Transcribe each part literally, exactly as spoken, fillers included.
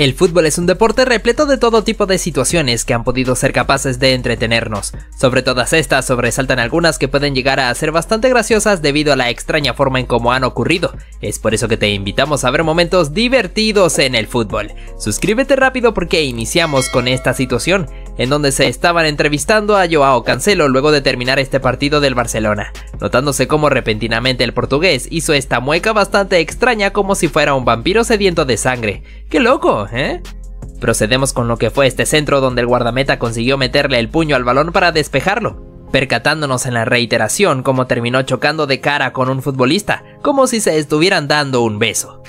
El fútbol es un deporte repleto de todo tipo de situaciones que han podido ser capaces de entretenernos. Sobre todas estas sobresaltan algunas que pueden llegar a ser bastante graciosas debido a la extraña forma en cómo han ocurrido. Es por eso que te invitamos a ver momentos divertidos en el fútbol. Suscríbete rápido porque iniciamos con esta situación, en donde se estaban entrevistando a Joao Cancelo luego de terminar este partido del Barcelona, notándose cómo repentinamente el portugués hizo esta mueca bastante extraña como si fuera un vampiro sediento de sangre. ¡Qué loco! ¿Eh? Procedemos con lo que fue este centro donde el guardameta consiguió meterle el puño al balón para despejarlo, percatándonos en la reiteración cómo terminó chocando de cara con un futbolista, como si se estuvieran dando un beso.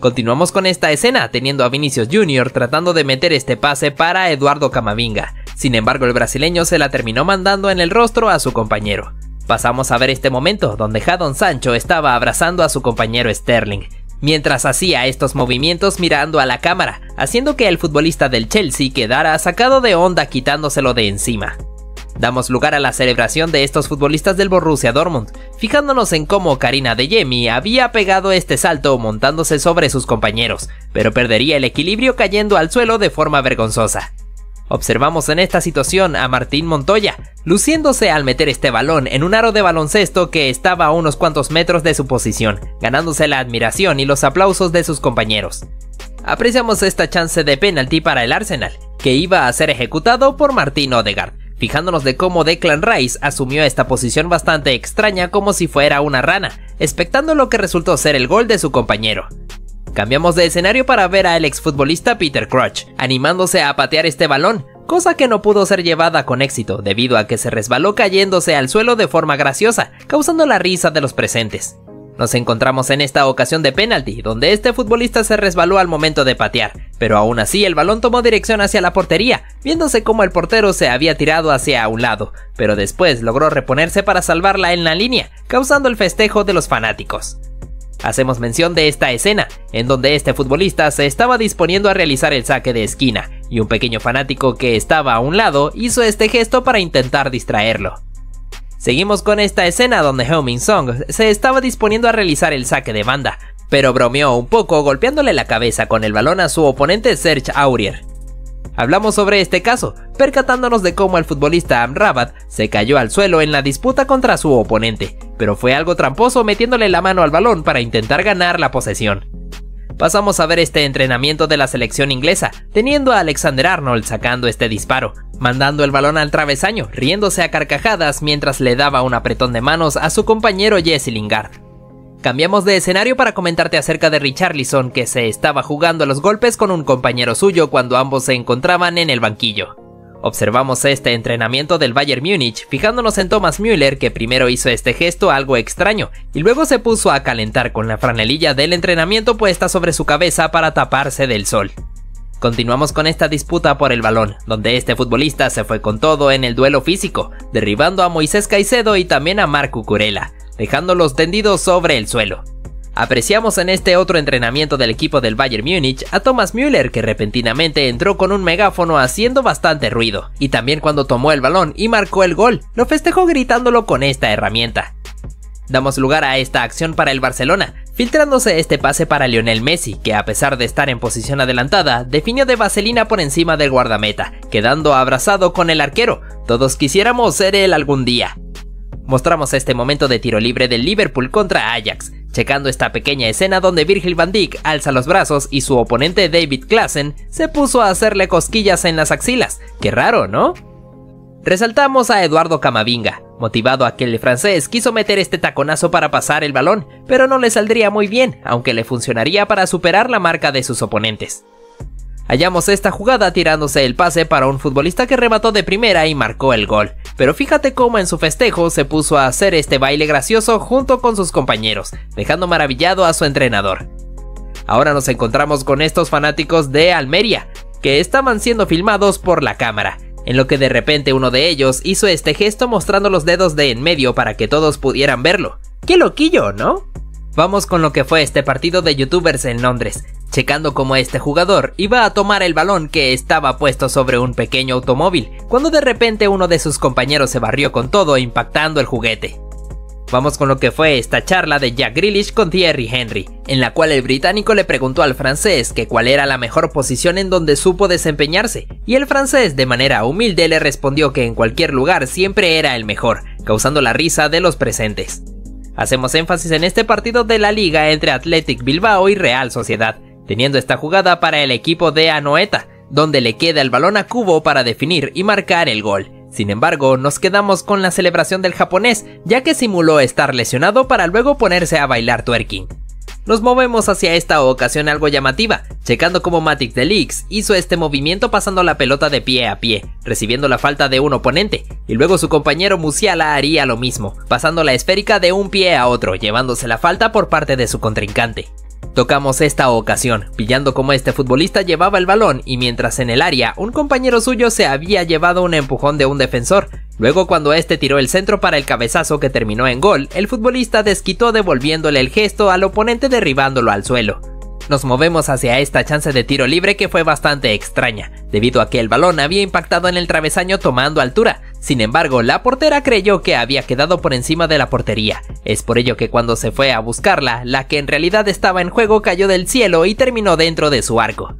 Continuamos con esta escena teniendo a Vinicius junior tratando de meter este pase para Eduardo Camavinga, sin embargo el brasileño se la terminó mandando en el rostro a su compañero. Pasamos a ver este momento donde Jadon Sancho estaba abrazando a su compañero Sterling, mientras hacía estos movimientos mirando a la cámara, haciendo que el futbolista del Chelsea quedara sacado de onda quitándoselo de encima. Damos lugar a la celebración de estos futbolistas del Borussia Dortmund, fijándonos en cómo Karina Adeyemi había pegado este salto montándose sobre sus compañeros, pero perdería el equilibrio cayendo al suelo de forma vergonzosa. Observamos en esta situación a Martín Montoya, luciéndose al meter este balón en un aro de baloncesto que estaba a unos cuantos metros de su posición, ganándose la admiración y los aplausos de sus compañeros. Apreciamos esta chance de penalti para el Arsenal, que iba a ser ejecutado por Martin Odegaard, fijándonos de cómo Declan Rice asumió esta posición bastante extraña como si fuera una rana, expectando lo que resultó ser el gol de su compañero. Cambiamos de escenario para ver al exfutbolista Peter Crouch, animándose a patear este balón, cosa que no pudo ser llevada con éxito debido a que se resbaló cayéndose al suelo de forma graciosa, causando la risa de los presentes. Nos encontramos en esta ocasión de penalti, donde este futbolista se resbaló al momento de patear, pero aún así el balón tomó dirección hacia la portería, viéndose como el portero se había tirado hacia un lado, pero después logró reponerse para salvarla en la línea, causando el festejo de los fanáticos. Hacemos mención de esta escena, en donde este futbolista se estaba disponiendo a realizar el saque de esquina, y un pequeño fanático que estaba a un lado hizo este gesto para intentar distraerlo. Seguimos con esta escena donde Heung-min Song se estaba disponiendo a realizar el saque de banda, pero bromeó un poco golpeándole la cabeza con el balón a su oponente Serge Aurier. Hablamos sobre este caso, percatándonos de cómo el futbolista Amrabat se cayó al suelo en la disputa contra su oponente, pero fue algo tramposo metiéndole la mano al balón para intentar ganar la posesión. Pasamos a ver este entrenamiento de la selección inglesa, teniendo a Alexander Arnold sacando este disparo, mandando el balón al travesaño, riéndose a carcajadas mientras le daba un apretón de manos a su compañero Jesse Lingard. Cambiamos de escenario para comentarte acerca de Richarlison, que se estaba jugando a los golpes con un compañero suyo cuando ambos se encontraban en el banquillo. Observamos este entrenamiento del Bayern Múnich, fijándonos en Thomas Müller, que primero hizo este gesto algo extraño y luego se puso a calentar con la franelilla del entrenamiento puesta sobre su cabeza para taparse del sol. Continuamos con esta disputa por el balón, donde este futbolista se fue con todo en el duelo físico, derribando a Moisés Caicedo y también a Marc Cucurella, dejándolos tendidos sobre el suelo. Apreciamos en este otro entrenamiento del equipo del Bayern Múnich a Thomas Müller, que repentinamente entró con un megáfono haciendo bastante ruido, y también cuando tomó el balón y marcó el gol, lo festejó gritándolo con esta herramienta. Damos lugar a esta acción para el Barcelona, filtrándose este pase para Lionel Messi, que a pesar de estar en posición adelantada, definió de vaselina por encima del guardameta, quedando abrazado con el arquero. Todos quisiéramos ser él algún día. Mostramos este momento de tiro libre del Liverpool contra Ajax, checando esta pequeña escena donde Virgil van Dijk alza los brazos y su oponente David Klaassen se puso a hacerle cosquillas en las axilas. Qué raro, ¿no? Resaltamos a Eduardo Camavinga, motivado a que el francés quiso meter este taconazo para pasar el balón, pero no le saldría muy bien, aunque le funcionaría para superar la marca de sus oponentes. Hallamos esta jugada tirándose el pase para un futbolista que remató de primera y marcó el gol, pero fíjate cómo en su festejo se puso a hacer este baile gracioso junto con sus compañeros, dejando maravillado a su entrenador. Ahora nos encontramos con estos fanáticos de Almería, que estaban siendo filmados por la cámara, en lo que de repente uno de ellos hizo este gesto mostrando los dedos de en medio para que todos pudieran verlo. ¡Qué loquillo!, ¿no? Vamos con lo que fue este partido de youtubers en Londres, checando cómo este jugador iba a tomar el balón que estaba puesto sobre un pequeño automóvil, cuando de repente uno de sus compañeros se barrió con todo impactando el juguete. Vamos con lo que fue esta charla de Jack Grealish con Thierry Henry, en la cual el británico le preguntó al francés que cuál era la mejor posición en donde supo desempeñarse, y el francés de manera humilde le respondió que en cualquier lugar siempre era el mejor, causando la risa de los presentes. Hacemos énfasis en este partido de la liga entre Athletic Bilbao y Real Sociedad, teniendo esta jugada para el equipo de Anoeta, donde le queda el balón a Kubo para definir y marcar el gol. Sin embargo, nos quedamos con la celebración del japonés, ya que simuló estar lesionado para luego ponerse a bailar twerking. Nos movemos hacia esta ocasión algo llamativa, checando cómo Matic de Ligt hizo este movimiento pasando la pelota de pie a pie, recibiendo la falta de un oponente, y luego su compañero Musiala haría lo mismo, pasando la esférica de un pie a otro, llevándose la falta por parte de su contrincante. Tocamos esta ocasión, pillando cómo este futbolista llevaba el balón y mientras en el área un compañero suyo se había llevado un empujón de un defensor. Luego cuando este tiró el centro para el cabezazo que terminó en gol, el futbolista desquitó devolviéndole el gesto al oponente derribándolo al suelo. Nos movemos hacia esta chance de tiro libre que fue bastante extraña, debido a que el balón había impactado en el travesaño tomando altura. Sin embargo, la portera creyó que había quedado por encima de la portería. Es por ello que cuando se fue a buscarla, la que en realidad estaba en juego cayó del cielo y terminó dentro de su arco.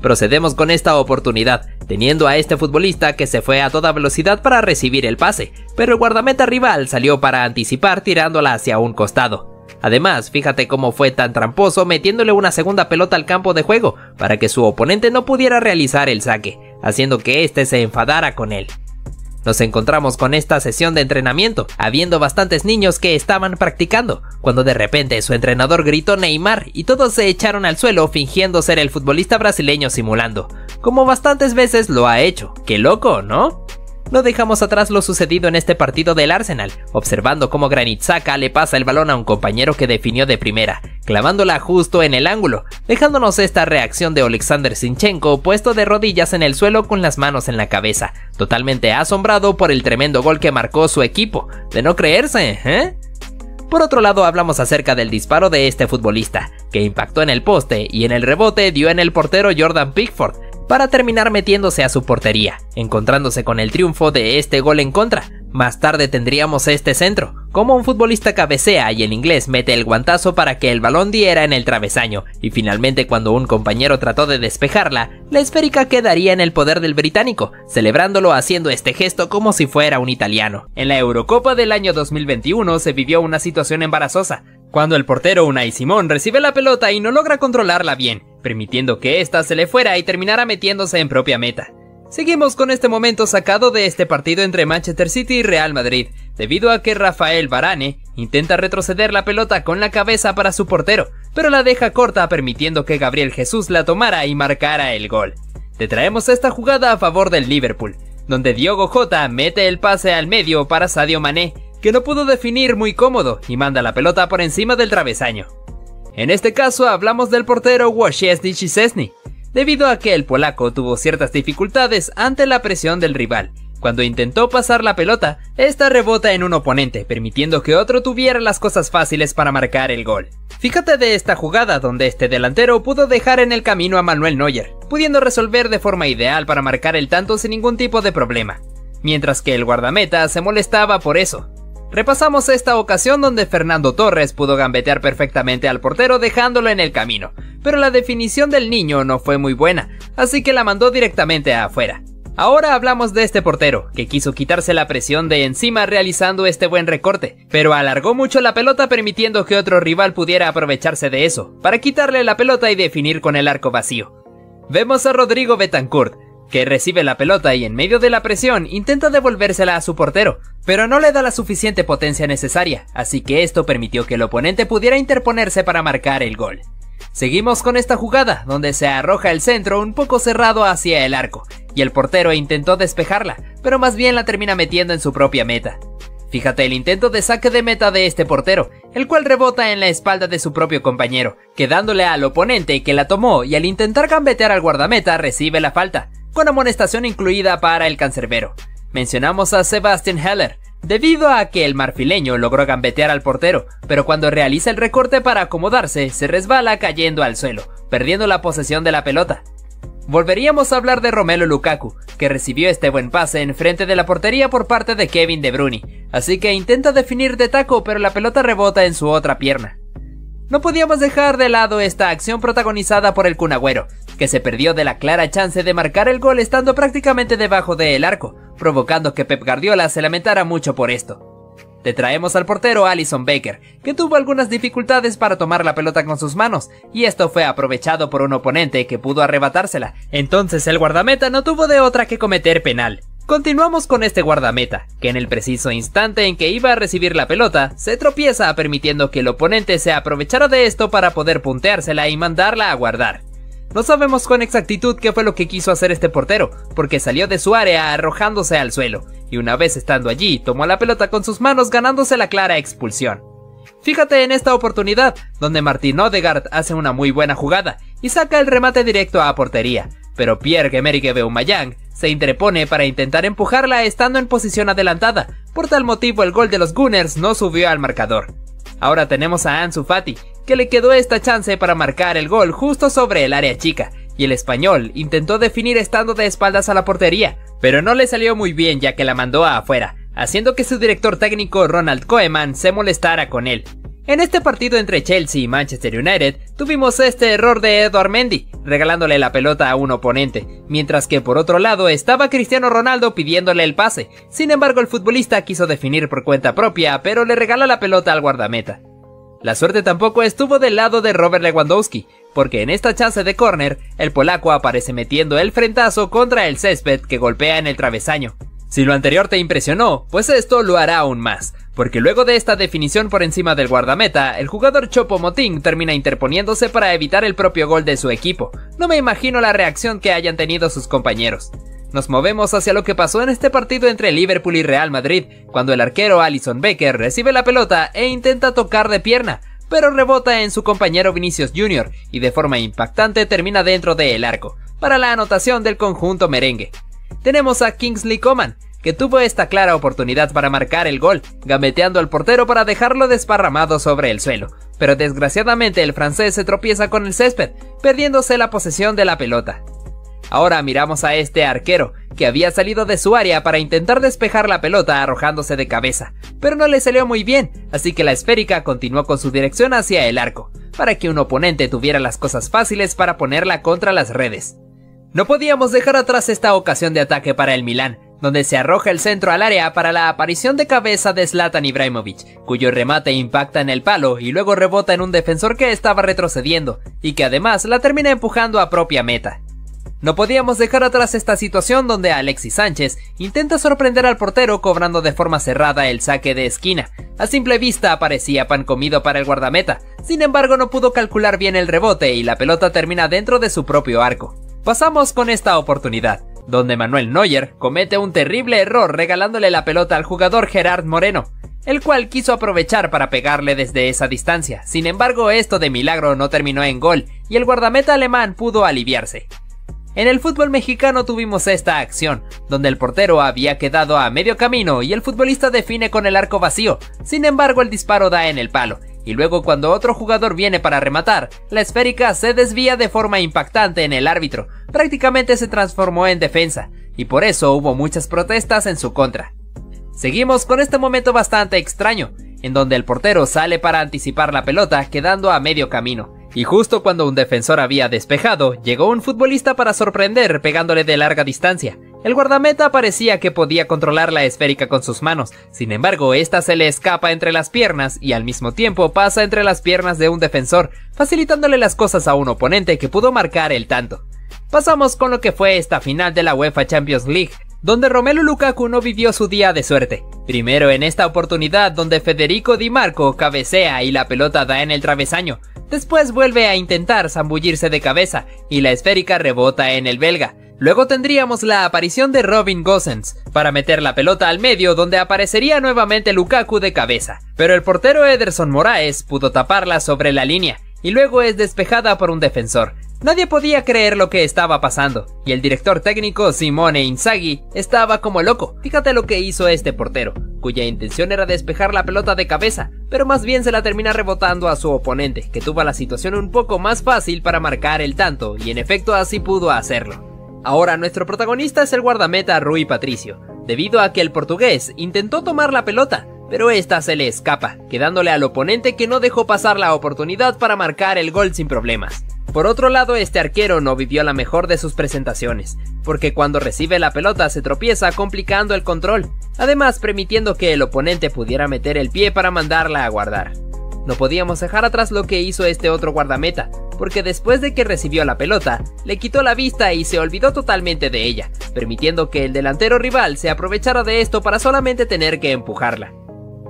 Procedemos con esta oportunidad, teniendo a este futbolista que se fue a toda velocidad para recibir el pase, pero el guardameta rival salió para anticipar tirándola hacia un costado. Además, fíjate cómo fue tan tramposo metiéndole una segunda pelota al campo de juego para que su oponente no pudiera realizar el saque, haciendo que este se enfadara con él. Nos encontramos con esta sesión de entrenamiento, habiendo bastantes niños que estaban practicando, cuando de repente su entrenador gritó Neymar y todos se echaron al suelo fingiendo ser el futbolista brasileño simulando, como bastantes veces lo ha hecho. ¡Qué loco!, ¿no? No dejamos atrás lo sucedido en este partido del Arsenal, observando cómo Granit Xhaka le pasa el balón a un compañero que definió de primera, clavándola justo en el ángulo, dejándonos esta reacción de Oleksandr Zinchenko puesto de rodillas en el suelo con las manos en la cabeza, totalmente asombrado por el tremendo gol que marcó su equipo, de no creerse, ¿eh? Por otro lado, hablamos acerca del disparo de este futbolista, que impactó en el poste y en el rebote dio en el portero Jordan Pickford, para terminar metiéndose a su portería, encontrándose con el triunfo de este gol en contra. Más tarde tendríamos este centro, como un futbolista cabecea y el inglés mete el guantazo para que el balón diera en el travesaño, y finalmente cuando un compañero trató de despejarla, la esférica quedaría en el poder del británico, celebrándolo haciendo este gesto como si fuera un italiano. En la Eurocopa del año dos mil veintiuno se vivió una situación embarazosa, cuando el portero Unai Simón recibe la pelota y no logra controlarla bien, permitiendo que ésta se le fuera y terminara metiéndose en propia meta. Seguimos con este momento sacado de este partido entre Manchester City y Real Madrid, debido a que Rafael Varane intenta retroceder la pelota con la cabeza para su portero, pero la deja corta permitiendo que Gabriel Jesús la tomara y marcara el gol. Te traemos esta jugada a favor del Liverpool, donde Diogo Jota mete el pase al medio para Sadio Mané, que no pudo definir muy cómodo y manda la pelota por encima del travesaño. En este caso hablamos del portero Wojciech Szczesny, debido a que el polaco tuvo ciertas dificultades ante la presión del rival. Cuando intentó pasar la pelota, esta rebota en un oponente, permitiendo que otro tuviera las cosas fáciles para marcar el gol. Fíjate de esta jugada donde este delantero pudo dejar en el camino a Manuel Neuer, pudiendo resolver de forma ideal para marcar el tanto sin ningún tipo de problema, mientras que el guardameta se molestaba por eso. Repasamos esta ocasión donde Fernando Torres pudo gambetear perfectamente al portero dejándolo en el camino, pero la definición del niño no fue muy buena, así que la mandó directamente afuera. Ahora hablamos de este portero, que quiso quitarse la presión de encima realizando este buen recorte, pero alargó mucho la pelota permitiendo que otro rival pudiera aprovecharse de eso, para quitarle la pelota y definir con el arco vacío. Vemos a Rodrigo Betancur, que recibe la pelota y en medio de la presión intenta devolvérsela a su portero, pero no le da la suficiente potencia necesaria, así que esto permitió que el oponente pudiera interponerse para marcar el gol. Seguimos con esta jugada, donde se arroja el centro un poco cerrado hacia el arco, y el portero intentó despejarla, pero más bien la termina metiendo en su propia meta. Fíjate el intento de saque de meta de este portero, el cual rebota en la espalda de su propio compañero, quedándole al oponente que la tomó y al intentar gambetear al guardameta recibe la falta, con amonestación incluida para el cancerbero. Mencionamos a Sebastian Haller, debido a que el marfileño logró gambetear al portero, pero cuando realiza el recorte para acomodarse, se resbala cayendo al suelo, perdiendo la posesión de la pelota. Volveríamos a hablar de Romelu Lukaku, que recibió este buen pase en frente de la portería por parte de Kevin De Bruyne, así que intenta definir de taco pero la pelota rebota en su otra pierna. No podíamos dejar de lado esta acción protagonizada por el Kun Agüero, que se perdió de la clara chance de marcar el gol estando prácticamente debajo del arco, provocando que Pep Guardiola se lamentara mucho por esto. Te traemos al portero Alisson Becker, que tuvo algunas dificultades para tomar la pelota con sus manos, y esto fue aprovechado por un oponente que pudo arrebatársela, entonces el guardameta no tuvo de otra que cometer penal. Continuamos con este guardameta, que en el preciso instante en que iba a recibir la pelota, se tropieza permitiendo que el oponente se aprovechara de esto para poder punteársela y mandarla a guardar. No sabemos con exactitud qué fue lo que quiso hacer este portero, porque salió de su área arrojándose al suelo, y una vez estando allí, tomó la pelota con sus manos ganándose la clara expulsión. Fíjate en esta oportunidad, donde Martin Odegaard hace una muy buena jugada y saca el remate directo a portería, pero Pierre-Emerick Aubameyang se interpone para intentar empujarla estando en posición adelantada, por tal motivo el gol de los Gunners no subió al marcador. Ahora tenemos a Ansu Fati, que le quedó esta chance para marcar el gol justo sobre el área chica, y el español intentó definir estando de espaldas a la portería, pero no le salió muy bien ya que la mandó a afuera, haciendo que su director técnico Ronald Koeman se molestara con él. En este partido entre Chelsea y Manchester United tuvimos este error de Édouard Mendy, regalándole la pelota a un oponente, mientras que por otro lado estaba Cristiano Ronaldo pidiéndole el pase. Sin embargo, el futbolista quiso definir por cuenta propia, pero le regala la pelota al guardameta. La suerte tampoco estuvo del lado de Robert Lewandowski, porque en esta chance de córner, el polaco aparece metiendo el frentazo contra el césped que golpea en el travesaño. Si lo anterior te impresionó, pues esto lo hará aún más, porque luego de esta definición por encima del guardameta, el jugador Choupo Moting termina interponiéndose para evitar el propio gol de su equipo. No me imagino la reacción que hayan tenido sus compañeros. Nos movemos hacia lo que pasó en este partido entre Liverpool y Real Madrid, cuando el arquero Alisson Becker recibe la pelota e intenta tocar de pierna, pero rebota en su compañero Vinicius junior y de forma impactante termina dentro del arco, para la anotación del conjunto merengue. Tenemos a Kingsley Coman, que tuvo esta clara oportunidad para marcar el gol, gambeteando al portero para dejarlo desparramado sobre el suelo, pero desgraciadamente el francés se tropieza con el césped, perdiéndose la posesión de la pelota. Ahora miramos a este arquero, que había salido de su área para intentar despejar la pelota arrojándose de cabeza, pero no le salió muy bien, así que la esférica continuó con su dirección hacia el arco, para que un oponente tuviera las cosas fáciles para ponerla contra las redes. No podíamos dejar atrás esta ocasión de ataque para el Milán, donde se arroja el centro al área para la aparición de cabeza de Zlatan Ibrahimović, cuyo remate impacta en el palo y luego rebota en un defensor que estaba retrocediendo, y que además la termina empujando a propia meta. No podíamos dejar atrás esta situación donde Alexis Sánchez intenta sorprender al portero cobrando de forma cerrada el saque de esquina. A simple vista parecía pan comido para el guardameta, sin embargo no pudo calcular bien el rebote y la pelota termina dentro de su propio arco. Pasamos con esta oportunidad, donde Manuel Neuer comete un terrible error regalándole la pelota al jugador Gerard Moreno, el cual quiso aprovechar para pegarle desde esa distancia. Sin embargo, esto de milagro no terminó en gol y el guardameta alemán pudo aliviarse. En el fútbol mexicano tuvimos esta acción, donde el portero había quedado a medio camino y el futbolista define con el arco vacío, sin embargo el disparo da en el palo, y luego cuando otro jugador viene para rematar, la esférica se desvía de forma impactante en el árbitro, prácticamente se transformó en defensa, y por eso hubo muchas protestas en su contra. Seguimos con este momento bastante extraño, en donde el portero sale para anticipar la pelota quedando a medio camino. Y justo cuando un defensor había despejado, llegó un futbolista para sorprender pegándole de larga distancia. El guardameta parecía que podía controlar la esférica con sus manos, sin embargo esta se le escapa entre las piernas y al mismo tiempo pasa entre las piernas de un defensor, facilitándole las cosas a un oponente que pudo marcar el tanto. Pasamos con lo que fue esta final de la UEFA Champions League, donde Romelu Lukaku no vivió su día de suerte. Primero en esta oportunidad donde Federico Di Marco cabecea y la pelota da en el travesaño. Después vuelve a intentar zambullirse de cabeza y la esférica rebota en el belga. Luego tendríamos la aparición de Robin Gosens para meter la pelota al medio donde aparecería nuevamente Lukaku de cabeza, pero el portero Ederson Moraes pudo taparla sobre la línea y luego es despejada por un defensor. Nadie podía creer lo que estaba pasando, y el director técnico Simone Inzaghi estaba como loco. Fíjate lo que hizo este portero, cuya intención era despejar la pelota de cabeza, pero más bien se la termina rebotando a su oponente, que tuvo la situación un poco más fácil para marcar el tanto, y en efecto así pudo hacerlo. Ahora nuestro protagonista es el guardameta Rui Patricio, debido a que el portugués intentó tomar la pelota, pero esta se le escapa, quedándole al oponente que no dejó pasar la oportunidad para marcar el gol sin problemas. Por otro lado, este arquero no vivió la mejor de sus presentaciones, porque cuando recibe la pelota se tropieza complicando el control, además permitiendo que el oponente pudiera meter el pie para mandarla a guardar. No podíamos dejar atrás lo que hizo este otro guardameta, porque después de que recibió la pelota, le quitó la vista y se olvidó totalmente de ella, permitiendo que el delantero rival se aprovechara de esto para solamente tener que empujarla.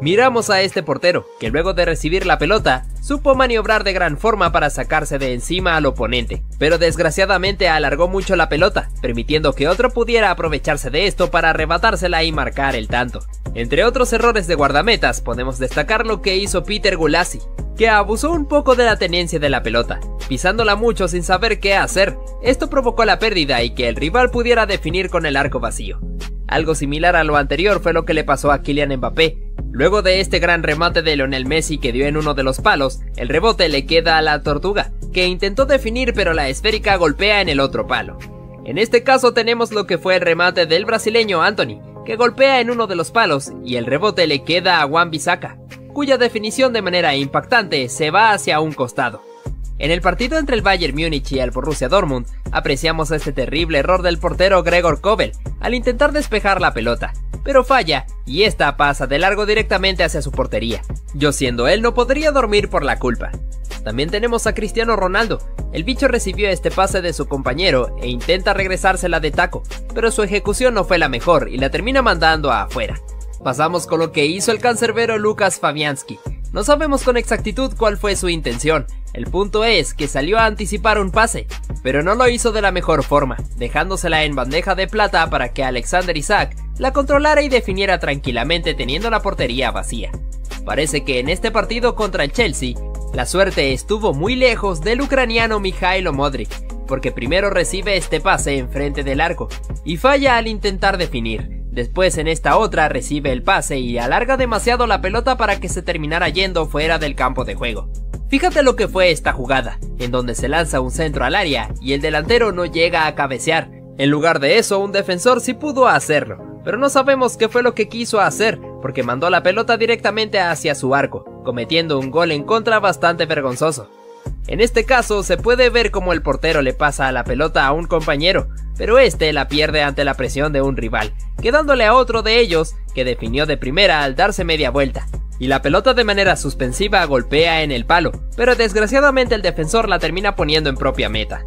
Miramos a este portero, que luego de recibir la pelota, supo maniobrar de gran forma para sacarse de encima al oponente, pero desgraciadamente alargó mucho la pelota, permitiendo que otro pudiera aprovecharse de esto para arrebatársela y marcar el tanto. Entre otros errores de guardametas, podemos destacar lo que hizo Peter Gulassi, que abusó un poco de la tenencia de la pelota, pisándola mucho sin saber qué hacer. Esto provocó la pérdida y que el rival pudiera definir con el arco vacío. Algo similar a lo anterior fue lo que le pasó a Kylian Mbappé. Luego de este gran remate de Lionel Messi que dio en uno de los palos, el rebote le queda a la Tortuga, que intentó definir pero la esférica golpea en el otro palo. En este caso tenemos lo que fue el remate del brasileño Anthony, que golpea en uno de los palos y el rebote le queda a Wan-Bissaka, cuya definición de manera impactante se va hacia un costado. En el partido entre el Bayern Múnich y el Borussia Dortmund, apreciamos este terrible error del portero Gregor Kobel al intentar despejar la pelota, pero falla y esta pasa de largo directamente hacia su portería. Yo siendo él no podría dormir por la culpa. También tenemos a Cristiano Ronaldo. El bicho recibió este pase de su compañero e intenta regresársela de taco, pero su ejecución no fue la mejor y la termina mandando a afuera. Pasamos con lo que hizo el cancerbero Lukas Fabianski. No sabemos con exactitud cuál fue su intención, el punto es que salió a anticipar un pase, pero no lo hizo de la mejor forma, dejándosela en bandeja de plata para que Alexander Isak la controlara y definiera tranquilamente teniendo la portería vacía. Parece que en este partido contra el Chelsea, la suerte estuvo muy lejos del ucraniano Mijailo Modric, porque primero recibe este pase enfrente del arco y falla al intentar definir. Después en esta otra recibe el pase y alarga demasiado la pelota para que se terminara yendo fuera del campo de juego. Fíjate lo que fue esta jugada, en donde se lanza un centro al área y el delantero no llega a cabecear. En lugar de eso un defensor sí pudo hacerlo, pero no sabemos qué fue lo que quiso hacer, porque mandó la pelota directamente hacia su arco, cometiendo un gol en contra bastante vergonzoso. En este caso se puede ver cómo el portero le pasa a la pelota a un compañero, pero este la pierde ante la presión de un rival, quedándole a otro de ellos que definió de primera al darse media vuelta, y la pelota de manera suspensiva golpea en el palo, pero desgraciadamente el defensor la termina poniendo en propia meta.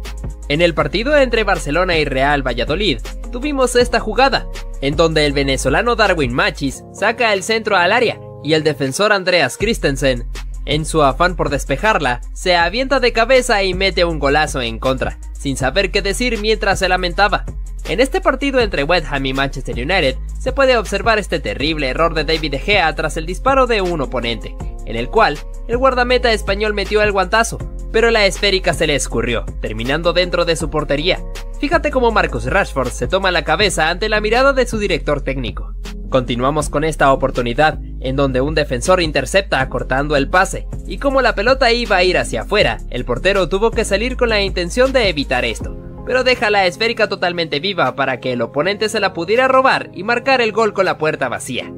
En el partido entre Barcelona y Real Valladolid tuvimos esta jugada, en donde el venezolano Darwin Machis saca el centro al área y el defensor Andreas Christensen, en su afán por despejarla, se avienta de cabeza y mete un golazo en contra, sin saber qué decir mientras se lamentaba. En este partido entre West Ham y Manchester United, se puede observar este terrible error de David De Gea tras el disparo de un oponente, en el cual el guardameta español metió el guantazo, pero la esférica se le escurrió, terminando dentro de su portería. Fíjate cómo Marcus Rashford se toma la cabeza ante la mirada de su director técnico. Continuamos con esta oportunidad, en donde un defensor intercepta acortando el pase, y como la pelota iba a ir hacia afuera, el portero tuvo que salir con la intención de evitar esto, pero deja la esférica totalmente viva para que el oponente se la pudiera robar y marcar el gol con la puerta vacía.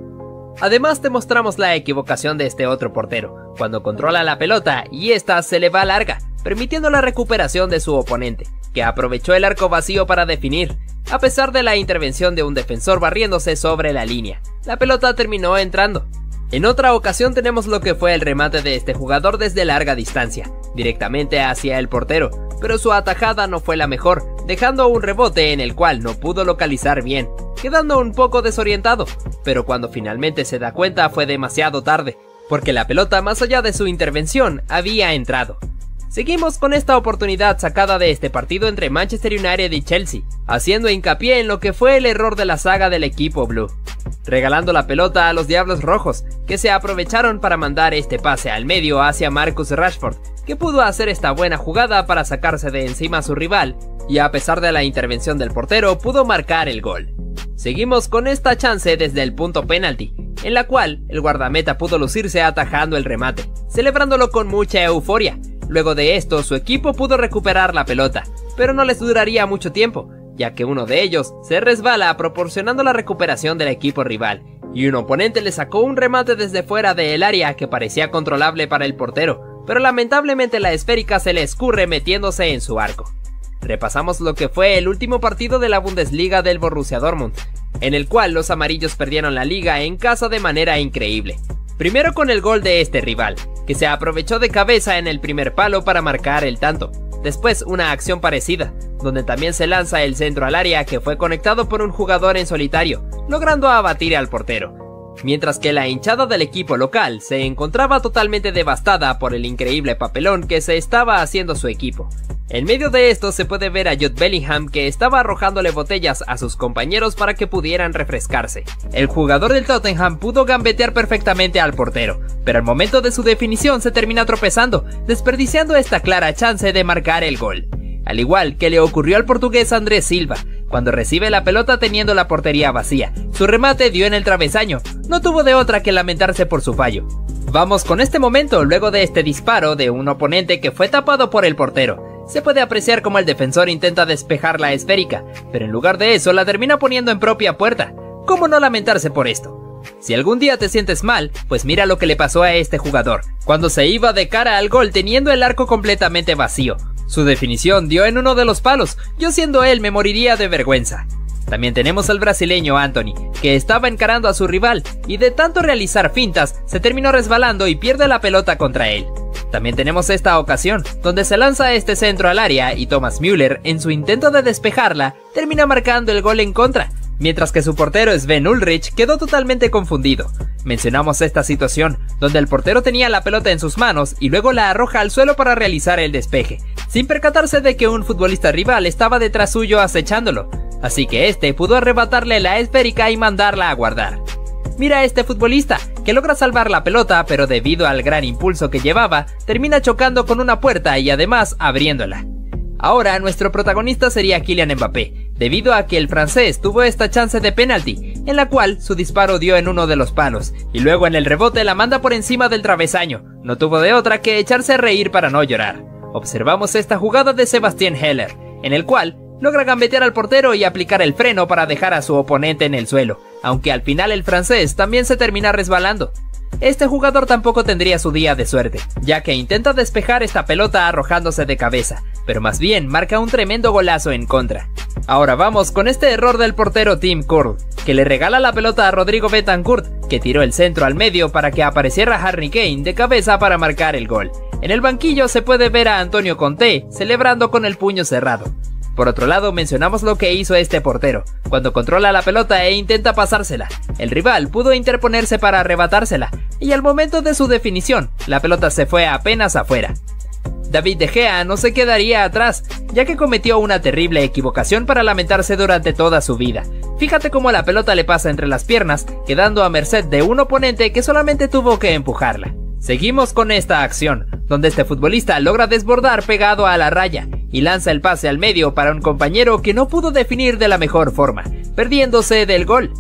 Además te mostramos la equivocación de este otro portero, cuando controla la pelota y esta se le va larga, permitiendo la recuperación de su oponente, que aprovechó el arco vacío para definir. A pesar de la intervención de un defensor barriéndose sobre la línea, la pelota terminó entrando. En otra ocasión tenemos lo que fue el remate de este jugador desde larga distancia, directamente hacia el portero, pero su atajada no fue la mejor, dejando un rebote en el cual no pudo localizar bien, quedando un poco desorientado, pero cuando finalmente se da cuenta fue demasiado tarde, porque la pelota más allá de su intervención había entrado. Seguimos con esta oportunidad sacada de este partido entre Manchester United y Chelsea, haciendo hincapié en lo que fue el error de la saga del equipo blue. regalando la pelota a los Diablos Rojos, que se aprovecharon para mandar este pase al medio hacia Marcus Rashford, que pudo hacer esta buena jugada para sacarse de encima a su rival, y a pesar de la intervención del portero pudo marcar el gol. Seguimos con esta chance desde el punto penalti, en la cual el guardameta pudo lucirse atajando el remate, celebrándolo con mucha euforia. Luego de esto su equipo pudo recuperar la pelota, pero no les duraría mucho tiempo, ya que uno de ellos se resbala proporcionando la recuperación del equipo rival, y un oponente le sacó un remate desde fuera del área que parecía controlable para el portero, pero lamentablemente la esférica se le escurre metiéndose en su arco. Repasamos lo que fue el último partido de la Bundesliga del Borussia Dortmund, en el cual los amarillos perdieron la liga en casa de manera increíble. Primero con el gol de este rival, que se aprovechó de cabeza en el primer palo para marcar el tanto. Después una acción parecida, donde también se lanza el centro al área que fue conectado por un jugador en solitario, logrando abatir al portero. Mientras que la hinchada del equipo local se encontraba totalmente devastada por el increíble papelón que se estaba haciendo su equipo. En medio de esto se puede ver a Jude Bellingham, que estaba arrojándole botellas a sus compañeros para que pudieran refrescarse. El jugador del Tottenham pudo gambetear perfectamente al portero, pero al momento de su definición se termina tropezando, desperdiciando esta clara chance de marcar el gol. Al igual que le ocurrió al portugués André Silva, cuando recibe la pelota teniendo la portería vacía, su remate dio en el travesaño, no tuvo de otra que lamentarse por su fallo. Vamos con este momento luego de este disparo de un oponente que fue tapado por el portero. Se puede apreciar como el defensor intenta despejar la esférica, pero en lugar de eso la termina poniendo en propia puerta. ¿Cómo no lamentarse por esto? Si algún día te sientes mal, pues mira lo que le pasó a este jugador, cuando se iba de cara al gol teniendo el arco completamente vacío. Su definición dio en uno de los palos, yo siendo él me moriría de vergüenza. También tenemos al brasileño Anthony, que estaba encarando a su rival, y de tanto realizar fintas, se terminó resbalando y pierde la pelota contra él. También tenemos esta ocasión, donde se lanza este centro al área y Thomas Müller, en su intento de despejarla, termina marcando el gol en contra, mientras que su portero Sven Ulreich quedó totalmente confundido. Mencionamos esta situación, donde el portero tenía la pelota en sus manos y luego la arroja al suelo para realizar el despeje, sin percatarse de que un futbolista rival estaba detrás suyo acechándolo, así que este pudo arrebatarle la esférica y mandarla a guardar. Mira a este futbolista, que logra salvar la pelota, pero debido al gran impulso que llevaba, termina chocando con una puerta y además abriéndola. Ahora nuestro protagonista sería Kylian Mbappé, debido a que el francés tuvo esta chance de penalti, en la cual su disparo dio en uno de los palos, y luego en el rebote la manda por encima del travesaño, no tuvo de otra que echarse a reír para no llorar. Observamos esta jugada de Sebastián Heller, en el cual logra gambetear al portero y aplicar el freno para dejar a su oponente en el suelo, aunque al final el francés también se termina resbalando. Este jugador tampoco tendría su día de suerte, ya que intenta despejar esta pelota arrojándose de cabeza, pero más bien marca un tremendo golazo en contra. Ahora vamos con este error del portero Tim Curl, que le regala la pelota a Rodrigo Bentancur, que tiró el centro al medio para que apareciera Harry Kane de cabeza para marcar el gol. En el banquillo se puede ver a Antonio Conte celebrando con el puño cerrado. Por otro lado, mencionamos lo que hizo este portero, cuando controla la pelota e intenta pasársela. El rival pudo interponerse para arrebatársela, y al momento de su definición, la pelota se fue apenas afuera. David De Gea no se quedaría atrás, ya que cometió una terrible equivocación para lamentarse durante toda su vida. Fíjate cómo la pelota le pasa entre las piernas, quedando a merced de un oponente que solamente tuvo que empujarla. Seguimos con esta acción, donde este futbolista logra desbordar pegado a la raya y lanza el pase al medio para un compañero que no pudo definir de la mejor forma, perdiéndose del gol.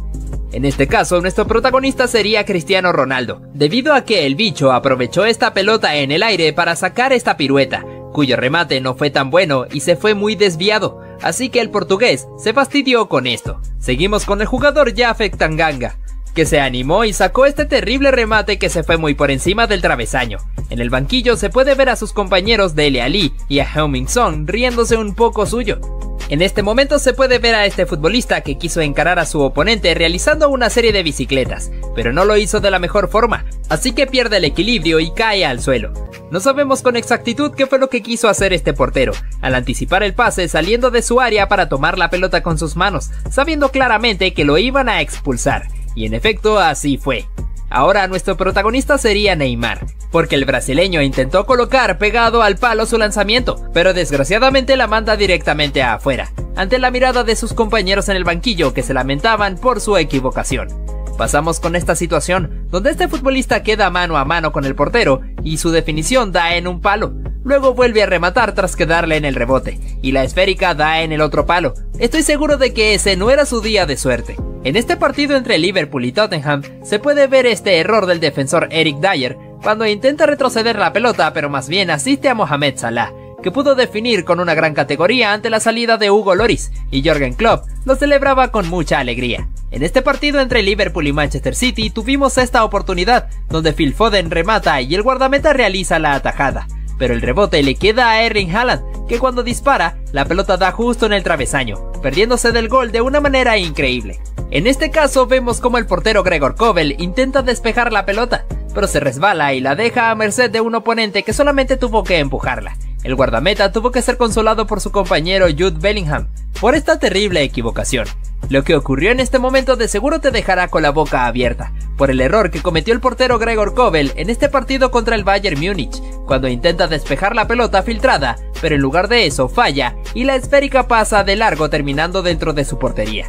En este caso, nuestro protagonista sería Cristiano Ronaldo, debido a que el bicho aprovechó esta pelota en el aire para sacar esta pirueta, cuyo remate no fue tan bueno y se fue muy desviado, así que el portugués se fastidió con esto. Seguimos con el jugador Jafet Tanganga, que se animó y sacó este terrible remate que se fue muy por encima del travesaño. En el banquillo se puede ver a sus compañeros Dele Alli y a Heung-min Son riéndose un poco suyo. En este momento se puede ver a este futbolista que quiso encarar a su oponente realizando una serie de bicicletas, pero no lo hizo de la mejor forma, así que pierde el equilibrio y cae al suelo. No sabemos con exactitud qué fue lo que quiso hacer este portero, al anticipar el pase saliendo de su área para tomar la pelota con sus manos, sabiendo claramente que lo iban a expulsar. Y en efecto así fue. Ahora nuestro protagonista sería Neymar, porque el brasileño intentó colocar pegado al palo su lanzamiento, pero desgraciadamente la manda directamente afuera, ante la mirada de sus compañeros en el banquillo que se lamentaban por su equivocación. Pasamos con esta situación, donde este futbolista queda mano a mano con el portero y su definición da en un palo. Luego vuelve a rematar tras quedarle en el rebote, y la esférica da en el otro palo. Estoy seguro de que ese no era su día de suerte. En este partido entre Liverpool y Tottenham se puede ver este error del defensor Eric Dyer, cuando intenta retroceder la pelota pero más bien asiste a Mohamed Salah, que pudo definir con una gran categoría ante la salida de Hugo Lloris, y Jürgen Klopp lo celebraba con mucha alegría. En este partido entre Liverpool y Manchester City tuvimos esta oportunidad, donde Phil Foden remata y el guardameta realiza la atajada, pero el rebote le queda a Erling Haaland, que cuando dispara, la pelota da justo en el travesaño, perdiéndose del gol de una manera increíble. En este caso vemos como el portero Gregor Kobel intenta despejar la pelota, pero se resbala y la deja a merced de un oponente que solamente tuvo que empujarla. El guardameta tuvo que ser consolado por su compañero Jude Bellingham por esta terrible equivocación. Lo que ocurrió en este momento de seguro te dejará con la boca abierta, por el error que cometió el portero Gregor Kobel en este partido contra el Bayern Múnich, cuando intenta despejar la pelota filtrada, pero en lugar de eso falla y la esférica pasa de largo terminando dentro de su portería.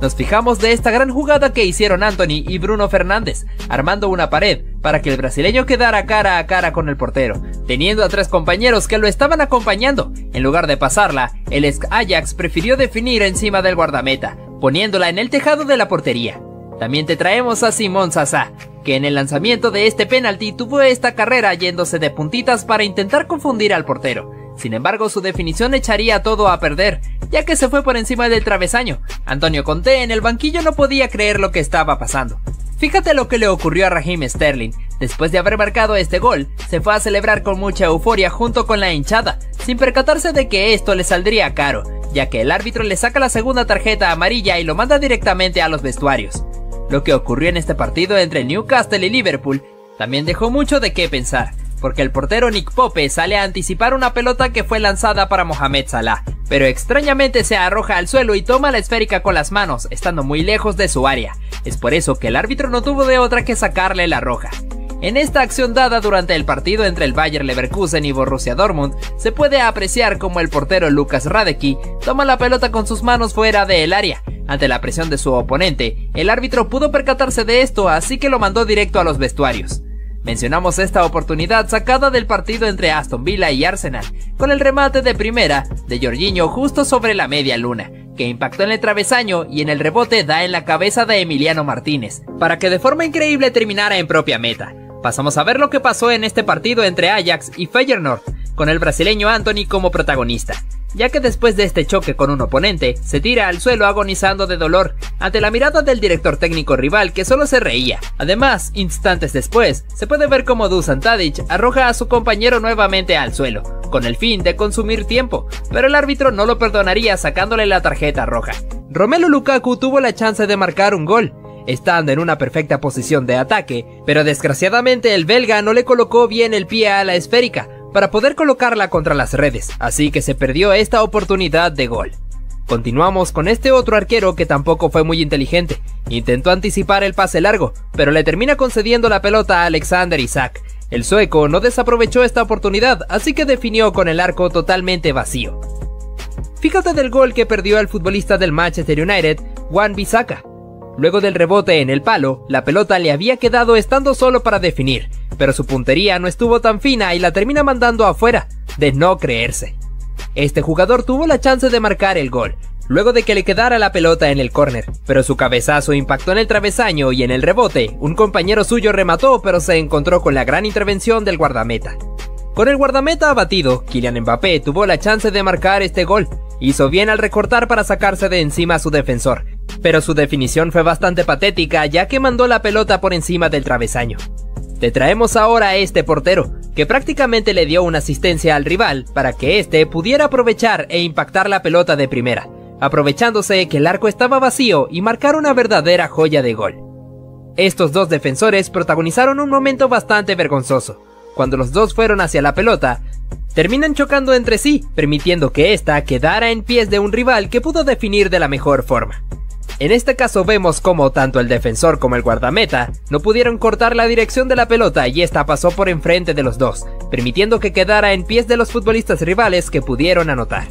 Nos fijamos de esta gran jugada que hicieron Antony y Bruno Fernández, armando una pared para que el brasileño quedara cara a cara con el portero, teniendo a tres compañeros que lo estaban acompañando. En lugar de pasarla, el ex Ajax prefirió definir encima del guardameta, poniéndola en el tejado de la portería. También te traemos a Simón Sassá, que en el lanzamiento de este penalti tuvo esta carrera yéndose de puntitas para intentar confundir al portero. Sin embargo, su definición echaría todo a perder, ya que se fue por encima del travesaño. Antonio Conte en el banquillo no podía creer lo que estaba pasando. Fíjate lo que le ocurrió a Raheem Sterling. Después de haber marcado este gol, se fue a celebrar con mucha euforia junto con la hinchada, sin percatarse de que esto le saldría caro, ya que el árbitro le saca la segunda tarjeta amarilla y lo manda directamente a los vestuarios. Lo que ocurrió en este partido entre Newcastle y Liverpool también dejó mucho de qué pensar, porque el portero Nick Pope sale a anticipar una pelota que fue lanzada para Mohamed Salah, pero extrañamente se arroja al suelo y toma la esférica con las manos, estando muy lejos de su área. Es por eso que el árbitro no tuvo de otra que sacarle la roja. En esta acción dada durante el partido entre el Bayer Leverkusen y Borussia Dortmund, se puede apreciar como el portero Lucas Radecki toma la pelota con sus manos fuera del área. Ante la presión de su oponente, el árbitro pudo percatarse de esto, así que lo mandó directo a los vestuarios. Mencionamos esta oportunidad sacada del partido entre Aston Villa y Arsenal, con el remate de primera de Jorginho justo sobre la media luna, que impactó en el travesaño y en el rebote da en la cabeza de Emiliano Martínez, para que de forma increíble terminara en propia meta. Pasamos a ver lo que pasó en este partido entre Ajax y Feyenoord, con el brasileño Antony como protagonista, ya que después de este choque con un oponente, se tira al suelo agonizando de dolor, ante la mirada del director técnico rival que solo se reía. Además, instantes después, se puede ver cómo Dusan Tadic arroja a su compañero nuevamente al suelo, con el fin de consumir tiempo, pero el árbitro no lo perdonaría sacándole la tarjeta roja. Romelu Lukaku tuvo la chance de marcar un gol, estando en una perfecta posición de ataque, pero desgraciadamente el belga no le colocó bien el pie a la esférica, para poder colocarla contra las redes, así que se perdió esta oportunidad de gol. Continuamos con este otro arquero que tampoco fue muy inteligente, intentó anticipar el pase largo, pero le termina concediendo la pelota a Alexander Isak. El sueco no desaprovechó esta oportunidad, así que definió con el arco totalmente vacío. Fíjate del gol que perdió el futbolista del Manchester United, Wan-Bissaka. Luego del rebote en el palo, la pelota le había quedado estando solo para definir, pero su puntería no estuvo tan fina y la termina mandando afuera, de no creerse. Este jugador tuvo la chance de marcar el gol, luego de que le quedara la pelota en el córner, pero su cabezazo impactó en el travesaño y en el rebote, un compañero suyo remató pero se encontró con la gran intervención del guardameta. Con el guardameta abatido, Kylian Mbappé tuvo la chance de marcar este gol, hizo bien al recortar para sacarse de encima a su defensor, pero su definición fue bastante patética ya que mandó la pelota por encima del travesaño. Te traemos ahora a este portero, que prácticamente le dio una asistencia al rival para que éste pudiera aprovechar e impactar la pelota de primera, aprovechándose que el arco estaba vacío y marcar una verdadera joya de gol. Estos dos defensores protagonizaron un momento bastante vergonzoso. Cuando los dos fueron hacia la pelota, terminan chocando entre sí, permitiendo que ésta quedara en pies de un rival que pudo definir de la mejor forma. En este caso vemos como tanto el defensor como el guardameta no pudieron cortar la dirección de la pelota y esta pasó por enfrente de los dos, permitiendo que quedara en pies de los futbolistas rivales que pudieron anotar.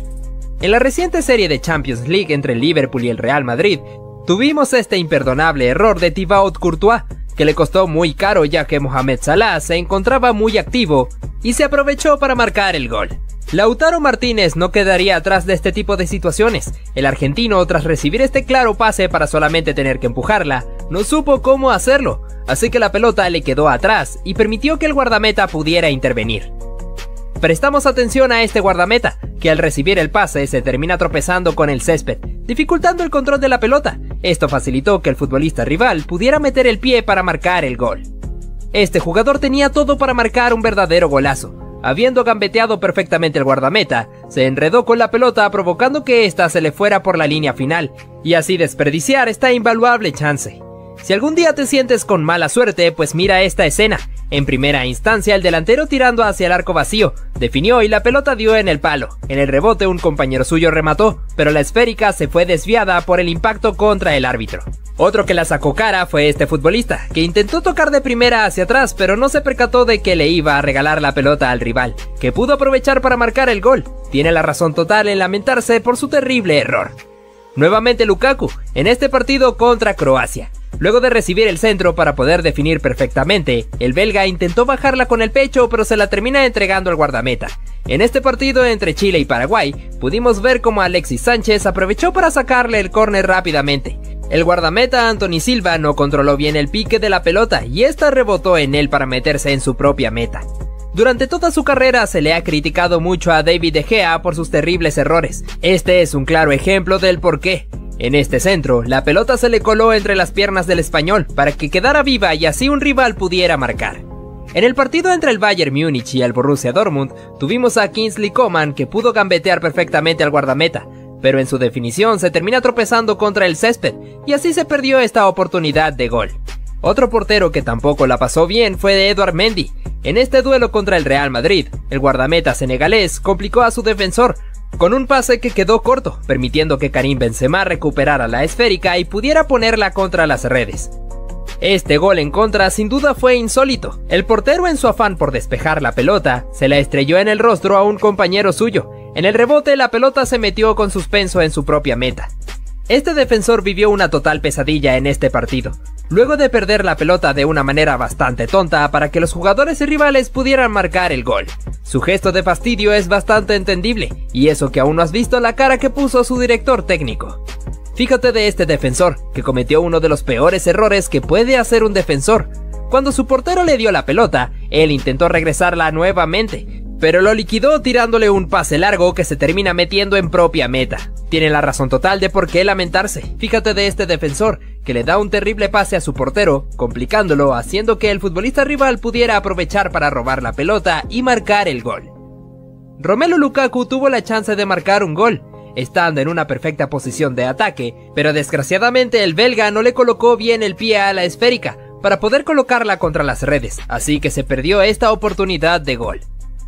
En la reciente serie de Champions League entre el Liverpool y el Real Madrid, Tuvimos este imperdonable error de Thibaut Courtois, que le costó muy caro ya que Mohamed Salah se encontraba muy activo y se aprovechó para marcar el gol. Lautaro Martínez no quedaría atrás de este tipo de situaciones. El argentino, tras recibir este claro pase para solamente tener que empujarla, no supo cómo hacerlo, así que la pelota le quedó atrás y permitió que el guardameta pudiera intervenir. Prestamos atención a este guardameta, que al recibir el pase se termina tropezando con el césped, dificultando el control de la pelota. Esto facilitó que el futbolista rival pudiera meter el pie para marcar el gol. Este jugador tenía todo para marcar un verdadero golazo. Habiendo gambeteado perfectamente el guardameta, se enredó con la pelota provocando que ésta se le fuera por la línea final, y así desperdiciar esta invaluable chance. Si algún día te sientes con mala suerte, pues mira esta escena. En primera instancia, el delantero tirando hacia el arco vacío, definió y la pelota dio en el palo. En el rebote un compañero suyo remató, pero la esférica se fue desviada por el impacto contra el árbitro. Otro que la sacó cara fue este futbolista, que intentó tocar de primera hacia atrás, pero no se percató de que le iba a regalar la pelota al rival, que pudo aprovechar para marcar el gol. Tiene la razón total en lamentarse por su terrible error. Nuevamente Lukaku, en este partido contra Croacia. Luego de recibir el centro para poder definir perfectamente, el belga intentó bajarla con el pecho, pero se la termina entregando al guardameta. En este partido entre Chile y Paraguay, pudimos ver cómo Alexis Sánchez aprovechó para sacarle el córner rápidamente. El guardameta Anthony Silva no controló bien el pique de la pelota y esta rebotó en él para meterse en su propia meta. Durante toda su carrera se le ha criticado mucho a David De Gea por sus terribles errores. Este es un claro ejemplo del porqué. En este centro, la pelota se le coló entre las piernas del español para que quedara viva y así un rival pudiera marcar. En el partido entre el Bayern Múnich y el Borussia Dortmund, tuvimos a Kingsley Coman, que pudo gambetear perfectamente al guardameta, pero en su definición se termina tropezando contra el césped y así se perdió esta oportunidad de gol. Otro portero que tampoco la pasó bien fue Édouard Mendy. En este duelo contra el Real Madrid, el guardameta senegalés complicó a su defensor con un pase que quedó corto, permitiendo que Karim Benzema recuperara la esférica y pudiera ponerla contra las redes. Este gol en contra sin duda fue insólito. El portero, en su afán por despejar la pelota, se la estrelló en el rostro a un compañero suyo. En el rebote la pelota se metió con suspenso en su propia meta. Este defensor vivió una total pesadilla en este partido, luego de perder la pelota de una manera bastante tonta para que los jugadores y rivales pudieran marcar el gol. Su gesto de fastidio es bastante entendible, y eso que aún no has visto la cara que puso su director técnico. Fíjate de este defensor, que cometió uno de los peores errores que puede hacer un defensor. Cuando su portero le dio la pelota, él intentó regresarla nuevamente, pero lo liquidó tirándole un pase largo que se termina metiendo en propia meta. Tiene la razón total de por qué lamentarse. Fíjate de este defensor, que le da un terrible pase a su portero, complicándolo, haciendo que el futbolista rival pudiera aprovechar para robar la pelota y marcar el gol. Romelu Lukaku tuvo la chance de marcar un gol, estando en una perfecta posición de ataque, pero desgraciadamente el belga no le colocó bien el pie a la esférica para poder colocarla contra las redes, así que se perdió esta oportunidad de gol.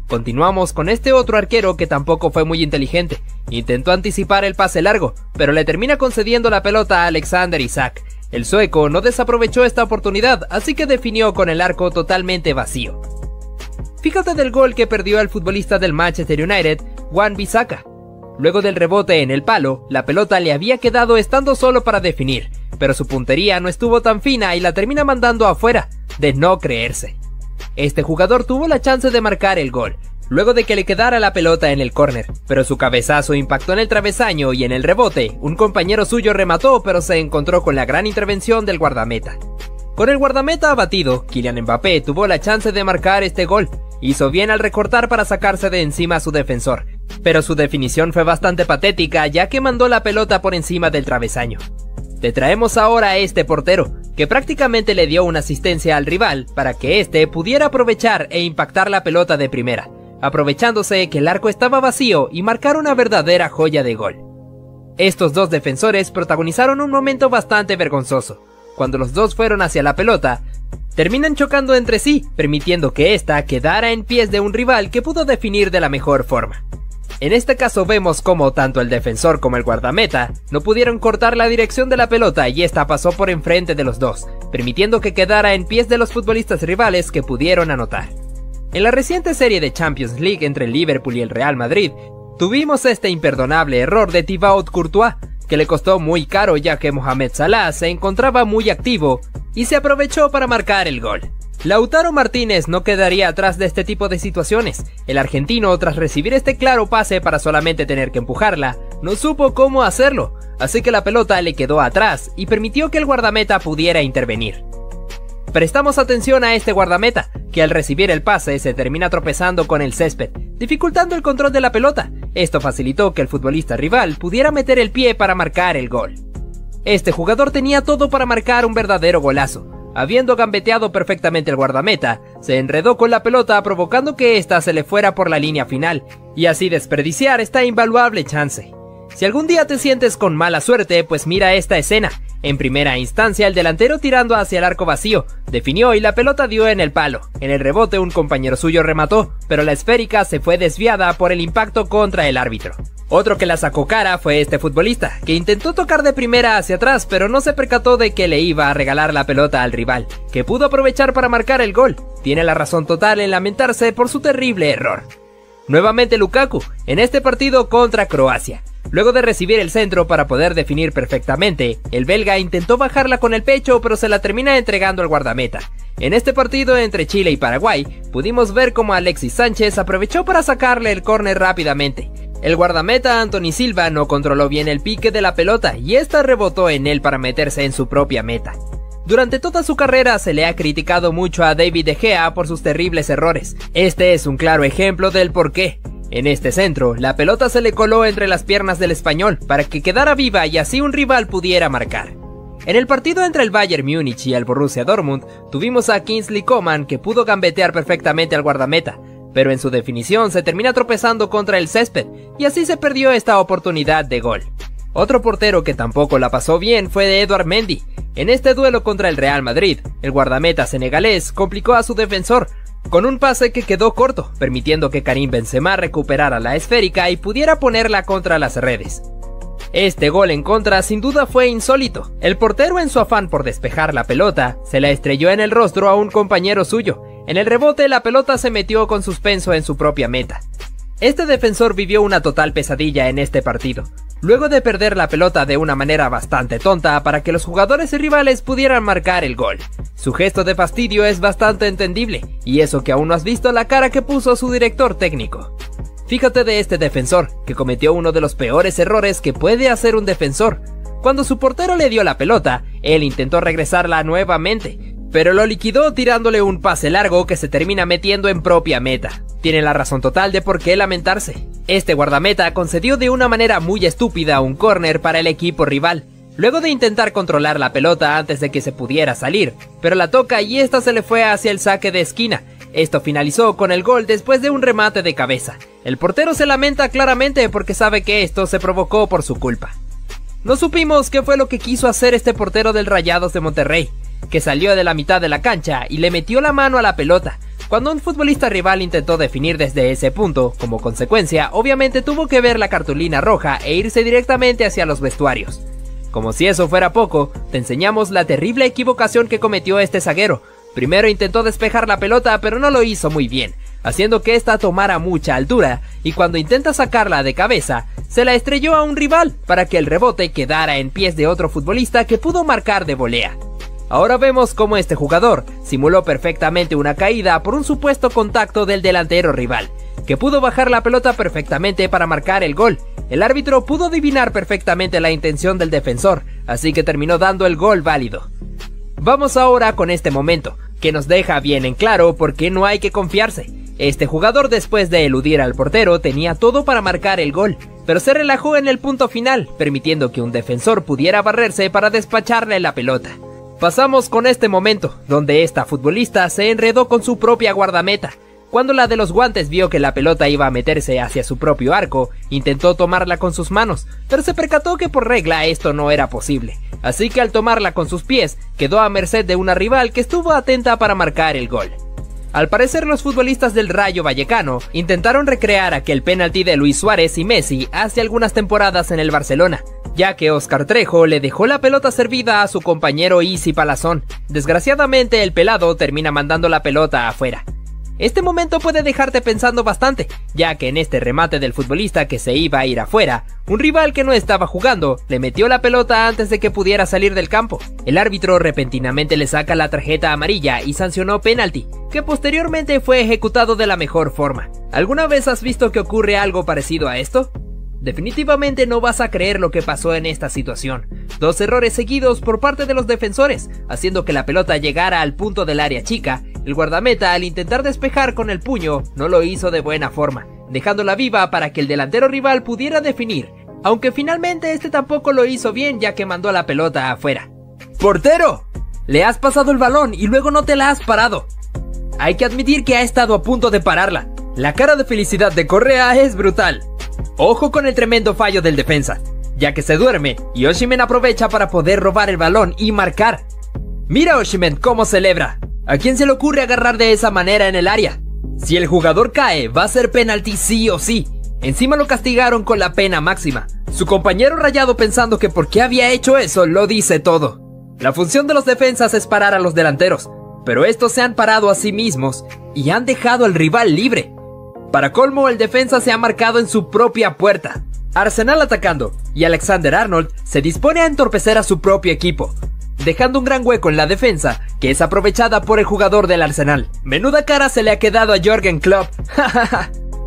Continuamos con este otro arquero que tampoco fue muy inteligente. Intentó anticipar el pase largo, pero le termina concediendo la pelota a Alexander Isak. El sueco no desaprovechó esta oportunidad, así que definió con el arco totalmente vacío. Fíjate del gol que perdió el futbolista del Manchester United, Wan-Bissaka. Luego del rebote en el palo, la pelota le había quedado estando solo para definir, pero su puntería no estuvo tan fina y la termina mandando afuera, de no creerse. Este jugador tuvo la chance de marcar el gol, luego de que le quedara la pelota en el córner, pero su cabezazo impactó en el travesaño y en el rebote un compañero suyo remató, pero se encontró con la gran intervención del guardameta. Con el guardameta abatido, Kylian Mbappé tuvo la chance de marcar este gol. Hizo bien al recortar para sacarse de encima a su defensor, pero su definición fue bastante patética ya que mandó la pelota por encima del travesaño. Te traemos ahora a este portero, que prácticamente le dio una asistencia al rival para que éste pudiera aprovechar e impactar la pelota de primera, aprovechándose que el arco estaba vacío y marcar una verdadera joya de gol. Estos dos defensores protagonizaron un momento bastante vergonzoso. Cuando los dos fueron hacia la pelota, terminan chocando entre sí, permitiendo que ésta quedara en pies de un rival que pudo definir de la mejor forma. En este caso vemos cómo tanto el defensor como el guardameta no pudieron cortar la dirección de la pelota y esta pasó por enfrente de los dos, permitiendo que quedara en pies de los futbolistas rivales que pudieron anotar. En la reciente serie de Champions League entre el Liverpool y el Real Madrid, tuvimos este imperdonable error de Thibaut Courtois, que le costó muy caro ya que Mohamed Salah se encontraba muy activo y se aprovechó para marcar el gol. Lautaro Martínez no quedaría atrás de este tipo de situaciones. El argentino, tras recibir este claro pase para solamente tener que empujarla, no supo cómo hacerlo, así que la pelota le quedó atrás y permitió que el guardameta pudiera intervenir. Prestamos atención a este guardameta, que al recibir el pase se termina tropezando con el césped, dificultando el control de la pelota. Esto facilitó que el futbolista rival pudiera meter el pie para marcar el gol. Este jugador tenía todo para marcar un verdadero golazo. Habiendo gambeteado perfectamente el guardameta, se enredó con la pelota provocando que ésta se le fuera por la línea final y así desperdiciar esta invaluable chance. Si algún día te sientes con mala suerte, pues mira esta escena. En primera instancia, el delantero tirando hacia el arco vacío, definió y la pelota dio en el palo. En el rebote un compañero suyo remató, pero la esférica se fue desviada por el impacto contra el árbitro. Otro que la sacó cara fue este futbolista, que intentó tocar de primera hacia atrás, pero no se percató de que le iba a regalar la pelota al rival, que pudo aprovechar para marcar el gol. Tiene la razón total en lamentarse por su terrible error. Nuevamente Lukaku, en este partido contra Croacia. Luego de recibir el centro para poder definir perfectamente, el belga intentó bajarla con el pecho, pero se la termina entregando al guardameta. En este partido entre Chile y Paraguay, pudimos ver cómo Alexis Sánchez aprovechó para sacarle el córner rápidamente. El guardameta Anthony Silva no controló bien el pique de la pelota y esta rebotó en él para meterse en su propia meta. Durante toda su carrera se le ha criticado mucho a David De Gea por sus terribles errores. Este es un claro ejemplo del porqué. En este centro, la pelota se le coló entre las piernas del español para que quedara viva y así un rival pudiera marcar. En el partido entre el Bayern Múnich y el Borussia Dortmund, tuvimos a Kingsley Coman, que pudo gambetear perfectamente al guardameta, pero en su definición se termina tropezando contra el césped y así se perdió esta oportunidad de gol. Otro portero que tampoco la pasó bien fue de Édouard Mendy. En este duelo contra el Real Madrid, el guardameta senegalés complicó a su defensor con un pase que quedó corto, permitiendo que Karim Benzema recuperara la esférica y pudiera ponerla contra las redes. Este gol en contra sin duda fue insólito. El portero, en su afán por despejar la pelota, se la estrelló en el rostro a un compañero suyo. En el rebote, la pelota se metió con suspenso en su propia meta. Este defensor vivió una total pesadilla en este partido, luego de perder la pelota de una manera bastante tonta para que los jugadores y rivales pudieran marcar el gol. Su gesto de fastidio es bastante entendible, y eso que aún no has visto la cara que puso su director técnico. Fíjate de este defensor, que cometió uno de los peores errores que puede hacer un defensor. Cuando su portero le dio la pelota, él intentó regresarla nuevamente, pero lo liquidó tirándole un pase largo que se termina metiendo en propia meta. Tiene la razón total de por qué lamentarse. Este guardameta concedió de una manera muy estúpida un córner para el equipo rival, luego de intentar controlar la pelota antes de que se pudiera salir, pero la toca y esta se le fue hacia el saque de esquina. Esto finalizó con el gol después de un remate de cabeza. El portero se lamenta claramente porque sabe que esto se provocó por su culpa. No supimos qué fue lo que quiso hacer este portero del Rayados de Monterrey, que salió de la mitad de la cancha y le metió la mano a la pelota. Cuando un futbolista rival intentó definir desde ese punto, como consecuencia, obviamente tuvo que ver la cartulina roja e irse directamente hacia los vestuarios. Como si eso fuera poco, te enseñamos la terrible equivocación que cometió este zaguero. Primero intentó despejar la pelota, pero no lo hizo muy bien, haciendo que ésta tomara mucha altura, y cuando intenta sacarla de cabeza, se la estrelló a un rival para que el rebote quedara en pies de otro futbolista que pudo marcar de volea. Ahora vemos cómo este jugador simuló perfectamente una caída por un supuesto contacto del delantero rival, que pudo bajar la pelota perfectamente para marcar el gol. El árbitro pudo adivinar perfectamente la intención del defensor, así que terminó dando el gol válido. Vamos ahora con este momento, que nos deja bien en claro por qué no hay que confiarse. Este jugador, después de eludir al portero, tenía todo para marcar el gol, pero se relajó en el punto final, permitiendo que un defensor pudiera barrerse para despacharle la pelota. Pasamos con este momento, donde esta futbolista se enredó con su propia guardameta. Cuando la de los guantes vio que la pelota iba a meterse hacia su propio arco, intentó tomarla con sus manos, pero se percató que por regla esto no era posible, así que al tomarla con sus pies, quedó a merced de una rival que estuvo atenta para marcar el gol. Al parecer, los futbolistas del Rayo Vallecano intentaron recrear aquel penalti de Luis Suárez y Messi hace algunas temporadas en el Barcelona, ya que Óscar Trejo le dejó la pelota servida a su compañero Isi Palazón. Desgraciadamente, el pelado termina mandando la pelota afuera. Este momento puede dejarte pensando bastante, ya que en este remate del futbolista que se iba a ir afuera, un rival que no estaba jugando le metió la pelota antes de que pudiera salir del campo. El árbitro repentinamente le saca la tarjeta amarilla y sancionó penalti, que posteriormente fue ejecutado de la mejor forma. ¿Alguna vez has visto que ocurre algo parecido a esto? Definitivamente no vas a creer lo que pasó en esta situación. Dos errores seguidos por parte de los defensores, haciendo que la pelota llegara al punto del área chica. El guardameta, al intentar despejar con el puño, no lo hizo de buena forma, dejándola viva para que el delantero rival pudiera definir, aunque finalmente este tampoco lo hizo bien, ya que mandó la pelota afuera. ¡Portero! Le has pasado el balón y luego no te la has parado. Hay que admitir que ha estado a punto de pararla. La cara de felicidad de Correa es brutal. Ojo con el tremendo fallo del defensa, ya que se duerme y Osimhen aprovecha para poder robar el balón y marcar. Mira Osimhen cómo celebra. ¿A quién se le ocurre agarrar de esa manera en el área? Si el jugador cae, va a ser penalti sí o sí. Encima lo castigaron con la pena máxima. Su compañero rayado pensando que por qué había hecho eso lo dice todo. La función de los defensas es parar a los delanteros, pero estos se han parado a sí mismos y han dejado al rival libre. Para colmo, el defensa se ha marcado en su propia puerta. Arsenal atacando, y Alexander Arnold se dispone a entorpecer a su propio equipo, dejando un gran hueco en la defensa, que es aprovechada por el jugador del Arsenal. Menuda cara se le ha quedado a Jürgen Klopp.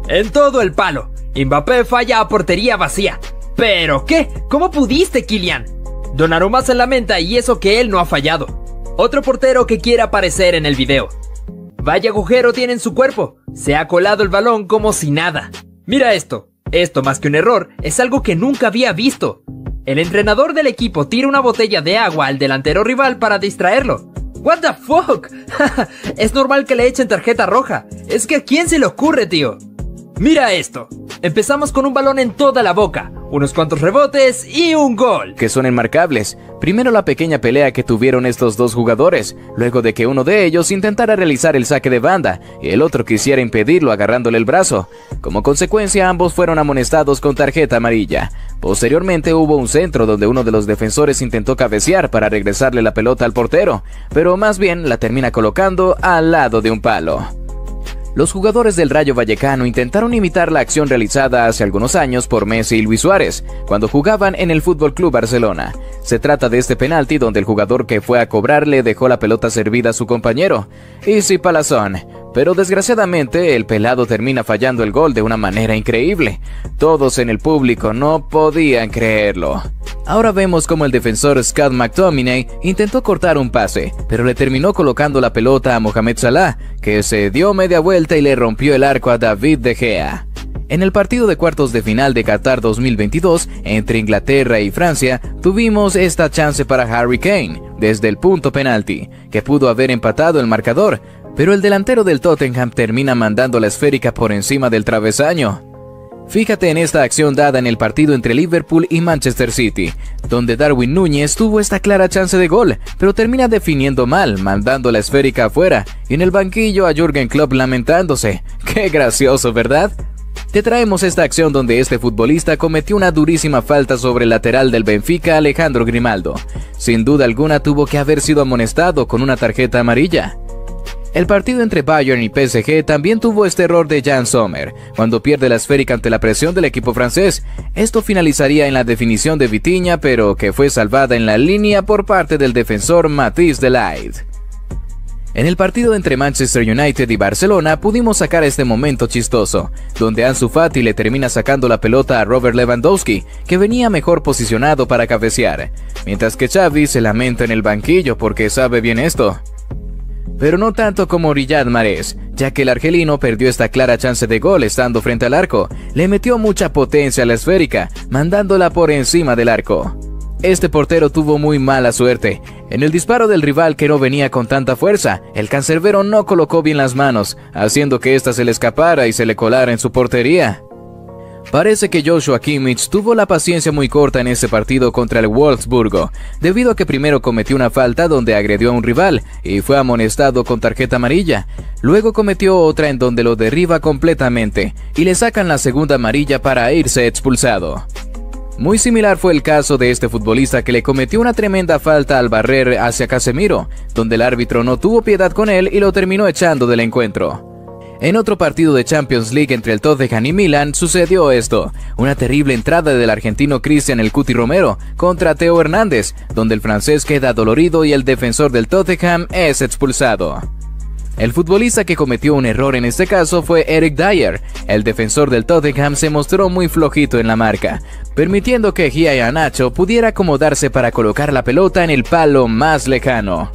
En todo el palo, Mbappé falla a portería vacía. ¿Pero qué? ¿Cómo pudiste, Kylian? Donnarumma se lamenta y eso que él no ha fallado. Otro portero que quiere aparecer en el video. Vaya agujero tiene en su cuerpo, se ha colado el balón como si nada. Mira esto, esto más que un error, es algo que nunca había visto. El entrenador del equipo tira una botella de agua al delantero rival para distraerlo. What the fuck, es normal que le echen tarjeta roja, es que a quién se le ocurre, tío. Mira esto, empezamos con un balón en toda la boca, unos cuantos rebotes y un gol. Que son enmarcables. Primero la pequeña pelea que tuvieron estos dos jugadores, luego de que uno de ellos intentara realizar el saque de banda y el otro quisiera impedirlo agarrándole el brazo. Como consecuencia, ambos fueron amonestados con tarjeta amarilla. Posteriormente hubo un centro donde uno de los defensores intentó cabecear para regresarle la pelota al portero, pero más bien la termina colocando al lado de un palo. Los jugadores del Rayo Vallecano intentaron imitar la acción realizada hace algunos años por Messi y Luis Suárez, cuando jugaban en el Fútbol Club Barcelona. Se trata de este penalti donde el jugador que fue a cobrar le dejó la pelota servida a su compañero. Easy palazón. Pero desgraciadamente el pelado termina fallando el gol de una manera increíble. Todos en el público no podían creerlo. Ahora vemos como el defensor Scott McTominay intentó cortar un pase, pero le terminó colocando la pelota a Mohamed Salah, que se dio media vuelta y le rompió el arco a David De Gea. En el partido de cuartos de final de Qatar dos mil veintidós, entre Inglaterra y Francia, tuvimos esta chance para Harry Kane, desde el punto penalti, que pudo haber empatado el marcador, pero el delantero del Tottenham termina mandando la esférica por encima del travesaño. Fíjate en esta acción dada en el partido entre Liverpool y Manchester City, donde Darwin Núñez tuvo esta clara chance de gol, pero termina definiendo mal, mandando la esférica afuera, y en el banquillo a Jürgen Klopp lamentándose. ¡Qué gracioso!, ¿verdad? Te traemos esta acción donde este futbolista cometió una durísima falta sobre el lateral del Benfica, Alejandro Grimaldo. Sin duda alguna tuvo que haber sido amonestado con una tarjeta amarilla. El partido entre Bayern y P S G también tuvo este error de Jan Sommer, cuando pierde la esférica ante la presión del equipo francés. Esto finalizaría en la definición de Vitinha, pero que fue salvada en la línea por parte del defensor Matthijs de Ligt. En el partido entre Manchester United y Barcelona pudimos sacar este momento chistoso, donde Ansu Fati le termina sacando la pelota a Robert Lewandowski, que venía mejor posicionado para cabecear, mientras que Xavi se lamenta en el banquillo porque sabe bien esto. Pero no tanto como Riyad Mahrez, ya que el argelino perdió esta clara chance de gol estando frente al arco. Le metió mucha potencia a la esférica, mandándola por encima del arco. Este portero tuvo muy mala suerte. En el disparo del rival que no venía con tanta fuerza, el cancerbero no colocó bien las manos, haciendo que ésta se le escapara y se le colara en su portería. Parece que Joshua Kimmich tuvo la paciencia muy corta en este partido contra el Wolfsburgo, debido a que primero cometió una falta donde agredió a un rival y fue amonestado con tarjeta amarilla, luego cometió otra en donde lo derriba completamente y le sacan la segunda amarilla para irse expulsado. Muy similar fue el caso de este futbolista que le cometió una tremenda falta al barrer hacia Casemiro, donde el árbitro no tuvo piedad con él y lo terminó echando del encuentro. En otro partido de Champions League entre el Tottenham y Milan sucedió esto, una terrible entrada del argentino Cristian El Cuti Romero contra Theo Hernández, donde el francés queda dolorido y el defensor del Tottenham es expulsado. El futbolista que cometió un error en este caso fue Eric Dyer. El defensor del Tottenham se mostró muy flojito en la marca, permitiendo que Giai Iheanacho pudiera acomodarse para colocar la pelota en el palo más lejano.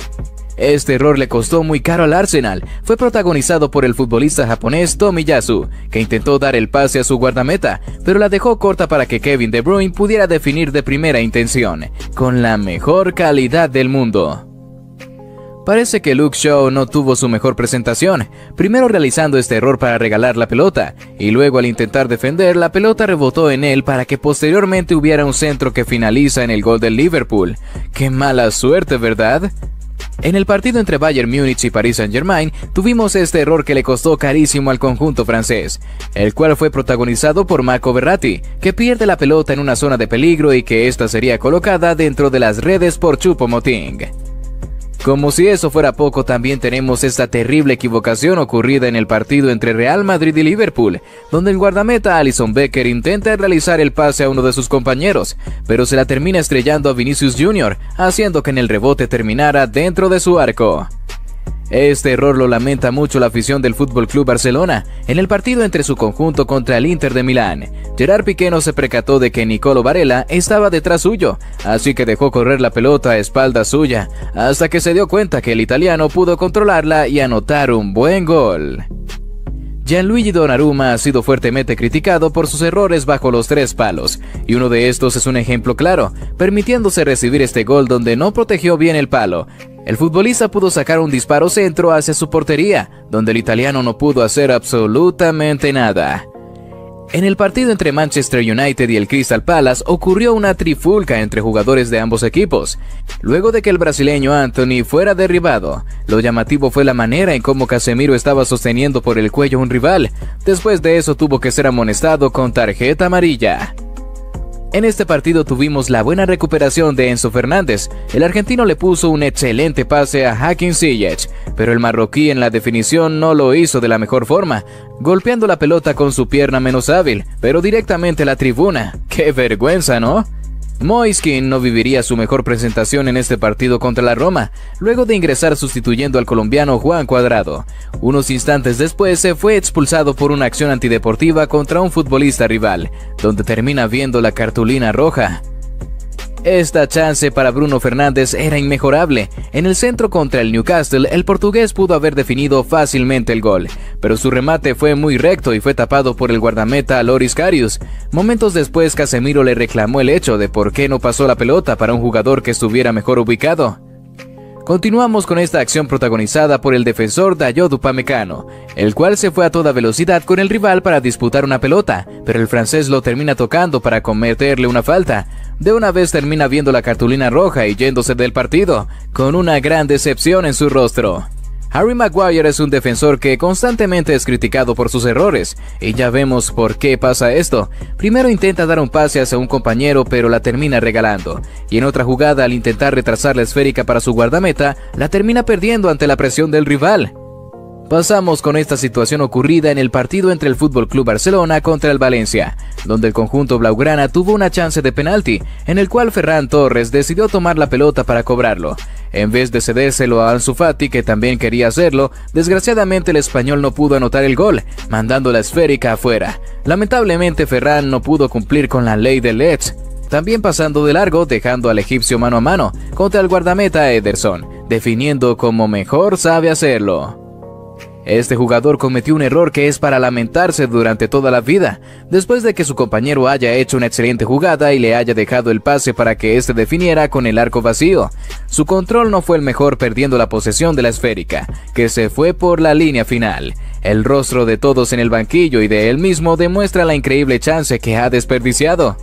Este error le costó muy caro al Arsenal. Fue protagonizado por el futbolista japonés Tomiyasu, que intentó dar el pase a su guardameta, pero la dejó corta para que Kevin De Bruyne pudiera definir de primera intención, con la mejor calidad del mundo. Parece que Luke Shaw no tuvo su mejor presentación, primero realizando este error para regalar la pelota, y luego al intentar defender, la pelota rebotó en él para que posteriormente hubiera un centro que finaliza en el gol del Liverpool. ¡Qué mala suerte!, ¿verdad? En el partido entre Bayern Múnich y Paris Saint-Germain tuvimos este error que le costó carísimo al conjunto francés, el cual fue protagonizado por Marco Verratti, que pierde la pelota en una zona de peligro y que esta sería colocada dentro de las redes por Choupo-Moting. Como si eso fuera poco, también tenemos esta terrible equivocación ocurrida en el partido entre Real Madrid y Liverpool, donde el guardameta Alisson Becker intenta realizar el pase a uno de sus compañeros, pero se la termina estrellando a Vinicius junior, haciendo que en el rebote terminara dentro de su arco. Este error lo lamenta mucho la afición del F C Barcelona en el partido entre su conjunto contra el Inter de Milán. Gerard Piqué no se percató de que Nicolò Barella estaba detrás suyo, así que dejó correr la pelota a espalda suya, hasta que se dio cuenta que el italiano pudo controlarla y anotar un buen gol. Gianluigi Donnarumma ha sido fuertemente criticado por sus errores bajo los tres palos, y uno de estos es un ejemplo claro, permitiéndose recibir este gol donde no protegió bien el palo. El futbolista pudo sacar un disparo centro hacia su portería, donde el italiano no pudo hacer absolutamente nada. En el partido entre Manchester United y el Crystal Palace ocurrió una trifulca entre jugadores de ambos equipos, luego de que el brasileño Anthony fuera derribado. Lo llamativo fue la manera en cómo Casemiro estaba sosteniendo por el cuello a un rival. Después de eso tuvo que ser amonestado con tarjeta amarilla. En este partido tuvimos la buena recuperación de Enzo Fernández. El argentino le puso un excelente pase a Hakim Ziyech, pero el marroquí en la definición no lo hizo de la mejor forma, golpeando la pelota con su pierna menos hábil, pero directamente a la tribuna. ¡Qué vergüenza!, ¿no? Moise Kean no viviría su mejor presentación en este partido contra la Roma, luego de ingresar sustituyendo al colombiano Juan Cuadrado. Unos instantes después se fue expulsado por una acción antideportiva contra un futbolista rival, donde termina viendo la cartulina roja. Esta chance para Bruno Fernández era inmejorable. En el centro contra el Newcastle, el portugués pudo haber definido fácilmente el gol, pero su remate fue muy recto y fue tapado por el guardameta Loris Karius. Momentos después, Casemiro le reclamó el hecho de por qué no pasó la pelota para un jugador que estuviera mejor ubicado. Continuamos con esta acción protagonizada por el defensor Dayot Upamecano, el cual se fue a toda velocidad con el rival para disputar una pelota, pero el francés lo termina tocando para cometerle una falta. De una vez termina viendo la cartulina roja y yéndose del partido, con una gran decepción en su rostro. Harry Maguire es un defensor que constantemente es criticado por sus errores, y ya vemos por qué pasa esto. Primero intenta dar un pase hacia un compañero, pero la termina regalando, y en otra jugada, al intentar retrasar la esférica para su guardameta, la termina perdiendo ante la presión del rival. Pasamos con esta situación ocurrida en el partido entre el F C Barcelona contra el Valencia, donde el conjunto blaugrana tuvo una chance de penalti, en el cual Ferran Torres decidió tomar la pelota para cobrarlo. En vez de cedérselo a Ansu Fati, que también quería hacerlo, desgraciadamente el español no pudo anotar el gol, mandando la esférica afuera. Lamentablemente Ferran no pudo cumplir con la ley del L E D S, también pasando de largo, dejando al egipcio mano a mano contra el guardameta Ederson, definiendo como mejor sabe hacerlo. Este jugador cometió un error que es para lamentarse durante toda la vida, después de que su compañero haya hecho una excelente jugada y le haya dejado el pase para que éste definiera con el arco vacío. Su control no fue el mejor, perdiendo la posesión de la esférica, que se fue por la línea final. El rostro de todos en el banquillo y de él mismo demuestra la increíble chance que ha desperdiciado.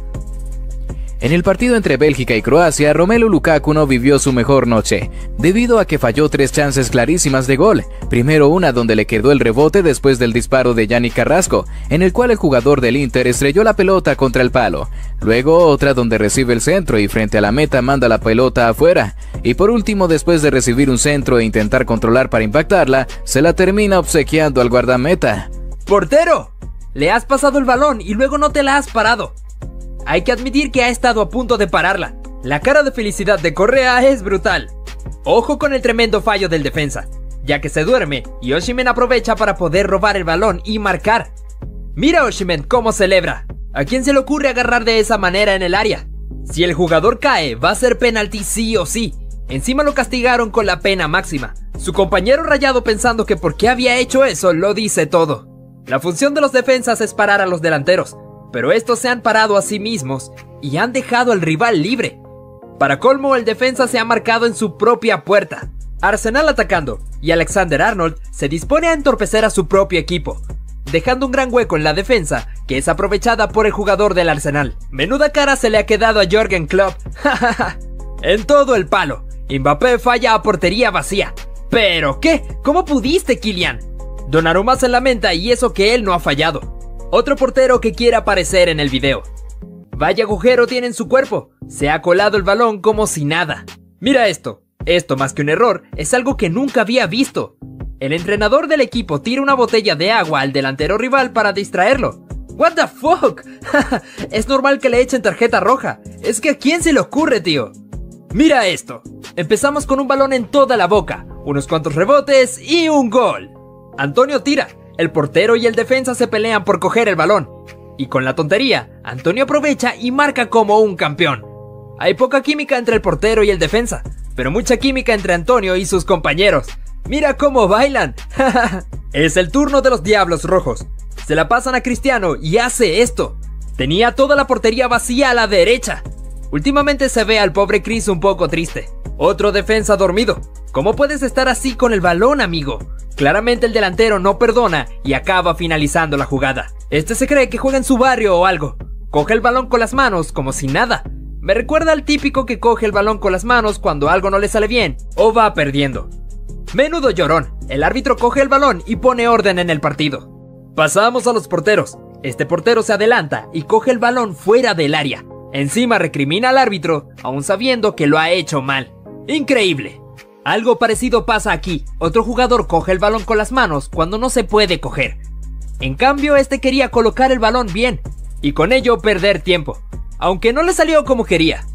En el partido entre Bélgica y Croacia, Romelu Lukaku no vivió su mejor noche, debido a que falló tres chances clarísimas de gol. Primero una donde le quedó el rebote después del disparo de Yannick Carrasco, en el cual el jugador del Inter estrelló la pelota contra el palo. Luego otra donde recibe el centro y frente a la meta manda la pelota afuera. Y por último, después de recibir un centro e intentar controlar para impactarla, se la termina obsequiando al guardameta. ¡Portero! Le has pasado el balón y luego no te la has parado. Hay que admitir que ha estado a punto de pararla. La cara de felicidad de Correa es brutal. Ojo con el tremendo fallo del defensa, ya que se duerme y Osimhen aprovecha para poder robar el balón y marcar. Mira Osimhen cómo celebra. ¿A quién se le ocurre agarrar de esa manera en el área? Si el jugador cae, va a ser penalti sí o sí. Encima lo castigaron con la pena máxima. Su compañero rayado pensando que por qué había hecho eso lo dice todo. La función de los defensas es parar a los delanteros, pero estos se han parado a sí mismos y han dejado al rival libre. Para colmo, el defensa se ha marcado en su propia puerta. Arsenal atacando y Alexander Arnold se dispone a entorpecer a su propio equipo, dejando un gran hueco en la defensa que es aprovechada por el jugador del Arsenal. Menuda cara se le ha quedado a Jürgen Klopp. En todo el palo, Mbappé falla a portería vacía. ¿Pero qué? ¿Cómo pudiste, Kylian? Donnarumma se lamenta y eso que él no ha fallado. Otro portero que quiere aparecer en el video. Vaya agujero tiene en su cuerpo. Se ha colado el balón como si nada. Mira esto. Esto más que un error es algo que nunca había visto. El entrenador del equipo tira una botella de agua al delantero rival para distraerlo. What the fuck. Es normal que le echen tarjeta roja. Es que a quién se le ocurre, tío. Mira esto. Empezamos con un balón en toda la boca, unos cuantos rebotes y un gol. Antonio tira. El portero y el defensa se pelean por coger el balón. Y con la tontería, Antonio aprovecha y marca como un campeón. Hay poca química entre el portero y el defensa, pero mucha química entre Antonio y sus compañeros. ¡Mira cómo bailan! Es el turno de los Diablos Rojos. Se la pasan a Cristiano y hace esto. Tenía toda la portería vacía a la derecha. Últimamente se ve al pobre Chris un poco triste. Otro defensa dormido. ¿Cómo puedes estar así con el balón, amigo? Claramente el delantero no perdona y acaba finalizando la jugada. Este se cree que juega en su barrio o algo. Coge el balón con las manos como si nada. Me recuerda al típico que coge el balón con las manos cuando algo no le sale bien o va perdiendo. Menudo llorón. El árbitro coge el balón y pone orden en el partido. Pasamos a los porteros. Este portero se adelanta y coge el balón fuera del área. Encima recrimina al árbitro, aún sabiendo que lo ha hecho mal. Increíble. Algo parecido pasa aquí. Otro jugador coge el balón con las manos cuando no se puede coger. En cambio, este quería colocar el balón bien y con ello perder tiempo, aunque no le salió como quería.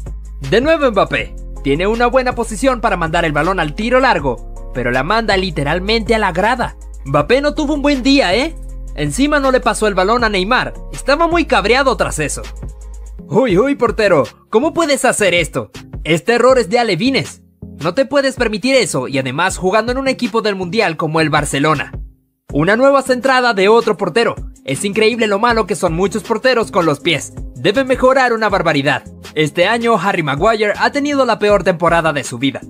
De nuevo Mbappé. Tiene una buena posición para mandar el balón al tiro largo, pero la manda literalmente a la grada. Mbappé no tuvo un buen día, ¿eh? Encima no le pasó el balón a Neymar. Estaba muy cabreado tras eso. Uy, uy, portero. ¿Cómo puedes hacer esto? Este error es de alevines. No te puedes permitir eso, y además jugando en un equipo del mundial como el Barcelona. Una nueva centrada de otro portero. Es increíble lo malo que son muchos porteros con los pies. Debe mejorar una barbaridad. Este año Harry Maguire ha tenido la peor temporada de su vida.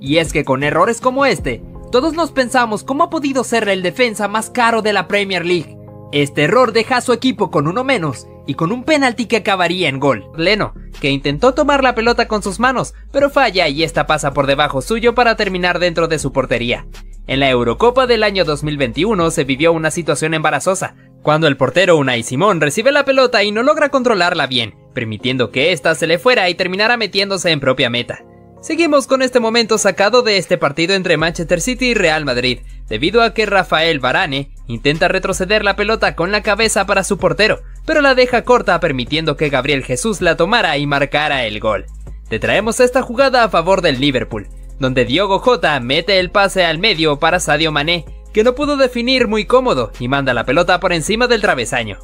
Y es que con errores como este, todos nos pensamos cómo ha podido ser el defensa más caro de la Premier League. Este error deja a su equipo con uno menos y con un penalti que acabaría en gol. Leno, que intentó tomar la pelota con sus manos, pero falla y esta pasa por debajo suyo para terminar dentro de su portería. En la Eurocopa del año dos mil veintiuno se vivió una situación embarazosa, cuando el portero Unai Simón recibe la pelota y no logra controlarla bien, permitiendo que ésta se le fuera y terminara metiéndose en propia meta. Seguimos con este momento sacado de este partido entre Manchester City y Real Madrid, debido a que Rafael Varane intenta retroceder la pelota con la cabeza para su portero, pero la deja corta permitiendo que Gabriel Jesús la tomara y marcara el gol. Te traemos esta jugada a favor del Liverpool, donde Diogo Jota mete el pase al medio para Sadio Mané, que no pudo definir muy cómodo y manda la pelota por encima del travesaño.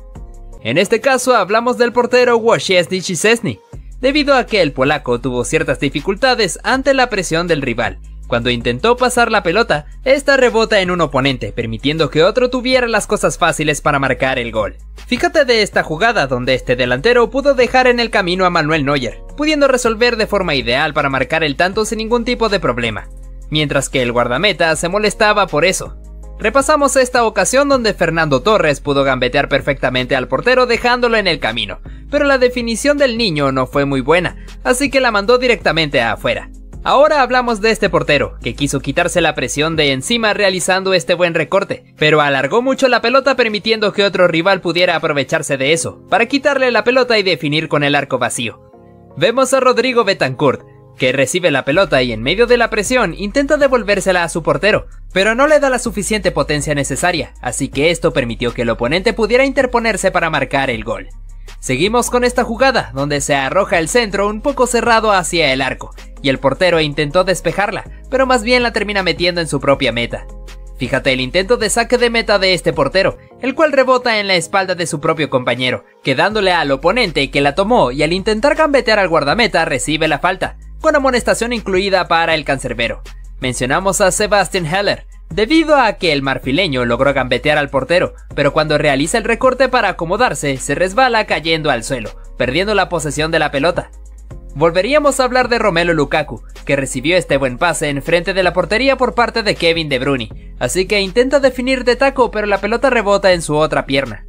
En este caso hablamos del portero Wojciech Szczesny, debido a que el polaco tuvo ciertas dificultades ante la presión del rival. Cuando intentó pasar la pelota, esta rebota en un oponente, permitiendo que otro tuviera las cosas fáciles para marcar el gol. Fíjate de esta jugada donde este delantero pudo dejar en el camino a Manuel Neuer, pudiendo resolver de forma ideal para marcar el tanto sin ningún tipo de problema, mientras que el guardameta se molestaba por eso. Repasamos esta ocasión donde Fernando Torres pudo gambetear perfectamente al portero dejándolo en el camino, pero la definición del niño no fue muy buena, así que la mandó directamente afuera. Ahora hablamos de este portero, que quiso quitarse la presión de encima realizando este buen recorte, pero alargó mucho la pelota permitiendo que otro rival pudiera aprovecharse de eso, para quitarle la pelota y definir con el arco vacío. Vemos a Rodrigo Betancourt, que recibe la pelota y en medio de la presión intenta devolvérsela a su portero, pero no le da la suficiente potencia necesaria, así que esto permitió que el oponente pudiera interponerse para marcar el gol. Seguimos con esta jugada, donde se arroja el centro un poco cerrado hacia el arco, y el portero intentó despejarla, pero más bien la termina metiendo en su propia meta. Fíjate el intento de saque de meta de este portero, el cual rebota en la espalda de su propio compañero, quedándole al oponente que la tomó y al intentar gambetear al guardameta recibe la falta, con amonestación incluida para el cancerbero. Mencionamos a Sebastián Heller, debido a que el marfileño logró gambetear al portero, pero cuando realiza el recorte para acomodarse, se resbala cayendo al suelo, perdiendo la posesión de la pelota. Volveríamos a hablar de Romelu Lukaku, que recibió este buen pase en frente de la portería por parte de Kevin De Bruyne, así que intenta definir de taco pero la pelota rebota en su otra pierna.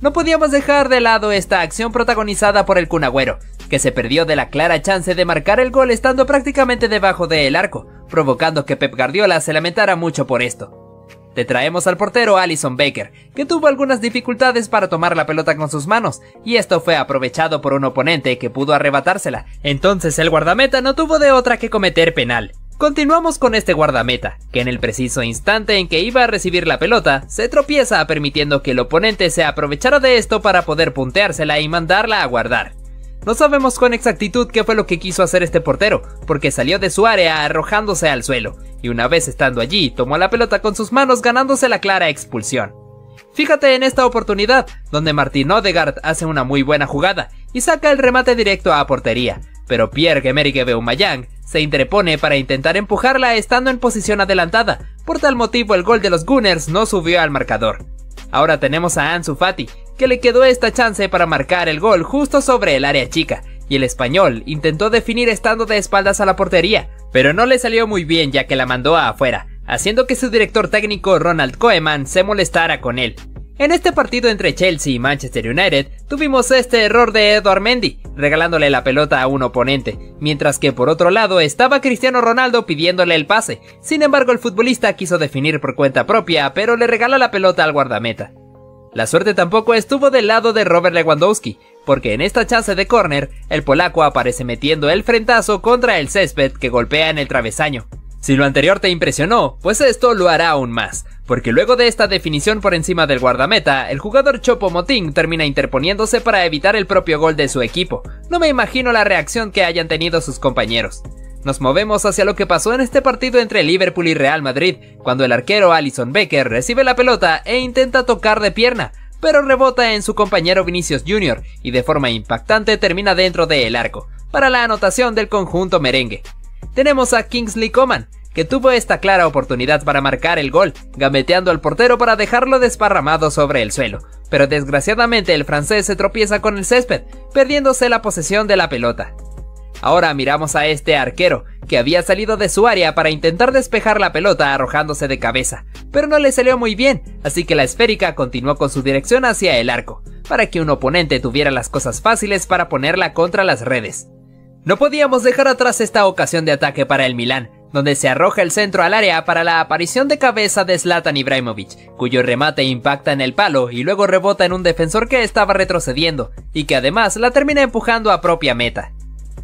No podíamos dejar de lado esta acción protagonizada por el Kun Agüero, que se perdió de la clara chance de marcar el gol estando prácticamente debajo del arco, provocando que Pep Guardiola se lamentara mucho por esto. Te traemos al portero Alison Becker, que tuvo algunas dificultades para tomar la pelota con sus manos, y esto fue aprovechado por un oponente que pudo arrebatársela, entonces el guardameta no tuvo de otra que cometer penal. Continuamos con este guardameta, que en el preciso instante en que iba a recibir la pelota, se tropieza permitiendo que el oponente se aprovechara de esto para poder punteársela y mandarla a guardar. No sabemos con exactitud qué fue lo que quiso hacer este portero, porque salió de su área arrojándose al suelo, y una vez estando allí, tomó la pelota con sus manos ganándose la clara expulsión. Fíjate en esta oportunidad, donde Martin Odegaard hace una muy buena jugada, y saca el remate directo a portería, pero Pierre-Emerick Aubameyang se interpone para intentar empujarla estando en posición adelantada, por tal motivo el gol de los Gunners no subió al marcador. Ahora tenemos a Ansu Fati, que le quedó esta chance para marcar el gol justo sobre el área chica, y el español intentó definir estando de espaldas a la portería, pero no le salió muy bien ya que la mandó a afuera, haciendo que su director técnico Ronald Koeman se molestara con él. En este partido entre Chelsea y Manchester United, tuvimos este error de Édouard Mendy, regalándole la pelota a un oponente, mientras que por otro lado estaba Cristiano Ronaldo pidiéndole el pase. Sin embargo, el futbolista quiso definir por cuenta propia, pero le regala la pelota al guardameta. La suerte tampoco estuvo del lado de Robert Lewandowski, porque en esta chance de córner, el polaco aparece metiendo el frentazo contra el césped que golpea en el travesaño. Si lo anterior te impresionó, pues esto lo hará aún más, porque luego de esta definición por encima del guardameta, el jugador Choupo-Moting termina interponiéndose para evitar el propio gol de su equipo. No me imagino la reacción que hayan tenido sus compañeros. Nos movemos hacia lo que pasó en este partido entre Liverpool y Real Madrid, cuando el arquero Alison Becker recibe la pelota e intenta tocar de pierna, pero rebota en su compañero Vinicius junior y de forma impactante termina dentro del arco, para la anotación del conjunto merengue. Tenemos a Kingsley Coman, que tuvo esta clara oportunidad para marcar el gol, gambeteando al portero para dejarlo desparramado sobre el suelo, pero desgraciadamente el francés se tropieza con el césped, perdiéndose la posesión de la pelota. Ahora miramos a este arquero, que había salido de su área para intentar despejar la pelota arrojándose de cabeza, pero no le salió muy bien, así que la esférica continuó con su dirección hacia el arco, para que un oponente tuviera las cosas fáciles para ponerla contra las redes. No podíamos dejar atrás esta ocasión de ataque para el Milán, donde se arroja el centro al área para la aparición de cabeza de Zlatan Ibrahimović, cuyo remate impacta en el palo y luego rebota en un defensor que estaba retrocediendo, y que además la termina empujando a propia meta.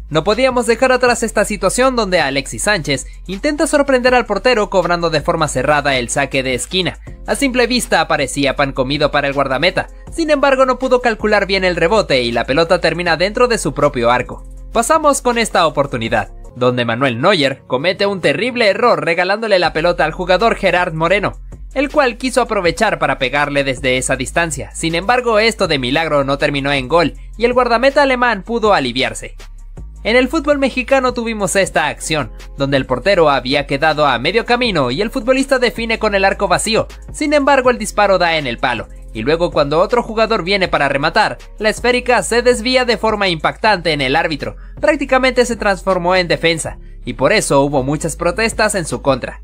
No podíamos dejar atrás esta situación donde Alexis Sánchez intenta sorprender al portero cobrando de forma cerrada el saque de esquina. A simple vista parecía pan comido para el guardameta, sin embargo no pudo calcular bien el rebote y la pelota termina dentro de su propio arco. Pasamos con esta oportunidad, donde Manuel Neuer comete un terrible error regalándole la pelota al jugador Gerard Moreno, el cual quiso aprovechar para pegarle desde esa distancia. Sin embargo, esto de milagro no terminó en gol y el guardameta alemán pudo aliviarse. En el fútbol mexicano tuvimos esta acción, donde el portero había quedado a medio camino y el futbolista define con el arco vacío, sin embargo el disparo da en el palo, y luego cuando otro jugador viene para rematar, la esférica se desvía de forma impactante en el árbitro, prácticamente se transformó en defensa, y por eso hubo muchas protestas en su contra.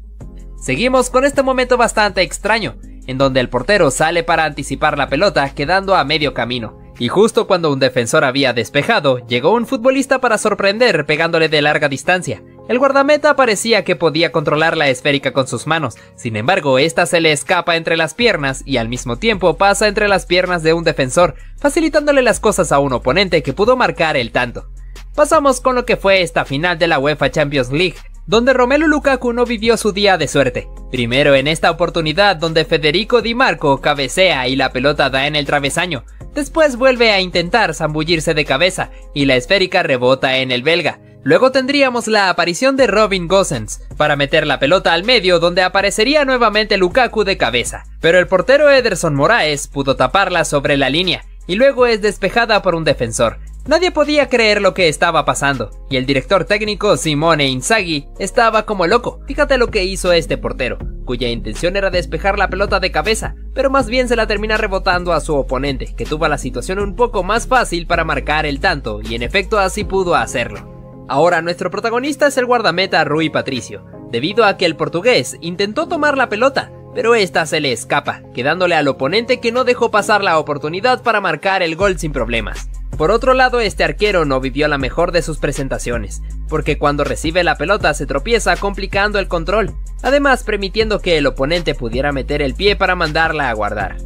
Seguimos con este momento bastante extraño, en donde el portero sale para anticipar la pelota quedando a medio camino. Y justo cuando un defensor había despejado, llegó un futbolista para sorprender pegándole de larga distancia. El guardameta parecía que podía controlar la esférica con sus manos, sin embargo esta se le escapa entre las piernas y al mismo tiempo pasa entre las piernas de un defensor, facilitándole las cosas a un oponente que pudo marcar el tanto. Pasamos con lo que fue esta final de la UEFA Champions League, donde Romelu Lukaku no vivió su día de suerte. Primero en esta oportunidad donde Federico Di Marco cabecea y la pelota da en el travesaño, después vuelve a intentar zambullirse de cabeza y la esférica rebota en el belga. Luego tendríamos la aparición de Robin Gosens para meter la pelota al medio donde aparecería nuevamente Lukaku de cabeza, pero el portero Ederson Moraes pudo taparla sobre la línea y luego es despejada por un defensor. Nadie podía creer lo que estaba pasando y el director técnico Simone Inzaghi estaba como loco. Fíjate lo que hizo este portero, cuya intención era despejar la pelota de cabeza, pero más bien se la termina rebotando a su oponente, que tuvo la situación un poco más fácil para marcar el tanto y en efecto así pudo hacerlo. Ahora nuestro protagonista es el guardameta Rui Patricio, debido a que el portugués intentó tomar la pelota, pero esta se le escapa, quedándole al oponente que no dejó pasar la oportunidad para marcar el gol sin problemas. Por otro lado, este arquero no vivió la mejor de sus presentaciones, porque cuando recibe la pelota se tropieza complicando el control, además permitiendo que el oponente pudiera meter el pie para mandarla a guardar.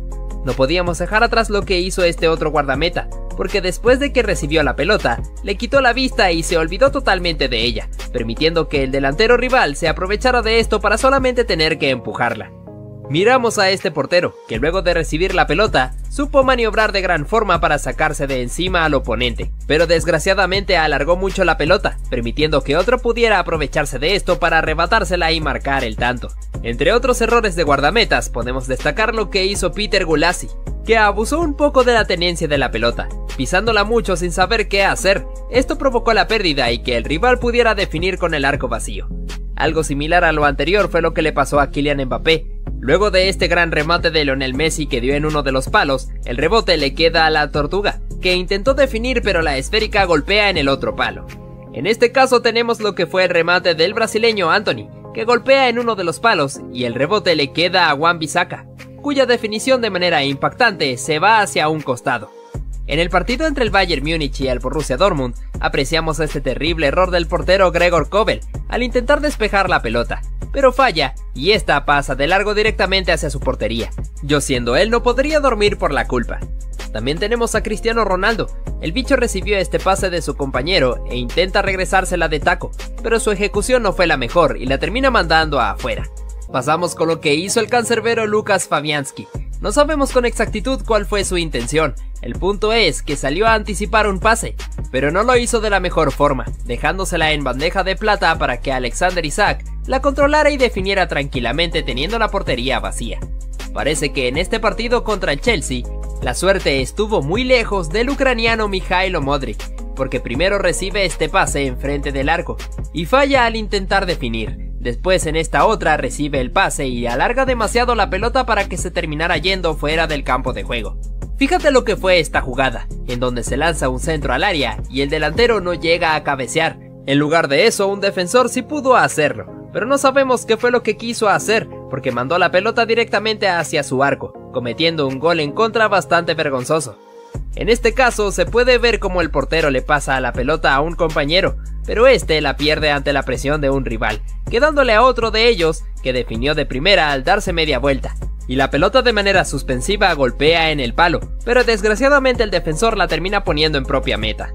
No podíamos dejar atrás lo que hizo este otro guardameta, porque después de que recibió la pelota, le quitó la vista y se olvidó totalmente de ella, permitiendo que el delantero rival se aprovechara de esto para solamente tener que empujarla. Miramos a este portero, que luego de recibir la pelota, supo maniobrar de gran forma para sacarse de encima al oponente, pero desgraciadamente alargó mucho la pelota, permitiendo que otro pudiera aprovecharse de esto para arrebatársela y marcar el tanto. Entre otros errores de guardametas, podemos destacar lo que hizo Peter Gulassi, que abusó un poco de la tenencia de la pelota, pisándola mucho sin saber qué hacer. Esto provocó la pérdida y que el rival pudiera definir con el arco vacío. Algo similar a lo anterior fue lo que le pasó a Kylian Mbappé. Luego de este gran remate de Lionel Messi que dio en uno de los palos, el rebote le queda a la Tortuga, que intentó definir pero la esférica golpea en el otro palo. En este caso tenemos lo que fue el remate del brasileño Anthony, que golpea en uno de los palos y el rebote le queda a Wan-Bissaka, cuya definición de manera impactante se va hacia un costado. En el partido entre el Bayern Múnich y el Borussia Dortmund, apreciamos este terrible error del portero Gregor Kobel al intentar despejar la pelota, pero falla y esta pasa de largo directamente hacia su portería. Yo siendo él no podría dormir por la culpa. También tenemos a Cristiano Ronaldo. El bicho recibió este pase de su compañero e intenta regresársela de taco, pero su ejecución no fue la mejor y la termina mandando a afuera. Pasamos con lo que hizo el cancerbero Lukas Fabianski. No sabemos con exactitud cuál fue su intención, el punto es que salió a anticipar un pase, pero no lo hizo de la mejor forma, dejándosela en bandeja de plata para que Alexander Isak la controlara y definiera tranquilamente teniendo la portería vacía. Parece que en este partido contra el Chelsea, la suerte estuvo muy lejos del ucraniano Mijailo Modric, porque primero recibe este pase enfrente del arco y falla al intentar definir. Después en esta otra recibe el pase y alarga demasiado la pelota para que se terminara yendo fuera del campo de juego. Fíjate lo que fue esta jugada, en donde se lanza un centro al área y el delantero no llega a cabecear. En lugar de eso, un defensor sí pudo hacerlo, pero no sabemos qué fue lo que quiso hacer, porque mandó la pelota directamente hacia su arco, cometiendo un gol en contra bastante vergonzoso. En este caso se puede ver cómo el portero le pasa a la pelota a un compañero, pero este la pierde ante la presión de un rival, quedándole a otro de ellos que definió de primera al darse media vuelta, y la pelota de manera suspensiva golpea en el palo, pero desgraciadamente el defensor la termina poniendo en propia meta.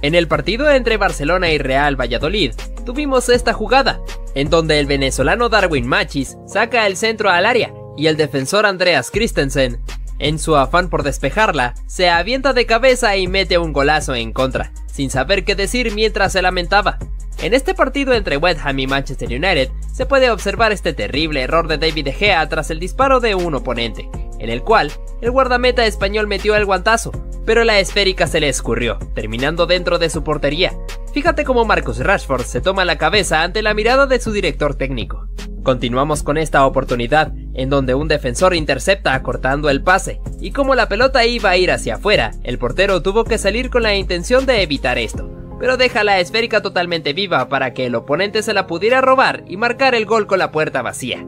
En el partido entre Barcelona y Real Valladolid tuvimos esta jugada, en donde el venezolano Darwin Machis saca el centro al área y el defensor Andreas Christensen, en su afán por despejarla, se avienta de cabeza y mete un golazo en contra, sin saber qué decir mientras se lamentaba. En este partido entre West Ham y Manchester United, se puede observar este terrible error de David De Gea tras el disparo de un oponente, en el cual el guardameta español metió el guantazo, pero la esférica se le escurrió, terminando dentro de su portería. Fíjate cómo Marcus Rashford se toma la cabeza ante la mirada de su director técnico. Continuamos con esta oportunidad, en donde un defensor intercepta cortando el pase, y como la pelota iba a ir hacia afuera, el portero tuvo que salir con la intención de evitar esto, pero deja la esférica totalmente viva para que el oponente se la pudiera robar y marcar el gol con la puerta vacía.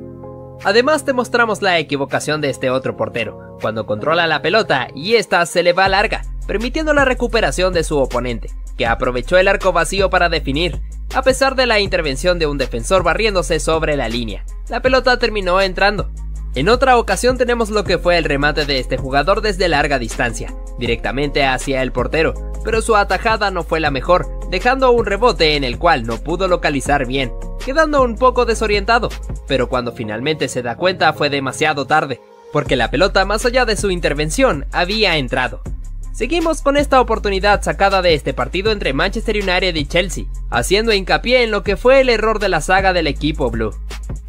Además te mostramos la equivocación de este otro portero, cuando controla la pelota y esta se le va larga, permitiendo la recuperación de su oponente, que aprovechó el arco vacío para definir, a pesar de la intervención de un defensor barriéndose sobre la línea. La pelota terminó entrando. En otra ocasión tenemos lo que fue el remate de este jugador desde larga distancia, directamente hacia el portero, pero su atajada no fue la mejor, dejando un rebote en el cual no pudo localizar bien, quedando un poco desorientado, pero cuando finalmente se da cuenta fue demasiado tarde, porque la pelota más allá de su intervención había entrado. Seguimos con esta oportunidad sacada de este partido entre Manchester United y Chelsea, haciendo hincapié en lo que fue el error de la saga del equipo blue,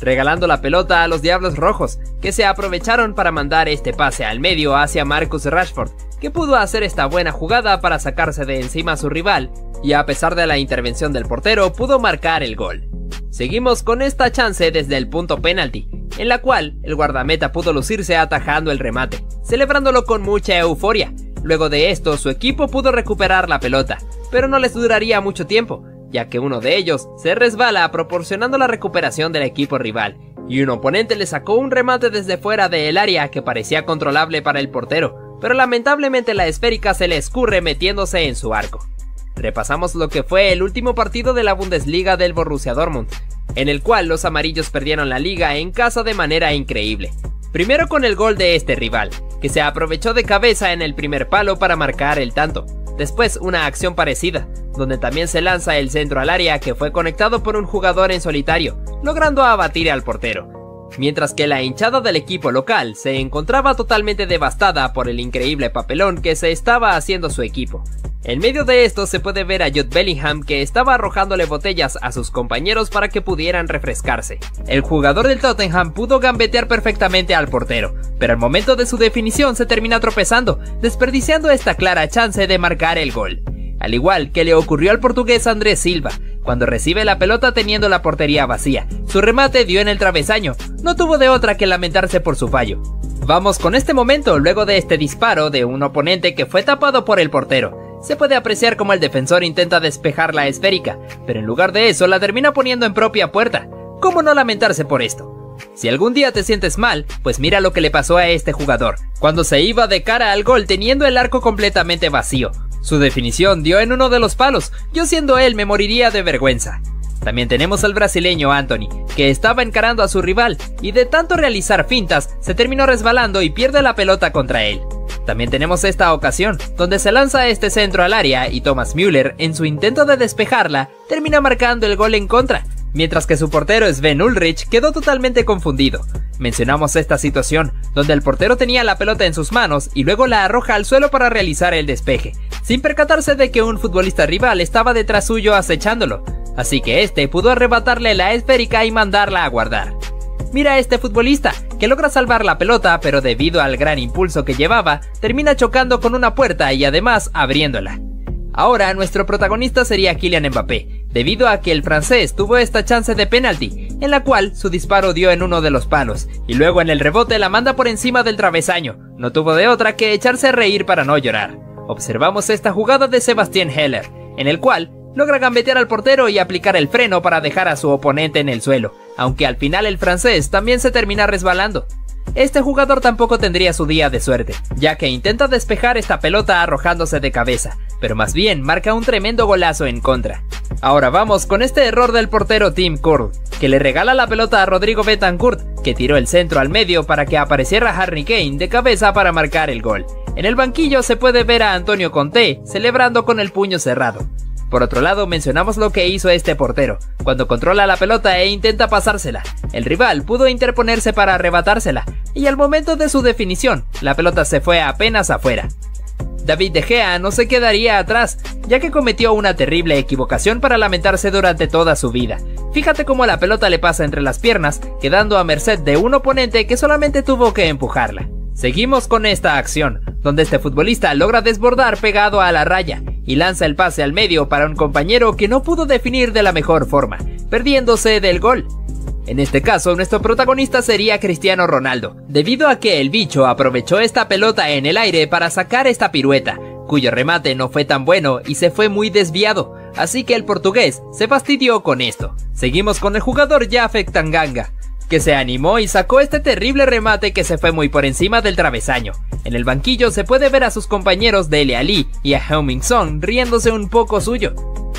regalando la pelota a los Diablos Rojos, que se aprovecharon para mandar este pase al medio hacia Marcus Rashford, que pudo hacer esta buena jugada para sacarse de encima a su rival, y a pesar de la intervención del portero pudo marcar el gol. Seguimos con esta chance desde el punto penalti, en la cual el guardameta pudo lucirse atajando el remate, celebrándolo con mucha euforia. Luego de esto su equipo pudo recuperar la pelota, pero no les duraría mucho tiempo, ya que uno de ellos se resbala proporcionando la recuperación del equipo rival, y un oponente le sacó un remate desde fuera del área que parecía controlable para el portero, pero lamentablemente la esférica se le escurre metiéndose en su arco. Repasamos lo que fue el último partido de la Bundesliga del Borussia Dortmund, en el cual los amarillos perdieron la liga en casa de manera increíble. Primero con el gol de este rival, que se aprovechó de cabeza en el primer palo para marcar el tanto. Después una acción parecida, donde también se lanza el centro al área que fue conectado por un jugador en solitario, logrando abatir al portero. Mientras que la hinchada del equipo local se encontraba totalmente devastada por el increíble papelón que se estaba haciendo su equipo. En medio de esto se puede ver a Jude Bellingham, que estaba arrojándole botellas a sus compañeros para que pudieran refrescarse. El jugador del Tottenham pudo gambetear perfectamente al portero, pero al momento de su definición se termina tropezando, desperdiciando esta clara chance de marcar el gol. Al igual que le ocurrió al portugués Andrés Silva, cuando recibe la pelota teniendo la portería vacía, su remate dio en el travesaño, no tuvo de otra que lamentarse por su fallo. Vamos con este momento luego de este disparo de un oponente que fue tapado por el portero. Se puede apreciar como el defensor intenta despejar la esférica, pero en lugar de eso la termina poniendo en propia puerta. ¿Cómo no lamentarse por esto? Si algún día te sientes mal, pues mira lo que le pasó a este jugador, cuando se iba de cara al gol teniendo el arco completamente vacío. Su definición dio en uno de los palos, yo siendo él me moriría de vergüenza. También tenemos al brasileño Anthony, que estaba encarando a su rival, y de tanto realizar fintas, se terminó resbalando y pierde la pelota contra él. También tenemos esta ocasión, donde se lanza este centro al área y Thomas Müller, en su intento de despejarla, termina marcando el gol en contra, mientras que su portero Sven Ulreich quedó totalmente confundido. Mencionamos esta situación, donde el portero tenía la pelota en sus manos y luego la arroja al suelo para realizar el despeje, sin percatarse de que un futbolista rival estaba detrás suyo acechándolo, así que este pudo arrebatarle la esférica y mandarla a guardar. Mira a este futbolista, que logra salvar la pelota, pero debido al gran impulso que llevaba, termina chocando con una puerta y además abriéndola. Ahora nuestro protagonista sería Kylian Mbappé, debido a que el francés tuvo esta chance de penalti, en la cual su disparo dio en uno de los palos, y luego en el rebote la manda por encima del travesaño, no tuvo de otra que echarse a reír para no llorar. Observamos esta jugada de Sebastián Heller, en el cual logra gambetear al portero y aplicar el freno para dejar a su oponente en el suelo, aunque al final el francés también se termina resbalando. Este jugador tampoco tendría su día de suerte, ya que intenta despejar esta pelota arrojándose de cabeza, pero más bien marca un tremendo golazo en contra. Ahora vamos con este error del portero Tim Curl, que le regala la pelota a Rodrigo Betancourt, que tiró el centro al medio para que apareciera Harry Kane de cabeza para marcar el gol. En el banquillo se puede ver a Antonio Conte celebrando con el puño cerrado. Por otro lado mencionamos lo que hizo este portero, cuando controla la pelota e intenta pasársela, el rival pudo interponerse para arrebatársela, y al momento de su definición, la pelota se fue apenas afuera. David De Gea no se quedaría atrás, ya que cometió una terrible equivocación para lamentarse durante toda su vida. Fíjate cómo la pelota le pasa entre las piernas, quedando a merced de un oponente que solamente tuvo que empujarla. Seguimos con esta acción, donde este futbolista logra desbordar pegado a la raya y lanza el pase al medio para un compañero que no pudo definir de la mejor forma, perdiéndose del gol. En este caso nuestro protagonista sería Cristiano Ronaldo, debido a que el bicho aprovechó esta pelota en el aire para sacar esta pirueta, cuyo remate no fue tan bueno y se fue muy desviado, así que el portugués se fastidió con esto. Seguimos con el jugador Jafet Tanganga, que se animó y sacó este terrible remate que se fue muy por encima del travesaño. En el banquillo se puede ver a sus compañeros Dele Alli y a Heung-min Son riéndose un poco suyo.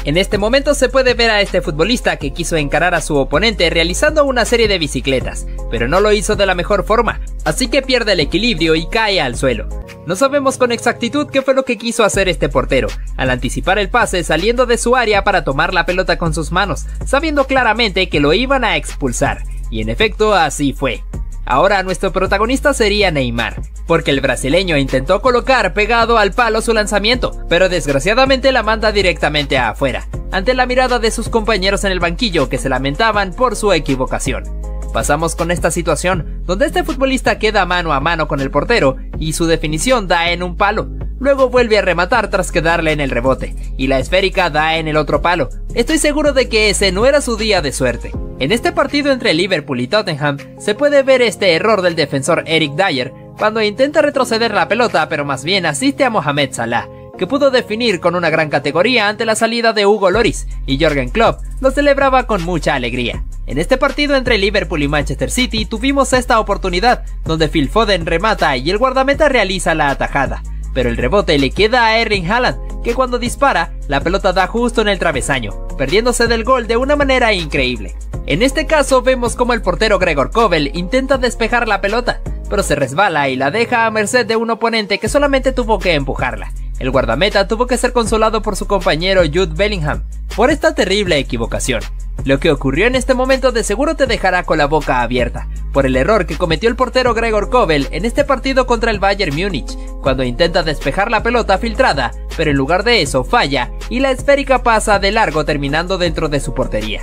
En este momento se puede ver a este futbolista que quiso encarar a su oponente realizando una serie de bicicletas, pero no lo hizo de la mejor forma, así que pierde el equilibrio y cae al suelo. No sabemos con exactitud qué fue lo que quiso hacer este portero, al anticipar el pase saliendo de su área para tomar la pelota con sus manos, sabiendo claramente que lo iban a expulsar, y en efecto así fue. Ahora nuestro protagonista sería Neymar, porque el brasileño intentó colocar pegado al palo su lanzamiento, pero desgraciadamente la manda directamente afuera, ante la mirada de sus compañeros en el banquillo que se lamentaban por su equivocación. Pasamos con esta situación, donde este futbolista queda mano a mano con el portero y su definición da en un palo, luego vuelve a rematar tras quedarle en el rebote, y la esférica da en el otro palo. Estoy seguro de que ese no era su día de suerte. En este partido entre Liverpool y Tottenham se puede ver este error del defensor Eric Dyer cuando intenta retroceder la pelota, pero más bien asiste a Mohamed Salah, que pudo definir con una gran categoría ante la salida de Hugo Lloris, y Jürgen Klopp lo celebraba con mucha alegría. En este partido entre Liverpool y Manchester City tuvimos esta oportunidad donde Phil Foden remata y el guardameta realiza la atajada, pero el rebote le queda a Erling Haaland, que cuando dispara la pelota da justo en el travesaño, perdiéndose del gol de una manera increíble. En este caso vemos como el portero Gregor Kobel intenta despejar la pelota, pero se resbala y la deja a merced de un oponente que solamente tuvo que empujarla. El guardameta tuvo que ser consolado por su compañero Jude Bellingham por esta terrible equivocación. Lo que ocurrió en este momento de seguro te dejará con la boca abierta, por el error que cometió el portero Gregor Kobel en este partido contra el Bayern Múnich, cuando intenta despejar la pelota filtrada, pero en lugar de eso falla y la esférica pasa de largo terminando dentro de su portería.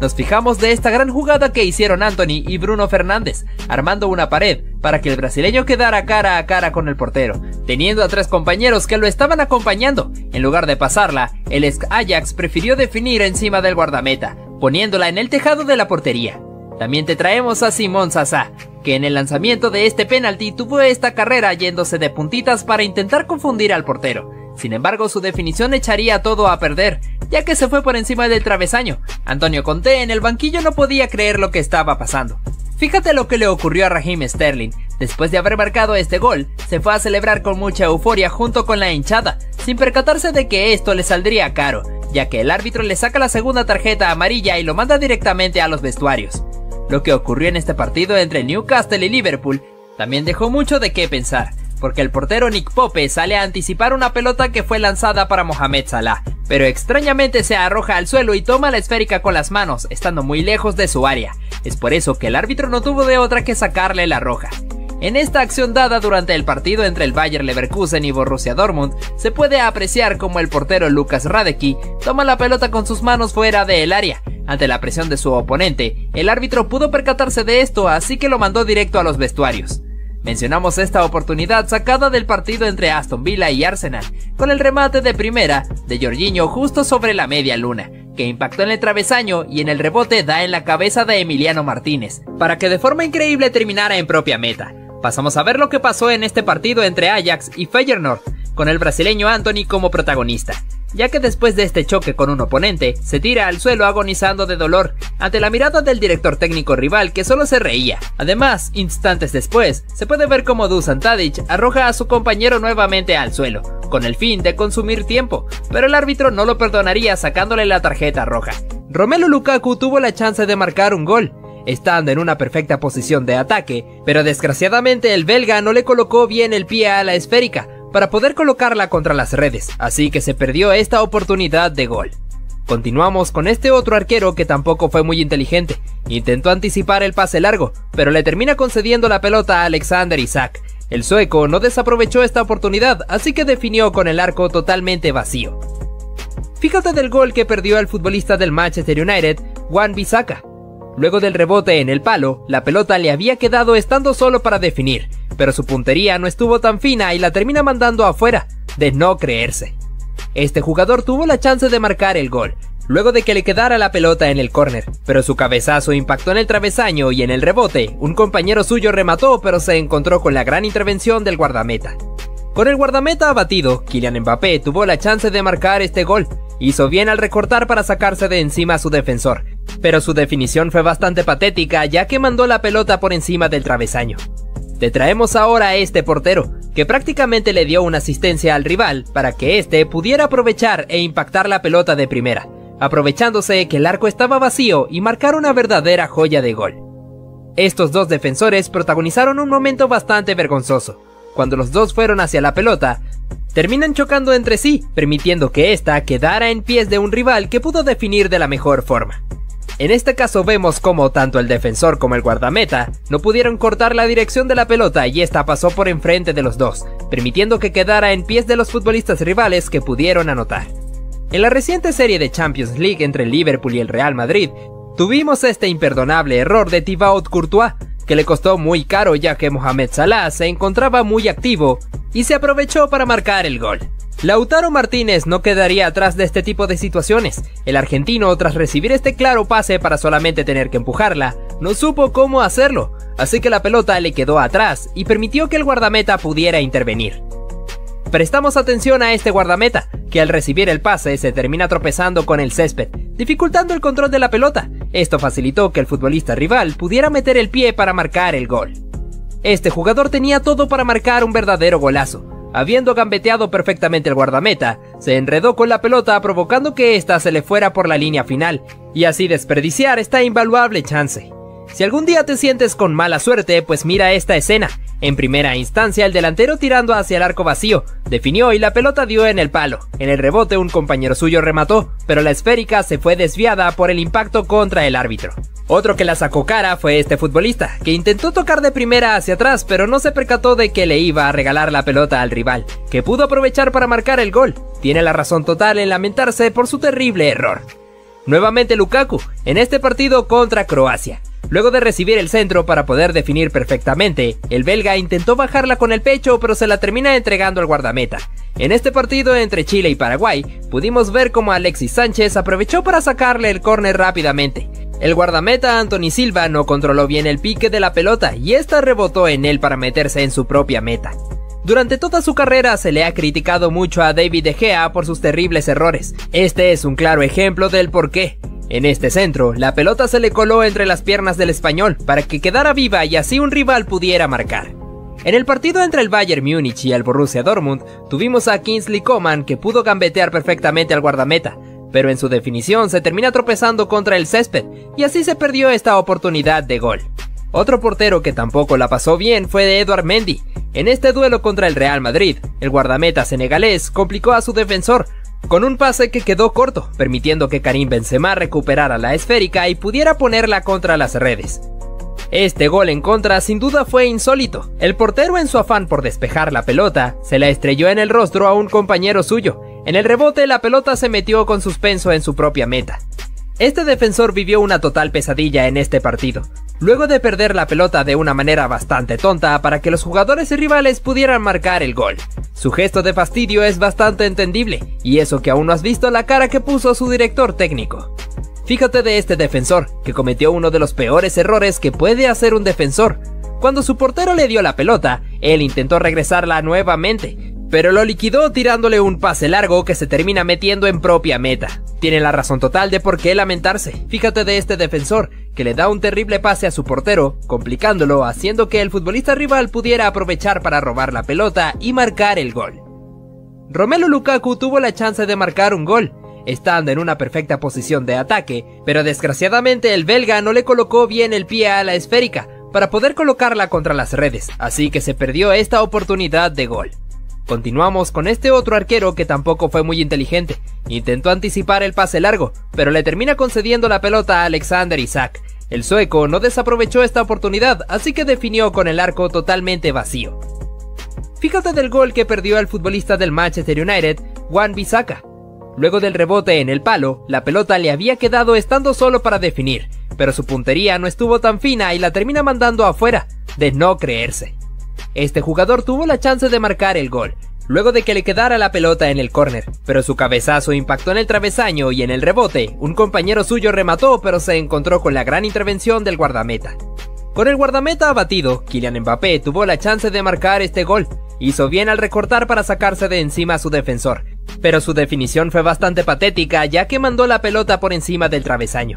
Nos fijamos de esta gran jugada que hicieron Antony y Bruno Fernández, armando una pared para que el brasileño quedara cara a cara con el portero, teniendo a tres compañeros que lo estaban acompañando. En lugar de pasarla, el ex Ajax prefirió definir encima del guardameta, poniéndola en el tejado de la portería. También te traemos a Simón Sassá, que en el lanzamiento de este penalti tuvo esta carrera yéndose de puntitas para intentar confundir al portero. Sin embargo, su definición echaría todo a perder, ya que se fue por encima del travesaño. Antonio Conte en el banquillo no podía creer lo que estaba pasando. Fíjate lo que le ocurrió a Raheem Sterling. Después de haber marcado este gol, se fue a celebrar con mucha euforia junto con la hinchada, sin percatarse de que esto le saldría caro, ya que el árbitro le saca la segunda tarjeta amarilla y lo manda directamente a los vestuarios. Lo que ocurrió en este partido entre Newcastle y Liverpool también dejó mucho de qué pensar, porque el portero Nick Pope sale a anticipar una pelota que fue lanzada para Mohamed Salah, pero extrañamente se arroja al suelo y toma la esférica con las manos, estando muy lejos de su área. Es por eso que el árbitro no tuvo de otra que sacarle la roja. En esta acción dada durante el partido entre el Bayer Leverkusen y Borussia Dortmund, se puede apreciar como el portero Lucas Radecki toma la pelota con sus manos fuera del área. Ante la presión de su oponente, el árbitro pudo percatarse de esto, así que lo mandó directo a los vestuarios. Mencionamos esta oportunidad sacada del partido entre Aston Villa y Arsenal, con el remate de primera de Jorginho justo sobre la media luna, que impactó en el travesaño y en el rebote da en la cabeza de Emiliano Martínez, para que de forma increíble terminara en propia meta. Pasamos a ver lo que pasó en este partido entre Ajax y Feyenoord, con el brasileño Antony como protagonista, ya que después de este choque con un oponente, se tira al suelo agonizando de dolor, ante la mirada del director técnico rival que solo se reía. Además, instantes después, se puede ver cómo Dusan Tadic arroja a su compañero nuevamente al suelo, con el fin de consumir tiempo, pero el árbitro no lo perdonaría sacándole la tarjeta roja. Romelu Lukaku tuvo la chance de marcar un gol, estando en una perfecta posición de ataque, pero desgraciadamente el belga no le colocó bien el pie a la esférica, para poder colocarla contra las redes, así que se perdió esta oportunidad de gol. Continuamos con este otro arquero que tampoco fue muy inteligente, intentó anticipar el pase largo, pero le termina concediendo la pelota a Alexander Isak. El sueco no desaprovechó esta oportunidad, así que definió con el arco totalmente vacío. Fíjate del gol que perdió el futbolista del Manchester United, Wan-Bissaka. Luego del rebote en el palo, la pelota le había quedado estando solo para definir, pero su puntería no estuvo tan fina y la termina mandando afuera, de no creerse. Este jugador tuvo la chance de marcar el gol, luego de que le quedara la pelota en el córner, pero su cabezazo impactó en el travesaño y en el rebote, un compañero suyo remató pero se encontró con la gran intervención del guardameta. Con el guardameta abatido, Kylian Mbappé tuvo la chance de marcar este gol, hizo bien al recortar para sacarse de encima a su defensor, pero su definición fue bastante patética, ya que mandó la pelota por encima del travesaño. Te traemos ahora a este portero, que prácticamente le dio una asistencia al rival para que este pudiera aprovechar e impactar la pelota de primera, aprovechándose que el arco estaba vacío y marcar una verdadera joya de gol. Estos dos defensores protagonizaron un momento bastante vergonzoso. Cuando los dos fueron hacia la pelota, terminan chocando entre sí, permitiendo que ésta quedara en pies de un rival que pudo definir de la mejor forma. En este caso vemos cómo tanto el defensor como el guardameta no pudieron cortar la dirección de la pelota y esta pasó por enfrente de los dos, permitiendo que quedara en pies de los futbolistas rivales que pudieron anotar. En la reciente serie de Champions League entre el Liverpool y el Real Madrid, tuvimos este imperdonable error de Thibaut Courtois, que le costó muy caro ya que Mohamed Salah se encontraba muy activo y se aprovechó para marcar el gol. Lautaro Martínez no quedaría atrás de este tipo de situaciones. El argentino, tras recibir este claro pase para solamente tener que empujarla, no supo cómo hacerlo, así que la pelota le quedó atrás y permitió que el guardameta pudiera intervenir. Prestamos atención a este guardameta, que al recibir el pase se termina tropezando con el césped, dificultando el control de la pelota. Esto facilitó que el futbolista rival pudiera meter el pie para marcar el gol. Este jugador tenía todo para marcar un verdadero golazo. Habiendo gambeteado perfectamente el guardameta, se enredó con la pelota provocando que ésta se le fuera por la línea final y así desperdiciar esta invaluable chance. Si algún día te sientes con mala suerte, pues mira esta escena. En primera instancia, el delantero tirando hacia el arco vacío, definió y la pelota dio en el palo. En el rebote un compañero suyo remató, pero la esférica se fue desviada por el impacto contra el árbitro. Otro que la sacó cara fue este futbolista, que intentó tocar de primera hacia atrás, pero no se percató de que le iba a regalar la pelota al rival, que pudo aprovechar para marcar el gol. Tiene la razón total en lamentarse por su terrible error. Nuevamente Lukaku, en este partido contra Croacia. Luego de recibir el centro para poder definir perfectamente, el belga intentó bajarla con el pecho, pero se la termina entregando al guardameta. En este partido entre Chile y Paraguay, pudimos ver cómo Alexis Sánchez aprovechó para sacarle el córner rápidamente. El guardameta Anthony Silva no controló bien el pique de la pelota y esta rebotó en él para meterse en su propia meta. Durante toda su carrera se le ha criticado mucho a David De Gea por sus terribles errores. Este es un claro ejemplo del porqué. En este centro, la pelota se le coló entre las piernas del español para que quedara viva y así un rival pudiera marcar. En el partido entre el Bayern Múnich y el Borussia Dortmund, tuvimos a Kingsley Coman, que pudo gambetear perfectamente al guardameta, pero en su definición se termina tropezando contra el césped y así se perdió esta oportunidad de gol. Otro portero que tampoco la pasó bien fue de Édouard Mendy. En este duelo contra el Real Madrid, el guardameta senegalés complicó a su defensor con un pase que quedó corto, permitiendo que Karim Benzema recuperara la esférica y pudiera ponerla contra las redes. Este gol en contra sin duda fue insólito. El portero, en su afán por despejar la pelota, se la estrelló en el rostro a un compañero suyo. En el rebote, la pelota se metió con suspenso en su propia meta. Este defensor vivió una total pesadilla en este partido, luego de perder la pelota de una manera bastante tonta para que los jugadores y rivales pudieran marcar el gol. Su gesto de fastidio es bastante entendible, y eso que aún no has visto la cara que puso su director técnico. Fíjate de este defensor, que cometió uno de los peores errores que puede hacer un defensor. Cuando su portero le dio la pelota, él intentó regresarla nuevamente, pero lo liquidó tirándole un pase largo que se termina metiendo en propia meta. Tiene la razón total de por qué lamentarse. Fíjate de este defensor, que le da un terrible pase a su portero, complicándolo, haciendo que el futbolista rival pudiera aprovechar para robar la pelota y marcar el gol. Romelu Lukaku tuvo la chance de marcar un gol, estando en una perfecta posición de ataque, pero desgraciadamente el belga no le colocó bien el pie a la esférica para poder colocarla contra las redes, así que se perdió esta oportunidad de gol. Continuamos con este otro arquero que tampoco fue muy inteligente. Intentó anticipar el pase largo, pero le termina concediendo la pelota a Alexander Isak. El sueco no desaprovechó esta oportunidad, así que definió con el arco totalmente vacío. Fíjate del gol que perdió el futbolista del Manchester United, Wan-Bissaka. Luego del rebote en el palo, la pelota le había quedado estando solo para definir, pero su puntería no estuvo tan fina y la termina mandando afuera, de no creerse. Este jugador tuvo la chance de marcar el gol, luego de que le quedara la pelota en el córner, pero su cabezazo impactó en el travesaño y en el rebote, un compañero suyo remató, pero se encontró con la gran intervención del guardameta. Con el guardameta abatido, Kylian Mbappé tuvo la chance de marcar este gol. Hizo bien al recortar para sacarse de encima a su defensor, pero su definición fue bastante patética ya que mandó la pelota por encima del travesaño.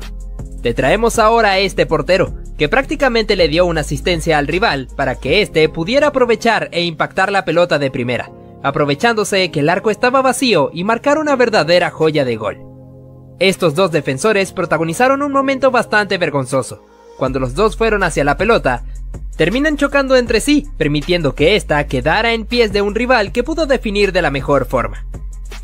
Te traemos ahora a este portero, que prácticamente le dio una asistencia al rival para que este pudiera aprovechar e impactar la pelota de primera, aprovechándose que el arco estaba vacío y marcar una verdadera joya de gol. Estos dos defensores protagonizaron un momento bastante vergonzoso. Cuando los dos fueron hacia la pelota, terminan chocando entre sí, permitiendo que ésta quedara en pies de un rival que pudo definir de la mejor forma.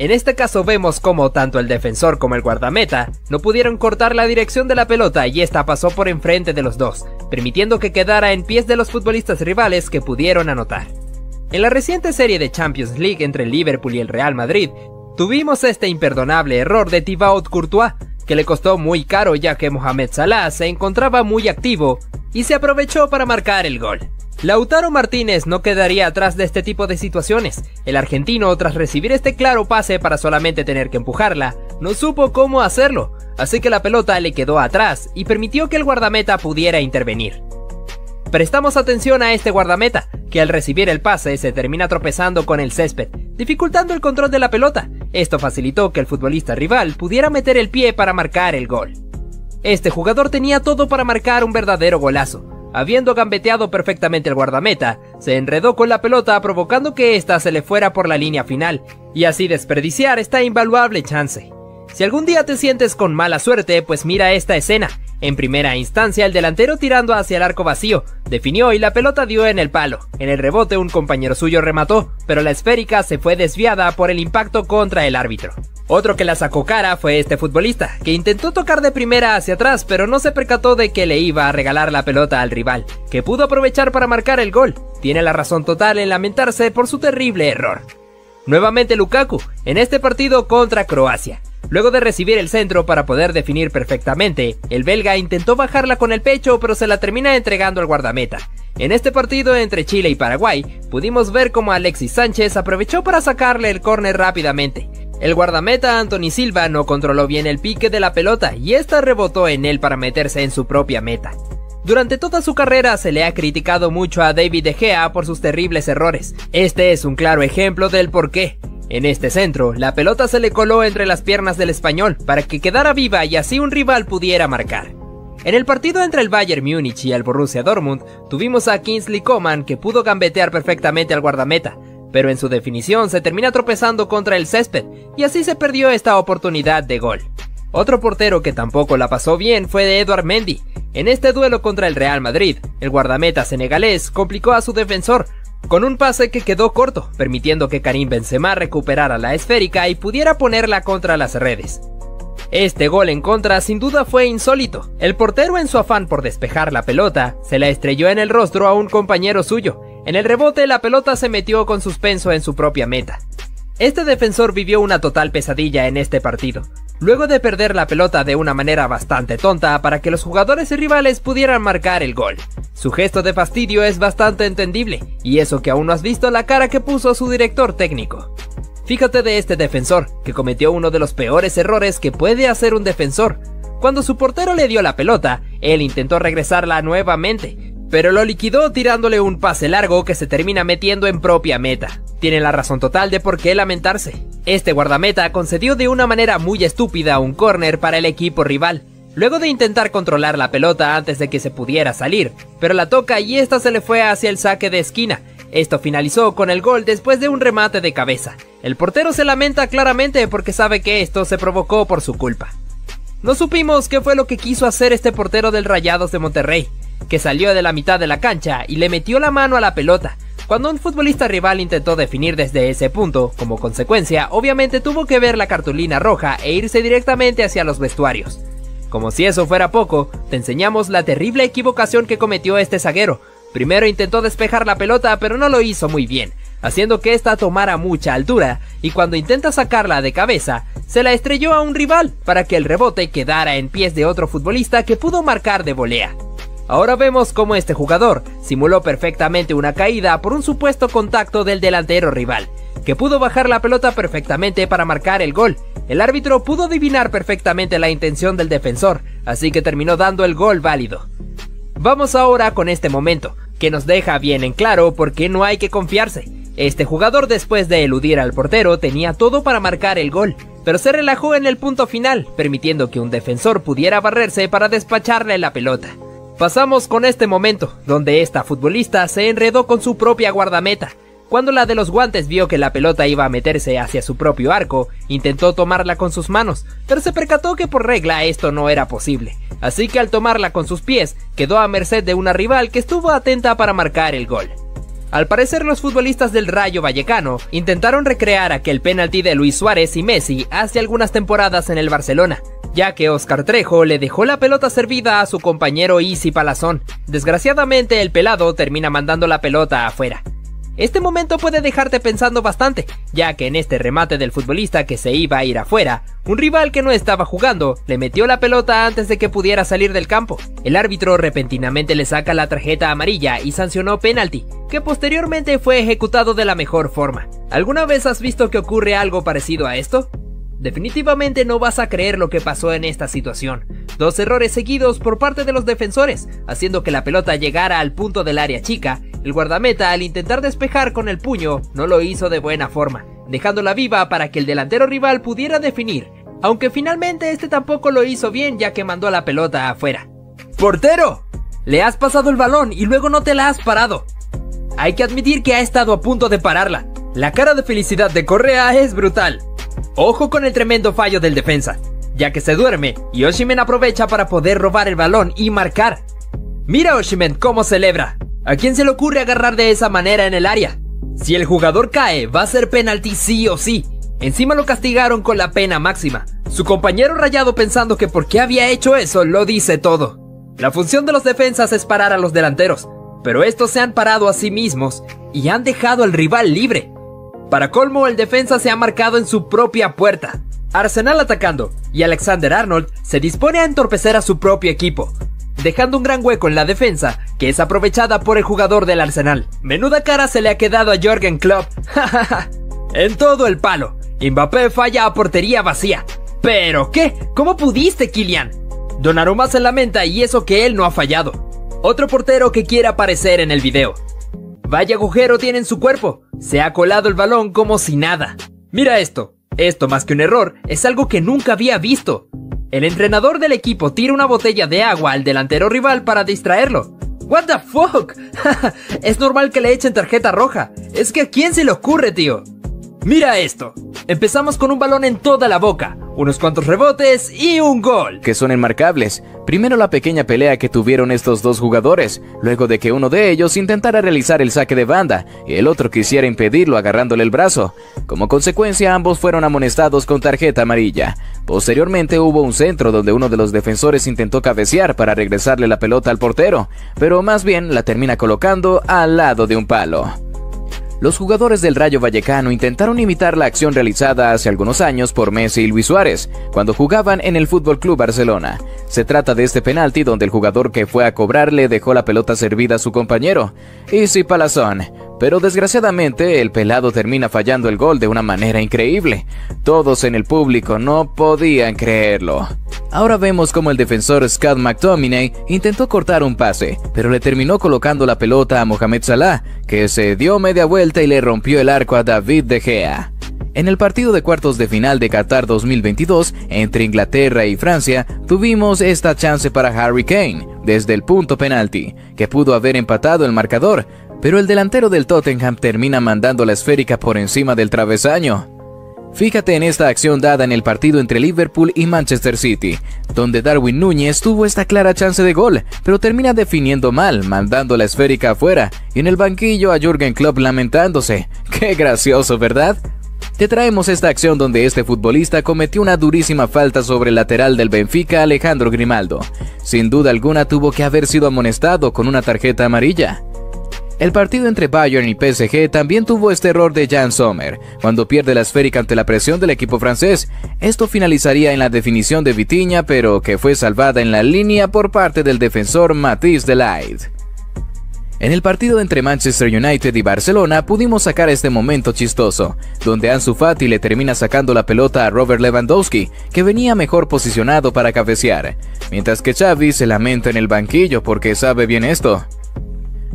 En este caso vemos cómo tanto el defensor como el guardameta no pudieron cortar la dirección de la pelota y esta pasó por enfrente de los dos, permitiendo que quedara en pies de los futbolistas rivales que pudieron anotar. En la reciente serie de Champions League entre el Liverpool y el Real Madrid, tuvimos este imperdonable error de Thibaut Courtois, que le costó muy caro ya que Mohamed Salah se encontraba muy activo y se aprovechó para marcar el gol. Lautaro Martínez no quedaría atrás de este tipo de situaciones. El argentino, tras recibir este claro pase para solamente tener que empujarla, no supo cómo hacerlo, así que la pelota le quedó atrás y permitió que el guardameta pudiera intervenir. Prestamos atención a este guardameta, que al recibir el pase se termina tropezando con el césped, dificultando el control de la pelota. Esto facilitó que el futbolista rival pudiera meter el pie para marcar el gol. Este jugador tenía todo para marcar un verdadero golazo. Habiendo gambeteado perfectamente el guardameta, se enredó con la pelota provocando que ésta se le fuera por la línea final y así desperdiciar esta invaluable chance. Si algún día te sientes con mala suerte, pues mira esta escena. En primera instancia, el delantero tirando hacia el arco vacío, definió y la pelota dio en el palo. En el rebote un compañero suyo remató, pero la esférica se fue desviada por el impacto contra el árbitro. Otro que la sacó cara fue este futbolista, que intentó tocar de primera hacia atrás, pero no se percató de que le iba a regalar la pelota al rival, que pudo aprovechar para marcar el gol. Tiene la razón total en lamentarse por su terrible error. Nuevamente Lukaku, en este partido contra Croacia. Luego de recibir el centro para poder definir perfectamente, el belga intentó bajarla con el pecho pero se la termina entregando al guardameta. En este partido entre Chile y Paraguay, pudimos ver cómo Alexis Sánchez aprovechó para sacarle el córner rápidamente. El guardameta Anthony Silva no controló bien el pique de la pelota y esta rebotó en él para meterse en su propia meta. Durante toda su carrera se le ha criticado mucho a David De Gea por sus terribles errores. Este es un claro ejemplo del porqué. En este centro, la pelota se le coló entre las piernas del español para que quedara viva y así un rival pudiera marcar. En el partido entre el Bayern Múnich y el Borussia Dortmund, tuvimos a Kingsley Coman que pudo gambetear perfectamente al guardameta, pero en su definición se termina tropezando contra el césped y así se perdió esta oportunidad de gol. Otro portero que tampoco la pasó bien fue de Édouard Mendy. En este duelo contra el Real Madrid, el guardameta senegalés complicó a su defensor con un pase que quedó corto, permitiendo que Karim Benzema recuperara la esférica y pudiera ponerla contra las redes. Este gol en contra sin duda fue insólito. El portero, en su afán por despejar la pelota, se la estrelló en el rostro a un compañero suyo. En el rebote la pelota se metió con suspenso en su propia meta. Este defensor vivió una total pesadilla en este partido, luego de perder la pelota de una manera bastante tonta para que los jugadores y rivales pudieran marcar el gol. Su gesto de fastidio es bastante entendible, y eso que aún no has visto la cara que puso su director técnico. Fíjate de este defensor, que cometió uno de los peores errores que puede hacer un defensor. Cuando su portero le dio la pelota, él intentó regresarla nuevamente, pero lo liquidó tirándole un pase largo que se termina metiendo en propia meta. Tiene la razón total de por qué lamentarse. Este guardameta concedió de una manera muy estúpida un córner para el equipo rival, luego de intentar controlar la pelota antes de que se pudiera salir, pero la toca y esta se le fue hacia el saque de esquina. Esto finalizó con el gol después de un remate de cabeza. El portero se lamenta claramente porque sabe que esto se provocó por su culpa. No supimos qué fue lo que quiso hacer este portero del Rayados de Monterrey, que salió de la mitad de la cancha y le metió la mano a la pelota. Cuando un futbolista rival intentó definir desde ese punto, como consecuencia, obviamente tuvo que ver la cartulina roja e irse directamente hacia los vestuarios. Como si eso fuera poco, te enseñamos la terrible equivocación que cometió este zaguero. Primero intentó despejar la pelota, pero no lo hizo muy bien, haciendo que ésta tomara mucha altura, y cuando intenta sacarla de cabeza, se la estrelló a un rival para que el rebote quedara en pies de otro futbolista que pudo marcar de volea. Ahora vemos cómo este jugador simuló perfectamente una caída por un supuesto contacto del delantero rival, que pudo bajar la pelota perfectamente para marcar el gol. El árbitro pudo adivinar perfectamente la intención del defensor, así que terminó dando el gol válido. Vamos ahora con este momento, que nos deja bien en claro por qué no hay que confiarse. Este jugador, después de eludir al portero, tenía todo para marcar el gol, pero se relajó en el punto final, permitiendo que un defensor pudiera barrerse para despacharle la pelota. Pasamos con este momento, donde esta futbolista se enredó con su propia guardameta. Cuando la de los guantes vio que la pelota iba a meterse hacia su propio arco, intentó tomarla con sus manos, pero se percató que por regla esto no era posible. Así que al tomarla con sus pies, quedó a merced de una rival que estuvo atenta para marcar el gol. Al parecer los futbolistas del Rayo Vallecano intentaron recrear aquel penalti de Luis Suárez y Messi hace algunas temporadas en el Barcelona, ya que Óscar Trejo le dejó la pelota servida a su compañero Isi Palazón. Desgraciadamente el pelado termina mandando la pelota afuera. Este momento puede dejarte pensando bastante, ya que en este remate del futbolista que se iba a ir afuera, un rival que no estaba jugando le metió la pelota antes de que pudiera salir del campo. El árbitro repentinamente le saca la tarjeta amarilla y sancionó penalti, que posteriormente fue ejecutado de la mejor forma. ¿Alguna vez has visto que ocurre algo parecido a esto? Definitivamente no vas a creer lo que pasó en esta situación. Dos errores seguidos por parte de los defensores, haciendo que la pelota llegara al punto del área chica. El guardameta, al intentar despejar con el puño, no lo hizo de buena forma, dejándola viva para que el delantero rival pudiera definir, aunque finalmente este tampoco lo hizo bien, ya que mandó la pelota afuera. ¡Portero! Le has pasado el balón y luego no te la has parado. Hay que admitir que ha estado a punto de pararla. La cara de felicidad de Correa es brutal. Ojo con el tremendo fallo del defensa, ya que se duerme y Osimhen aprovecha para poder robar el balón y marcar. Mira Osimhen cómo celebra. ¿A quién se le ocurre agarrar de esa manera en el área? Si el jugador cae, va a ser penalti sí o sí. Encima lo castigaron con la pena máxima. Su compañero rayado pensando que por qué había hecho eso lo dice todo. La función de los defensas es parar a los delanteros, pero estos se han parado a sí mismos y han dejado al rival libre. Para colmo, el defensa se ha marcado en su propia puerta. Arsenal atacando, y Alexander Arnold se dispone a entorpecer a su propio equipo, dejando un gran hueco en la defensa, que es aprovechada por el jugador del Arsenal. Menuda cara se le ha quedado a Jürgen Klopp. En todo el palo, Mbappé falla a portería vacía. ¿Pero qué? ¿Cómo pudiste, Kylian? Donnarumma se lamenta, y eso que él no ha fallado. Otro portero que quiere aparecer en el video. Vaya agujero tiene en su cuerpo. Se ha colado el balón como si nada. Mira esto. Esto más que un error es algo que nunca había visto. El entrenador del equipo tira una botella de agua al delantero rival para distraerlo. What the fuck? Es normal que le echen tarjeta roja. Es que ¿a quién se le ocurre, tío? Mira esto. Empezamos con un balón en toda la boca, unos cuantos rebotes y un gol, que son enmarcables. Primero la pequeña pelea que tuvieron estos dos jugadores, luego de que uno de ellos intentara realizar el saque de banda y el otro quisiera impedirlo agarrándole el brazo. Como consecuencia, ambos fueron amonestados con tarjeta amarilla. Posteriormente hubo un centro donde uno de los defensores intentó cabecear para regresarle la pelota al portero, pero más bien la termina colocando al lado de un palo. Los jugadores del Rayo Vallecano intentaron imitar la acción realizada hace algunos años por Messi y Luis Suárez, cuando jugaban en el Fútbol Club Barcelona. Se trata de este penalti donde el jugador que fue a cobrar le dejó la pelota servida a su compañero, Isi Palazón. Pero desgraciadamente el pelado termina fallando el gol de una manera increíble. Todos en el público no podían creerlo. Ahora vemos como el defensor Scott McTominay intentó cortar un pase, pero le terminó colocando la pelota a Mohamed Salah, que se dio media vuelta y le rompió el arco a David De Gea. En el partido de cuartos de final de Qatar dos mil veintidós entre Inglaterra y Francia, tuvimos esta chance para Harry Kane desde el punto penalti, que pudo haber empatado el marcador, pero el delantero del Tottenham termina mandando la esférica por encima del travesaño. Fíjate en esta acción dada en el partido entre Liverpool y Manchester City, donde Darwin Núñez tuvo esta clara chance de gol, pero termina definiendo mal, mandando la esférica afuera, y en el banquillo a Jürgen Klopp lamentándose. ¡Qué gracioso!, ¿verdad? Te traemos esta acción donde este futbolista cometió una durísima falta sobre el lateral del Benfica, Alejandro Grimaldo. Sin duda alguna tuvo que haber sido amonestado con una tarjeta amarilla. El partido entre Bayern y P S G también tuvo este error de Jan Sommer, cuando pierde la esférica ante la presión del equipo francés. Esto finalizaría en la definición de Vitinha, pero que fue salvada en la línea por parte del defensor Matthijs de Ligt. En el partido entre Manchester United y Barcelona pudimos sacar este momento chistoso, donde Ansu Fati le termina sacando la pelota a Robert Lewandowski, que venía mejor posicionado para cabecear, mientras que Xavi se lamenta en el banquillo porque sabe bien esto.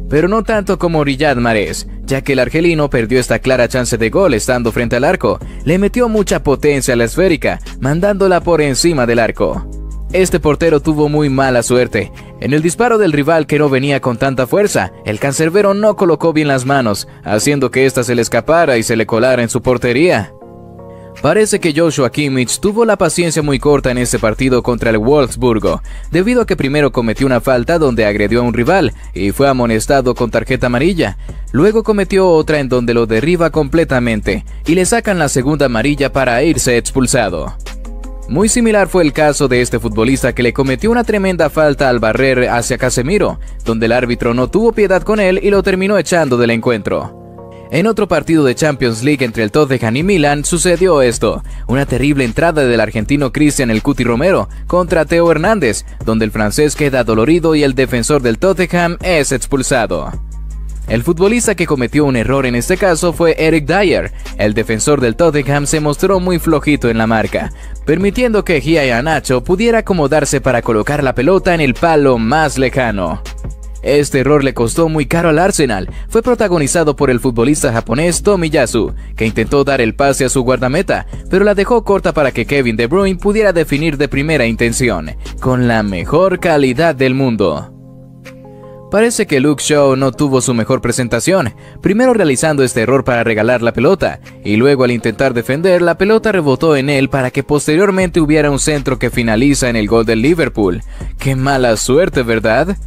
pero no tanto como Riyad Mahrez, ya que el argelino perdió esta clara chance de gol estando frente al arco. Le metió mucha potencia a la esférica, mandándola por encima del arco. Este portero tuvo muy mala suerte. En el disparo del rival que no venía con tanta fuerza, el cancerbero no colocó bien las manos, haciendo que ésta se le escapara y se le colara en su portería. Parece que Joshua Kimmich tuvo la paciencia muy corta en este partido contra el Wolfsburgo, debido a que primero cometió una falta donde agredió a un rival y fue amonestado con tarjeta amarilla. Luego cometió otra en donde lo derriba completamente y le sacan la segunda amarilla para irse expulsado. Muy similar fue el caso de este futbolista que le cometió una tremenda falta al barrer hacia Casemiro, donde el árbitro no tuvo piedad con él y lo terminó echando del encuentro. En otro partido de Champions League entre el Tottenham y Milan sucedió esto, una terrible entrada del argentino Cristian El Cuti Romero contra Theo Hernández, donde el francés queda dolorido y el defensor del Tottenham es expulsado. El futbolista que cometió un error en este caso fue Eric Dyer. El defensor del Tottenham se mostró muy flojito en la marca, permitiendo que Giai Iheanacho pudiera acomodarse para colocar la pelota en el palo más lejano. Este error le costó muy caro al Arsenal. Fue protagonizado por el futbolista japonés Tomiyasu, que intentó dar el pase a su guardameta, pero la dejó corta para que Kevin De Bruyne pudiera definir de primera intención, con la mejor calidad del mundo. Parece que Luke Shaw no tuvo su mejor presentación, primero realizando este error para regalar la pelota, y luego al intentar defender, la pelota rebotó en él para que posteriormente hubiera un centro que finaliza en el gol del Liverpool. ¡Qué mala suerte!, ¿verdad?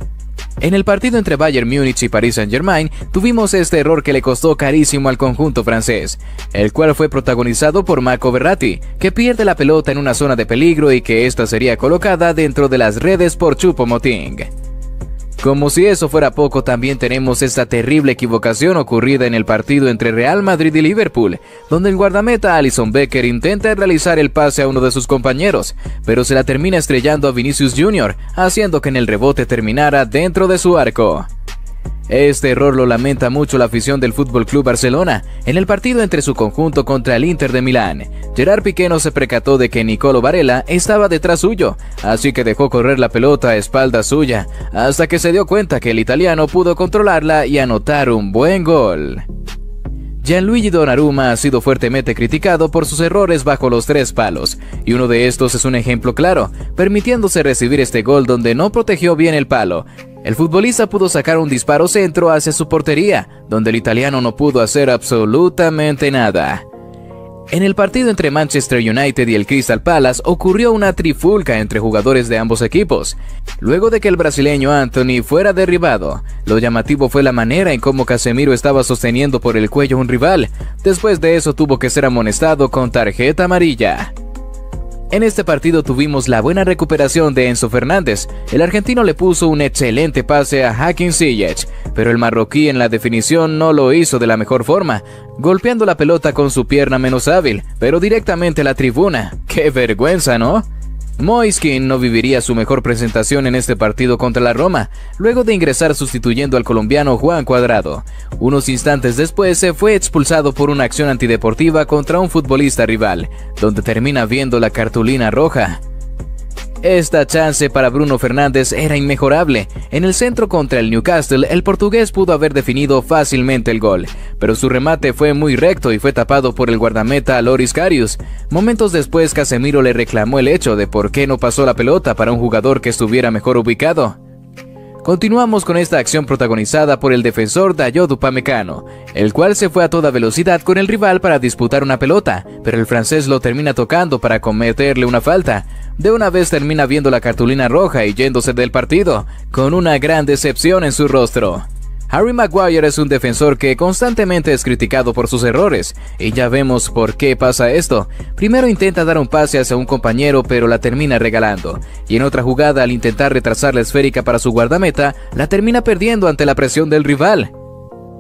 En el partido entre Bayern Múnich y Paris Saint-Germain tuvimos este error que le costó carísimo al conjunto francés, el cual fue protagonizado por Marco Verratti, que pierde la pelota en una zona de peligro y que esta sería colocada dentro de las redes por Choupo-Moting. Como si eso fuera poco, también tenemos esta terrible equivocación ocurrida en el partido entre Real Madrid y Liverpool, donde el guardameta Alisson Becker intenta realizar el pase a uno de sus compañeros, pero se la termina estrellando a Vinicius junior, haciendo que en el rebote terminara dentro de su arco. Este error lo lamenta mucho la afición del F C Barcelona. En el partido entre su conjunto contra el Inter de Milán, Gerard Piqué no se percató de que Nicolò Barella estaba detrás suyo, así que dejó correr la pelota a espalda suya, hasta que se dio cuenta que el italiano pudo controlarla y anotar un buen gol. Gianluigi Donnarumma ha sido fuertemente criticado por sus errores bajo los tres palos, y uno de estos es un ejemplo claro, permitiéndose recibir este gol donde no protegió bien el palo. El futbolista pudo sacar un disparo centro hacia su portería, donde el italiano no pudo hacer absolutamente nada. En el partido entre Manchester United y el Crystal Palace ocurrió una trifulca entre jugadores de ambos equipos, luego de que el brasileño Anthony fuera derribado. Lo llamativo fue la manera en cómo Casemiro estaba sosteniendo por el cuello a un rival. Después de eso tuvo que ser amonestado con tarjeta amarilla. En este partido tuvimos la buena recuperación de Enzo Fernández. El argentino le puso un excelente pase a Hakim Ziyech, pero el marroquí en la definición no lo hizo de la mejor forma, golpeando la pelota con su pierna menos hábil, pero directamente a la tribuna. ¡Qué vergüenza!, ¿no? Moise Kean no viviría su mejor presentación en este partido contra la Roma, luego de ingresar sustituyendo al colombiano Juan Cuadrado. Unos instantes después se fue expulsado por una acción antideportiva contra un futbolista rival, donde termina viendo la cartulina roja. Esta chance para Bruno Fernández era inmejorable. En el centro contra el Newcastle, el portugués pudo haber definido fácilmente el gol, pero su remate fue muy recto y fue tapado por el guardameta Loris Karius. Momentos después, Casemiro le reclamó el hecho de por qué no pasó la pelota para un jugador que estuviera mejor ubicado. Continuamos con esta acción protagonizada por el defensor Dayot Upamecano, el cual se fue a toda velocidad con el rival para disputar una pelota, pero el francés lo termina tocando para cometerle una falta. De una vez termina viendo la cartulina roja y yéndose del partido, con una gran decepción en su rostro. Harry Maguire es un defensor que constantemente es criticado por sus errores, y ya vemos por qué pasa esto. Primero intenta dar un pase hacia un compañero pero la termina regalando, y en otra jugada al intentar retrasar la esférica para su guardameta, la termina perdiendo ante la presión del rival.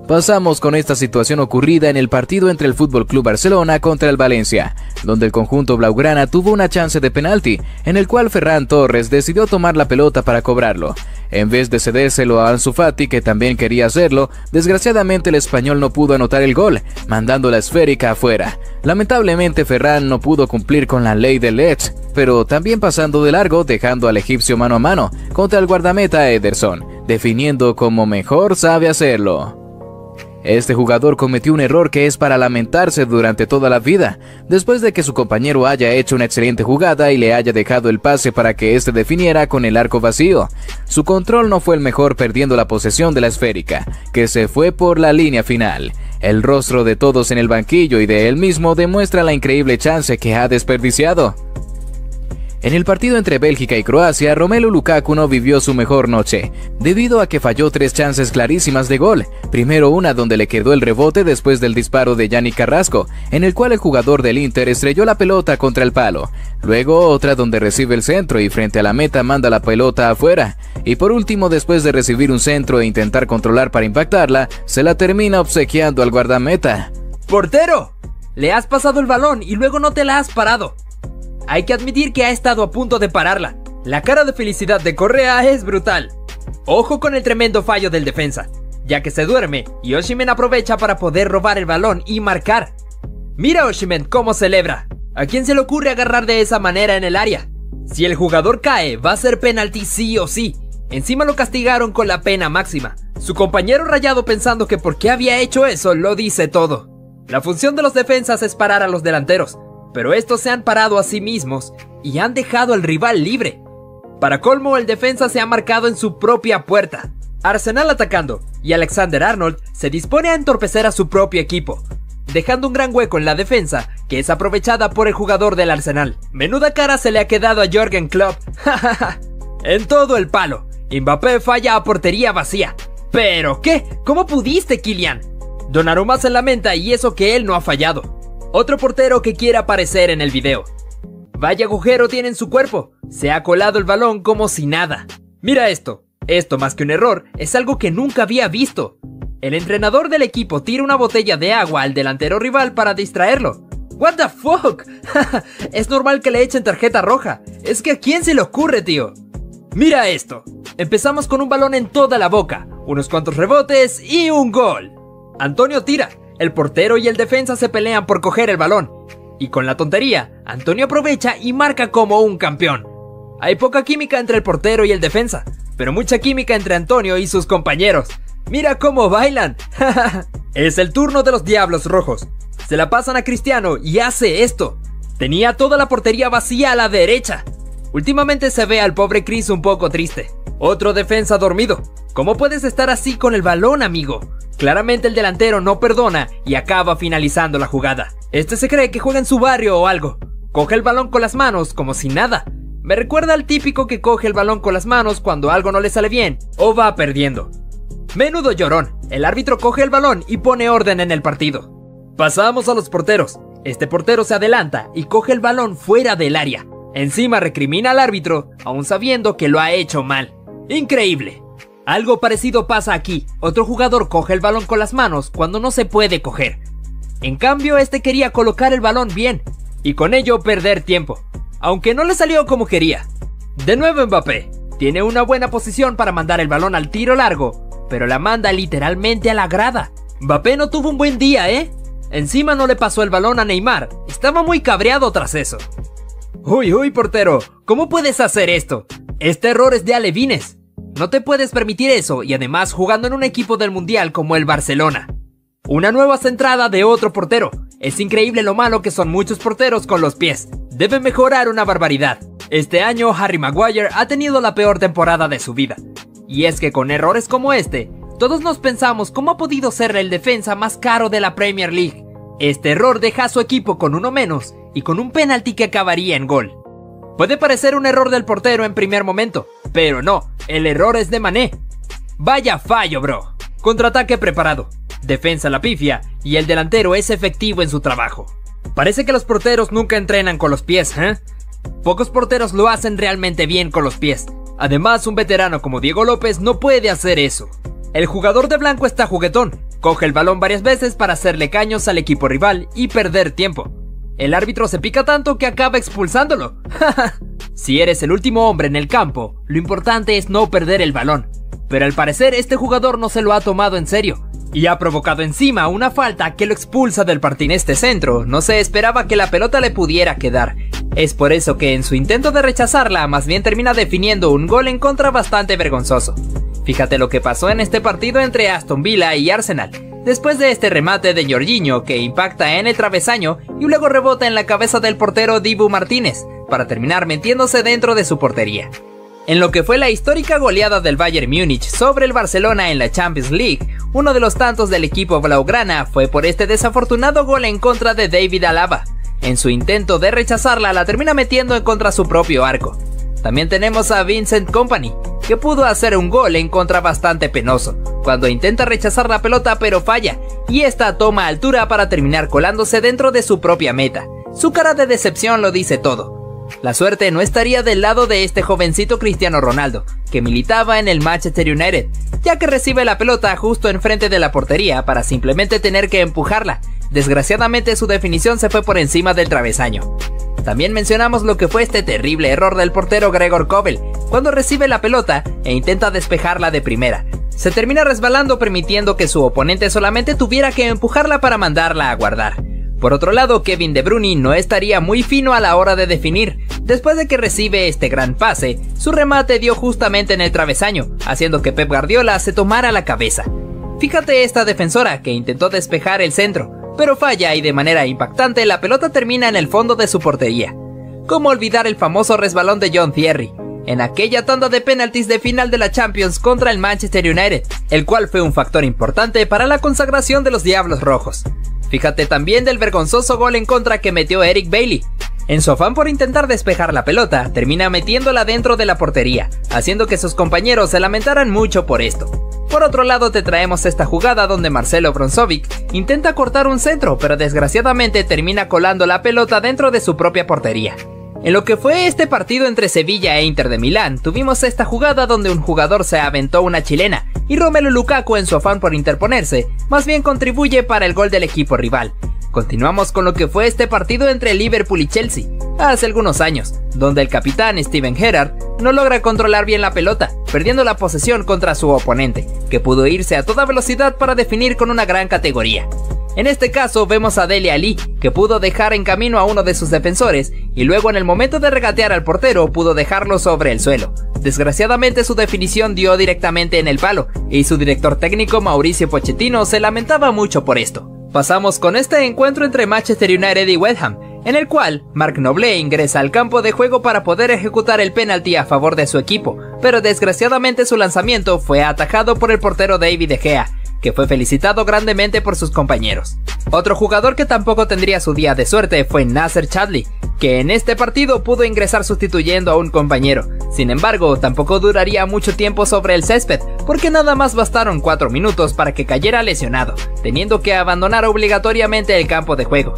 Pasamos con esta situación ocurrida en el partido entre el F C Barcelona contra el Valencia, donde el conjunto blaugrana tuvo una chance de penalti, en el cual Ferran Torres decidió tomar la pelota para cobrarlo. En vez de cedérselo a Ansu Fati, que también quería hacerlo, desgraciadamente el español no pudo anotar el gol, mandando la esférica afuera. Lamentablemente Ferran no pudo cumplir con la ley del Edge, pero también pasando de largo dejando al egipcio mano a mano contra el guardameta Ederson, definiendo como mejor sabe hacerlo. Este jugador cometió un error que es para lamentarse durante toda la vida, después de que su compañero haya hecho una excelente jugada y le haya dejado el pase para que éste definiera con el arco vacío. Su control no fue el mejor, perdiendo la posesión de la esférica, que se fue por la línea final. El rostro de todos en el banquillo y de él mismo demuestra la increíble chance que ha desperdiciado. En el partido entre Bélgica y Croacia, Romelu Lukaku no vivió su mejor noche, debido a que falló tres chances clarísimas de gol. Primero una donde le quedó el rebote después del disparo de Yannick Carrasco, en el cual el jugador del Inter estrelló la pelota contra el palo. Luego otra donde recibe el centro y frente a la meta manda la pelota afuera. Y por último, después de recibir un centro e intentar controlar para impactarla, se la termina obsequiando al guardameta. ¡Portero! Le has pasado el balón y luego no te la has parado. Hay que admitir que ha estado a punto de pararla. La cara de felicidad de Correa es brutal. Ojo con el tremendo fallo del defensa, ya que se duerme y Osimhen aprovecha para poder robar el balón y marcar. Mira a Osimhen cómo celebra. ¿A quién se le ocurre agarrar de esa manera en el área? Si el jugador cae, va a ser penalti sí o sí. Encima lo castigaron con la pena máxima. Su compañero rayado pensando que por qué había hecho eso lo dice todo. La función de los defensas es parar a los delanteros, pero estos se han parado a sí mismos y han dejado al rival libre. Para colmo, el defensa se ha marcado en su propia puerta. Arsenal atacando y Alexander Arnold se dispone a entorpecer a su propio equipo, dejando un gran hueco en la defensa que es aprovechada por el jugador del Arsenal. Menuda cara se le ha quedado a Jürgen Klopp. En todo el palo, Mbappé falla a portería vacía. ¿Pero qué? ¿Cómo pudiste, Kylian? Donnarumma se lamenta y eso que él no ha fallado. Otro portero que quiere aparecer en el video. Vaya agujero tiene en su cuerpo. Se ha colado el balón como si nada. Mira esto. Esto más que un error es algo que nunca había visto. El entrenador del equipo tira una botella de agua al delantero rival para distraerlo. What the fuck. Es normal que le echen tarjeta roja. Es que a quién se le ocurre, tío. Mira esto. Empezamos con un balón en toda la boca, unos cuantos rebotes y un gol. Antonio tira. El portero y el defensa se pelean por coger el balón. Y con la tontería, Antonio aprovecha y marca como un campeón. Hay poca química entre el portero y el defensa, pero mucha química entre Antonio y sus compañeros. ¡Mira cómo bailan! Es el turno de los Diablos Rojos. Se la pasan a Cristiano y hace esto. Tenía toda la portería vacía a la derecha. Últimamente se ve al pobre Chris un poco triste. Otro defensa dormido. ¿Cómo puedes estar así con el balón, amigo? Claramente el delantero no perdona y acaba finalizando la jugada. Este se cree que juega en su barrio o algo. Coge el balón con las manos como si nada. Me recuerda al típico que coge el balón con las manos cuando algo no le sale bien o va perdiendo. Menudo llorón. El árbitro coge el balón y pone orden en el partido. Pasamos a los porteros. Este portero se adelanta y coge el balón fuera del área. Encima recrimina al árbitro, aún sabiendo que lo ha hecho mal. Increíble. Algo parecido pasa aquí. Otro jugador coge el balón con las manos cuando no se puede coger. En cambio, este quería colocar el balón bien y con ello perder tiempo, aunque no le salió como quería. De nuevo Mbappé tiene una buena posición para mandar el balón al tiro largo, pero la manda literalmente a la grada. Mbappé no tuvo un buen día, ¿eh? Encima no le pasó el balón a Neymar. Estaba muy cabreado tras eso. Uy, uy, portero, ¿cómo puedes hacer esto? Este error es de alevines. No te puedes permitir eso, y además jugando en un equipo del mundial como el Barcelona. Una nueva centrada de otro portero. Es increíble lo malo que son muchos porteros con los pies. Deben mejorar una barbaridad. Este año Harry Maguire ha tenido la peor temporada de su vida. Y es que con errores como este, todos nos pensamos cómo ha podido ser el defensa más caro de la Premier League. Este error deja a su equipo con uno menos y con un penalti que acabaría en gol. Puede parecer un error del portero en primer momento, pero no, el error es de Mané. Vaya fallo, bro. Contraataque preparado, defensa la pifia y el delantero es efectivo en su trabajo. Parece que los porteros nunca entrenan con los pies, ¿eh? Pocos porteros lo hacen realmente bien con los pies. Además, un veterano como Diego López no puede hacer eso. El jugador de blanco está juguetón, coge el balón varias veces para hacerle caños al equipo rival y perder tiempo. El árbitro se pica tanto que acaba expulsándolo. Si eres el último hombre en el campo, lo importante es no perder el balón. Pero al parecer este jugador no se lo ha tomado en serio y ha provocado encima una falta que lo expulsa del partido. En este centro no se esperaba que la pelota le pudiera quedar. Es por eso que en su intento de rechazarla más bien termina definiendo un gol en contra bastante vergonzoso. Fíjate lo que pasó en este partido entre Aston Villa y Arsenal. Después de este remate de Jorginho que impacta en el travesaño y luego rebota en la cabeza del portero Dibu Martínez, para terminar metiéndose dentro de su portería. En lo que fue la histórica goleada del Bayern Múnich sobre el Barcelona en la Champions League, uno de los tantos del equipo blaugrana fue por este desafortunado gol en contra de David Alaba. En su intento de rechazarla, la termina metiendo en contra su propio arco. También tenemos a Vincent Kompany, que pudo hacer un gol en contra bastante penoso, cuando intenta rechazar la pelota pero falla, y esta toma altura para terminar colándose dentro de su propia meta. Su cara de decepción lo dice todo. La suerte no estaría del lado de este jovencito Cristiano Ronaldo, que militaba en el Manchester United, ya que recibe la pelota justo enfrente de la portería para simplemente tener que empujarla. Desgraciadamente su definición se fue por encima del travesaño. También mencionamos lo que fue este terrible error del portero Gregor Kobel, cuando recibe la pelota e intenta despejarla de primera. Se termina resbalando, permitiendo que su oponente solamente tuviera que empujarla para mandarla a guardar. Por otro lado, Kevin De Bruyne no estaría muy fino a la hora de definir. Después de que recibe este gran pase, su remate dio justamente en el travesaño, haciendo que Pep Guardiola se tomara la cabeza. Fíjate esta defensora que intentó despejar el centro, pero falla y de manera impactante la pelota termina en el fondo de su portería. ¿Cómo olvidar el famoso resbalón de John Thierry en aquella tanda de penaltis de final de la Champions contra el Manchester United, el cual fue un factor importante para la consagración de los Diablos Rojos? Fíjate también del vergonzoso gol en contra que metió Eric Bailly. En su afán por intentar despejar la pelota, termina metiéndola dentro de la portería, haciendo que sus compañeros se lamentaran mucho por esto. Por otro lado, te traemos esta jugada donde Marcelo Brozovic intenta cortar un centro, pero desgraciadamente termina colando la pelota dentro de su propia portería. En lo que fue este partido entre Sevilla e Inter de Milán, tuvimos esta jugada donde un jugador se aventó una chilena y Romelu Lukaku, en su afán por interponerse, más bien contribuye para el gol del equipo rival. Continuamos con lo que fue este partido entre Liverpool y Chelsea, hace algunos años, donde el capitán Steven Gerrard no logra controlar bien la pelota, perdiendo la posesión contra su oponente, que pudo irse a toda velocidad para definir con una gran categoría. En este caso vemos a Dele Alli, que pudo dejar en camino a uno de sus defensores y luego en el momento de regatear al portero pudo dejarlo sobre el suelo. Desgraciadamente su definición dio directamente en el palo y su director técnico Mauricio Pochettino se lamentaba mucho por esto. Pasamos con este encuentro entre Manchester United y West Ham, en el cual Marc Noble ingresa al campo de juego para poder ejecutar el penalti a favor de su equipo, pero desgraciadamente su lanzamiento fue atajado por el portero David De Gea, que fue felicitado grandemente por sus compañeros. Otro jugador que tampoco tendría su día de suerte fue Nasser Chadli, que en este partido pudo ingresar sustituyendo a un compañero. Sin embargo, tampoco duraría mucho tiempo sobre el césped, porque nada más bastaron cuatro minutos para que cayera lesionado, teniendo que abandonar obligatoriamente el campo de juego.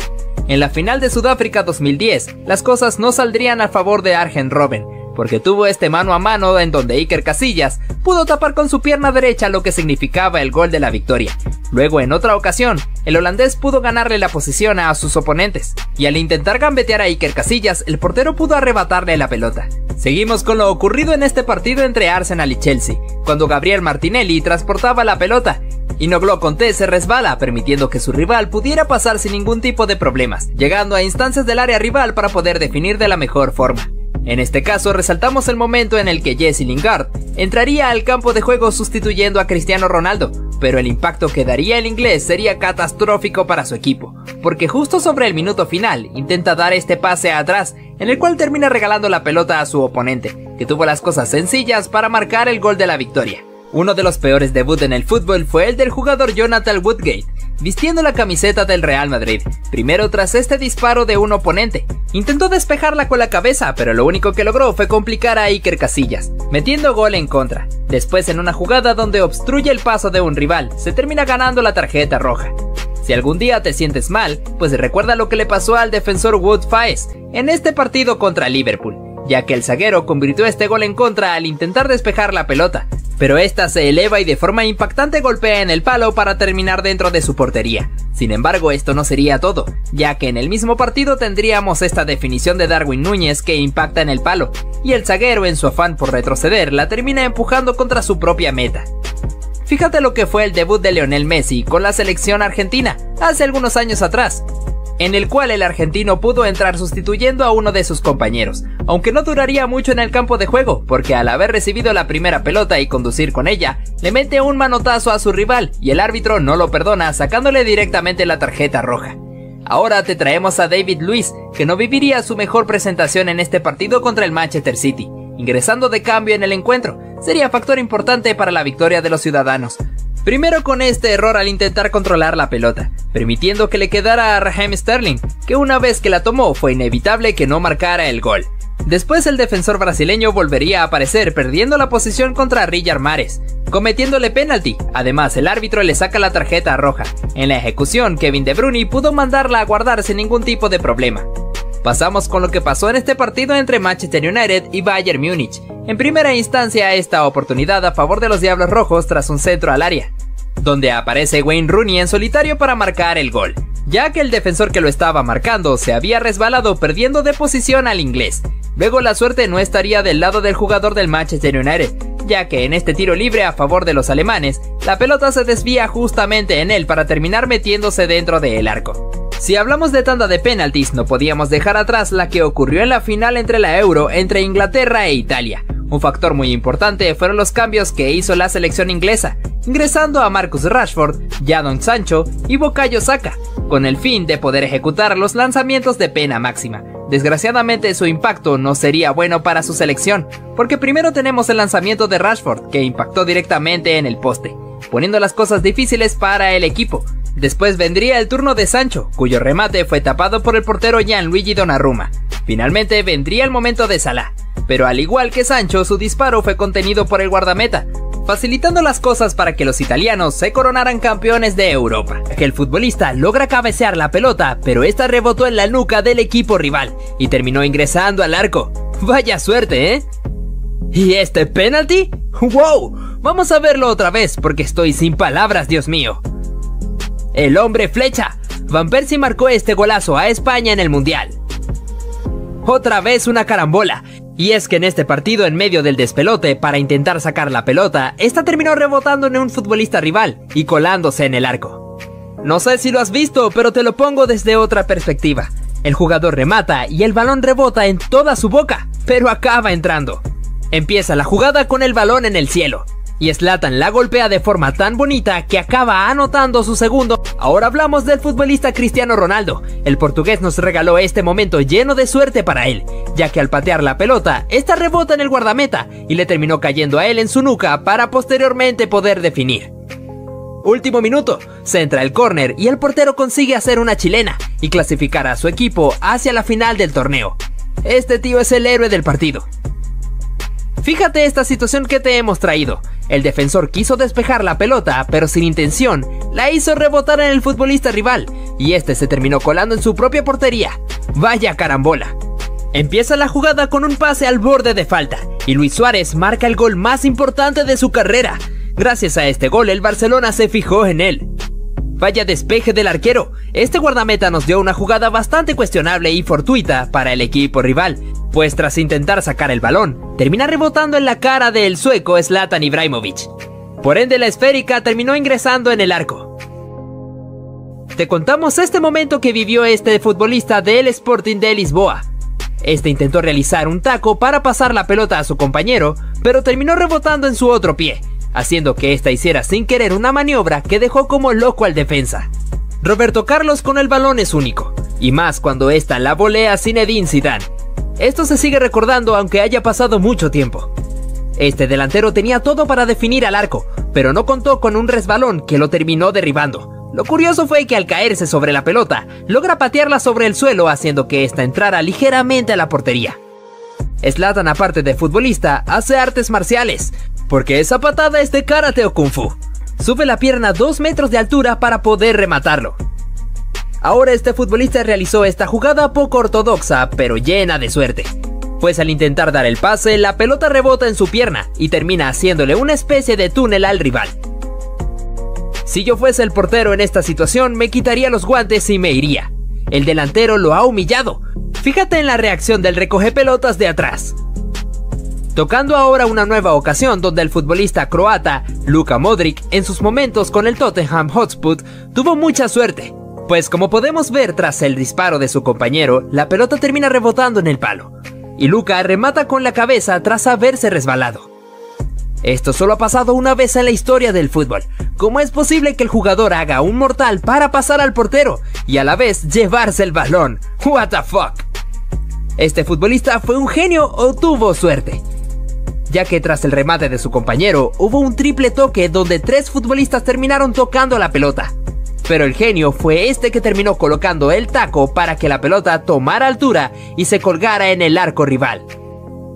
En la final de Sudáfrica dos mil diez, las cosas no saldrían a favor de Arjen Robben, porque tuvo este mano a mano en donde Iker Casillas pudo tapar con su pierna derecha lo que significaba el gol de la victoria. Luego en otra ocasión, el holandés pudo ganarle la posición a sus oponentes, y al intentar gambetear a Iker Casillas, el portero pudo arrebatarle la pelota. Seguimos con lo ocurrido en este partido entre Arsenal y Chelsea, cuando Gabriel Martinelli transportaba la pelota, y N'Golo Kanté se resbala, permitiendo que su rival pudiera pasar sin ningún tipo de problemas, llegando a instancias del área rival para poder definir de la mejor forma. En este caso resaltamos el momento en el que Jesse Lingard entraría al campo de juego sustituyendo a Cristiano Ronaldo, pero el impacto que daría el inglés sería catastrófico para su equipo, porque justo sobre el minuto final intenta dar este pase atrás, en el cual termina regalando la pelota a su oponente, que tuvo las cosas sencillas para marcar el gol de la victoria. Uno de los peores debuts en el fútbol fue el del jugador Jonathan Woodgate, vistiendo la camiseta del Real Madrid. Primero, tras este disparo de un oponente, intentó despejarla con la cabeza, pero lo único que logró fue complicar a Iker Casillas, metiendo gol en contra. Después, en una jugada donde obstruye el paso de un rival, se termina ganando la tarjeta roja. Si algún día te sientes mal, pues recuerda lo que le pasó al defensor Wood Faes en este partido contra Liverpool, ya que el zaguero convirtió este gol en contra al intentar despejar la pelota, pero esta se eleva y de forma impactante golpea en el palo para terminar dentro de su portería. Sin embargo, esto no sería todo, ya que en el mismo partido tendríamos esta definición de Darwin Núñez que impacta en el palo, y el zaguero, en su afán por retroceder, la termina empujando contra su propia meta. Fíjate lo que fue el debut de Lionel Messi con la selección argentina hace algunos años atrás. en el cual el argentino pudo entrar sustituyendo a uno de sus compañeros, aunque no duraría mucho en el campo de juego, porque al haber recibido la primera pelota y conducir con ella, le mete un manotazo a su rival y el árbitro no lo perdona, sacándole directamente la tarjeta roja. Ahora te traemos a David Luiz, que no viviría su mejor presentación en este partido contra el Manchester City, ingresando de cambio en el encuentro. Sería factor importante para la victoria de los ciudadanos. Primero con este error al intentar controlar la pelota, permitiendo que le quedara a Raheem Sterling, que una vez que la tomó fue inevitable que no marcara el gol. Después el defensor brasileño volvería a aparecer perdiendo la posición contra Riyad Mahrez, cometiéndole penalti. Además el árbitro le saca la tarjeta roja. En la ejecución Kevin De Bruyne pudo mandarla a guardar sin ningún tipo de problema. Pasamos con lo que pasó en este partido entre Manchester United y Bayern Múnich. En primera instancia esta oportunidad a favor de los Diablos Rojos tras un centro al área, donde aparece Wayne Rooney en solitario para marcar el gol, ya que el defensor que lo estaba marcando se había resbalado perdiendo de posición al inglés. Luego la suerte no estaría del lado del jugador del Manchester United, ya que en este tiro libre a favor de los alemanes, la pelota se desvía justamente en él para terminar metiéndose dentro del arco. Si hablamos de tanda de penaltis, no podíamos dejar atrás la que ocurrió en la final entre la Euro entre Inglaterra e Italia. Un factor muy importante fueron los cambios que hizo la selección inglesa, ingresando a Marcus Rashford, Jadon Sancho y Bukayo Saka, con el fin de poder ejecutar los lanzamientos de pena máxima. Desgraciadamente su impacto no sería bueno para su selección, porque primero tenemos el lanzamiento de Rashford, que impactó directamente en el poste, poniendo las cosas difíciles para el equipo. Después vendría el turno de Sancho, cuyo remate fue tapado por el portero Gianluigi Donnarumma. Finalmente vendría el momento de Salah, pero al igual que Sancho, su disparo fue contenido por el guardameta, facilitando las cosas para que los italianos se coronaran campeones de Europa. El futbolista logra cabecear la pelota, pero esta rebotó en la nuca del equipo rival y terminó ingresando al arco. Vaya suerte, ¿eh? ¿Y este penalti? ¡Wow! Vamos a verlo otra vez porque estoy sin palabras, Dios mío. El hombre flecha, Van Persie marcó este golazo a España en el Mundial. Otra vez una carambola, y es que en este partido en medio del despelote para intentar sacar la pelota, esta terminó rebotando en un futbolista rival y colándose en el arco. No sé si lo has visto, pero te lo pongo desde otra perspectiva. El jugador remata y el balón rebota en toda su boca, pero acaba entrando. Empieza la jugada con el balón en el cielo, y Zlatan la golpea de forma tan bonita que acaba anotando su segundo. Ahora hablamos del futbolista Cristiano Ronaldo. El portugués nos regaló este momento lleno de suerte para él, ya que al patear la pelota, esta rebota en el guardameta y le terminó cayendo a él en su nuca para posteriormente poder definir. Último minuto, se entra el córner y el portero consigue hacer una chilena y clasificar a su equipo hacia la final del torneo. Este tío es el héroe del partido. Fíjate esta situación que te hemos traído. El defensor quiso despejar la pelota, pero sin intención, la hizo rebotar en el futbolista rival, y este se terminó colando en su propia portería. ¡Vaya carambola! Empieza la jugada con un pase al borde de falta, y Luis Suárez marca el gol más importante de su carrera. Gracias a este gol, el Barcelona se fijó en él. Vaya despeje del arquero, este guardameta nos dio una jugada bastante cuestionable y fortuita para el equipo rival, pues tras intentar sacar el balón, termina rebotando en la cara del sueco Zlatan Ibrahimović. Por ende la esférica terminó ingresando en el arco. Te contamos este momento que vivió este futbolista del Sporting de Lisboa. Este intentó realizar un taco para pasar la pelota a su compañero, pero terminó rebotando en su otro pie, haciendo que ésta hiciera sin querer una maniobra que dejó como loco al defensa. Roberto Carlos con el balón es único, y más cuando ésta la volea Zinedine Zidane. Esto se sigue recordando aunque haya pasado mucho tiempo. Este delantero tenía todo para definir al arco, pero no contó con un resbalón que lo terminó derribando. Lo curioso fue que al caerse sobre la pelota, logra patearla sobre el suelo haciendo que ésta entrara ligeramente a la portería. Zlatan, aparte de futbolista, hace artes marciales, porque esa patada es de karate o kung fu. Sube la pierna dos metros de altura para poder rematarlo. Ahora este futbolista realizó esta jugada poco ortodoxa, pero llena de suerte, pues al intentar dar el pase, la pelota rebota en su pierna y termina haciéndole una especie de túnel al rival. Si yo fuese el portero en esta situación, me quitaría los guantes y me iría. El delantero lo ha humillado. Fíjate en la reacción del recogepelotas de atrás. Tocando ahora una nueva ocasión donde el futbolista croata Luka Modric en sus momentos con el Tottenham Hotspur tuvo mucha suerte, Pues como podemos ver tras el disparo de su compañero, la pelota termina rebotando en el palo, y Luka remata con la cabeza tras haberse resbalado. Esto solo ha pasado una vez en la historia del fútbol. ¿Cómo es posible que el jugador haga un mortal para pasar al portero y a la vez llevarse el balón? What the fuck? Este futbolista fue un genio o tuvo suerte, ya que tras el remate de su compañero hubo un triple toque donde tres futbolistas terminaron tocando la pelota, pero el genio fue este que terminó colocando el taco para que la pelota tomara altura y se colgara en el arco rival.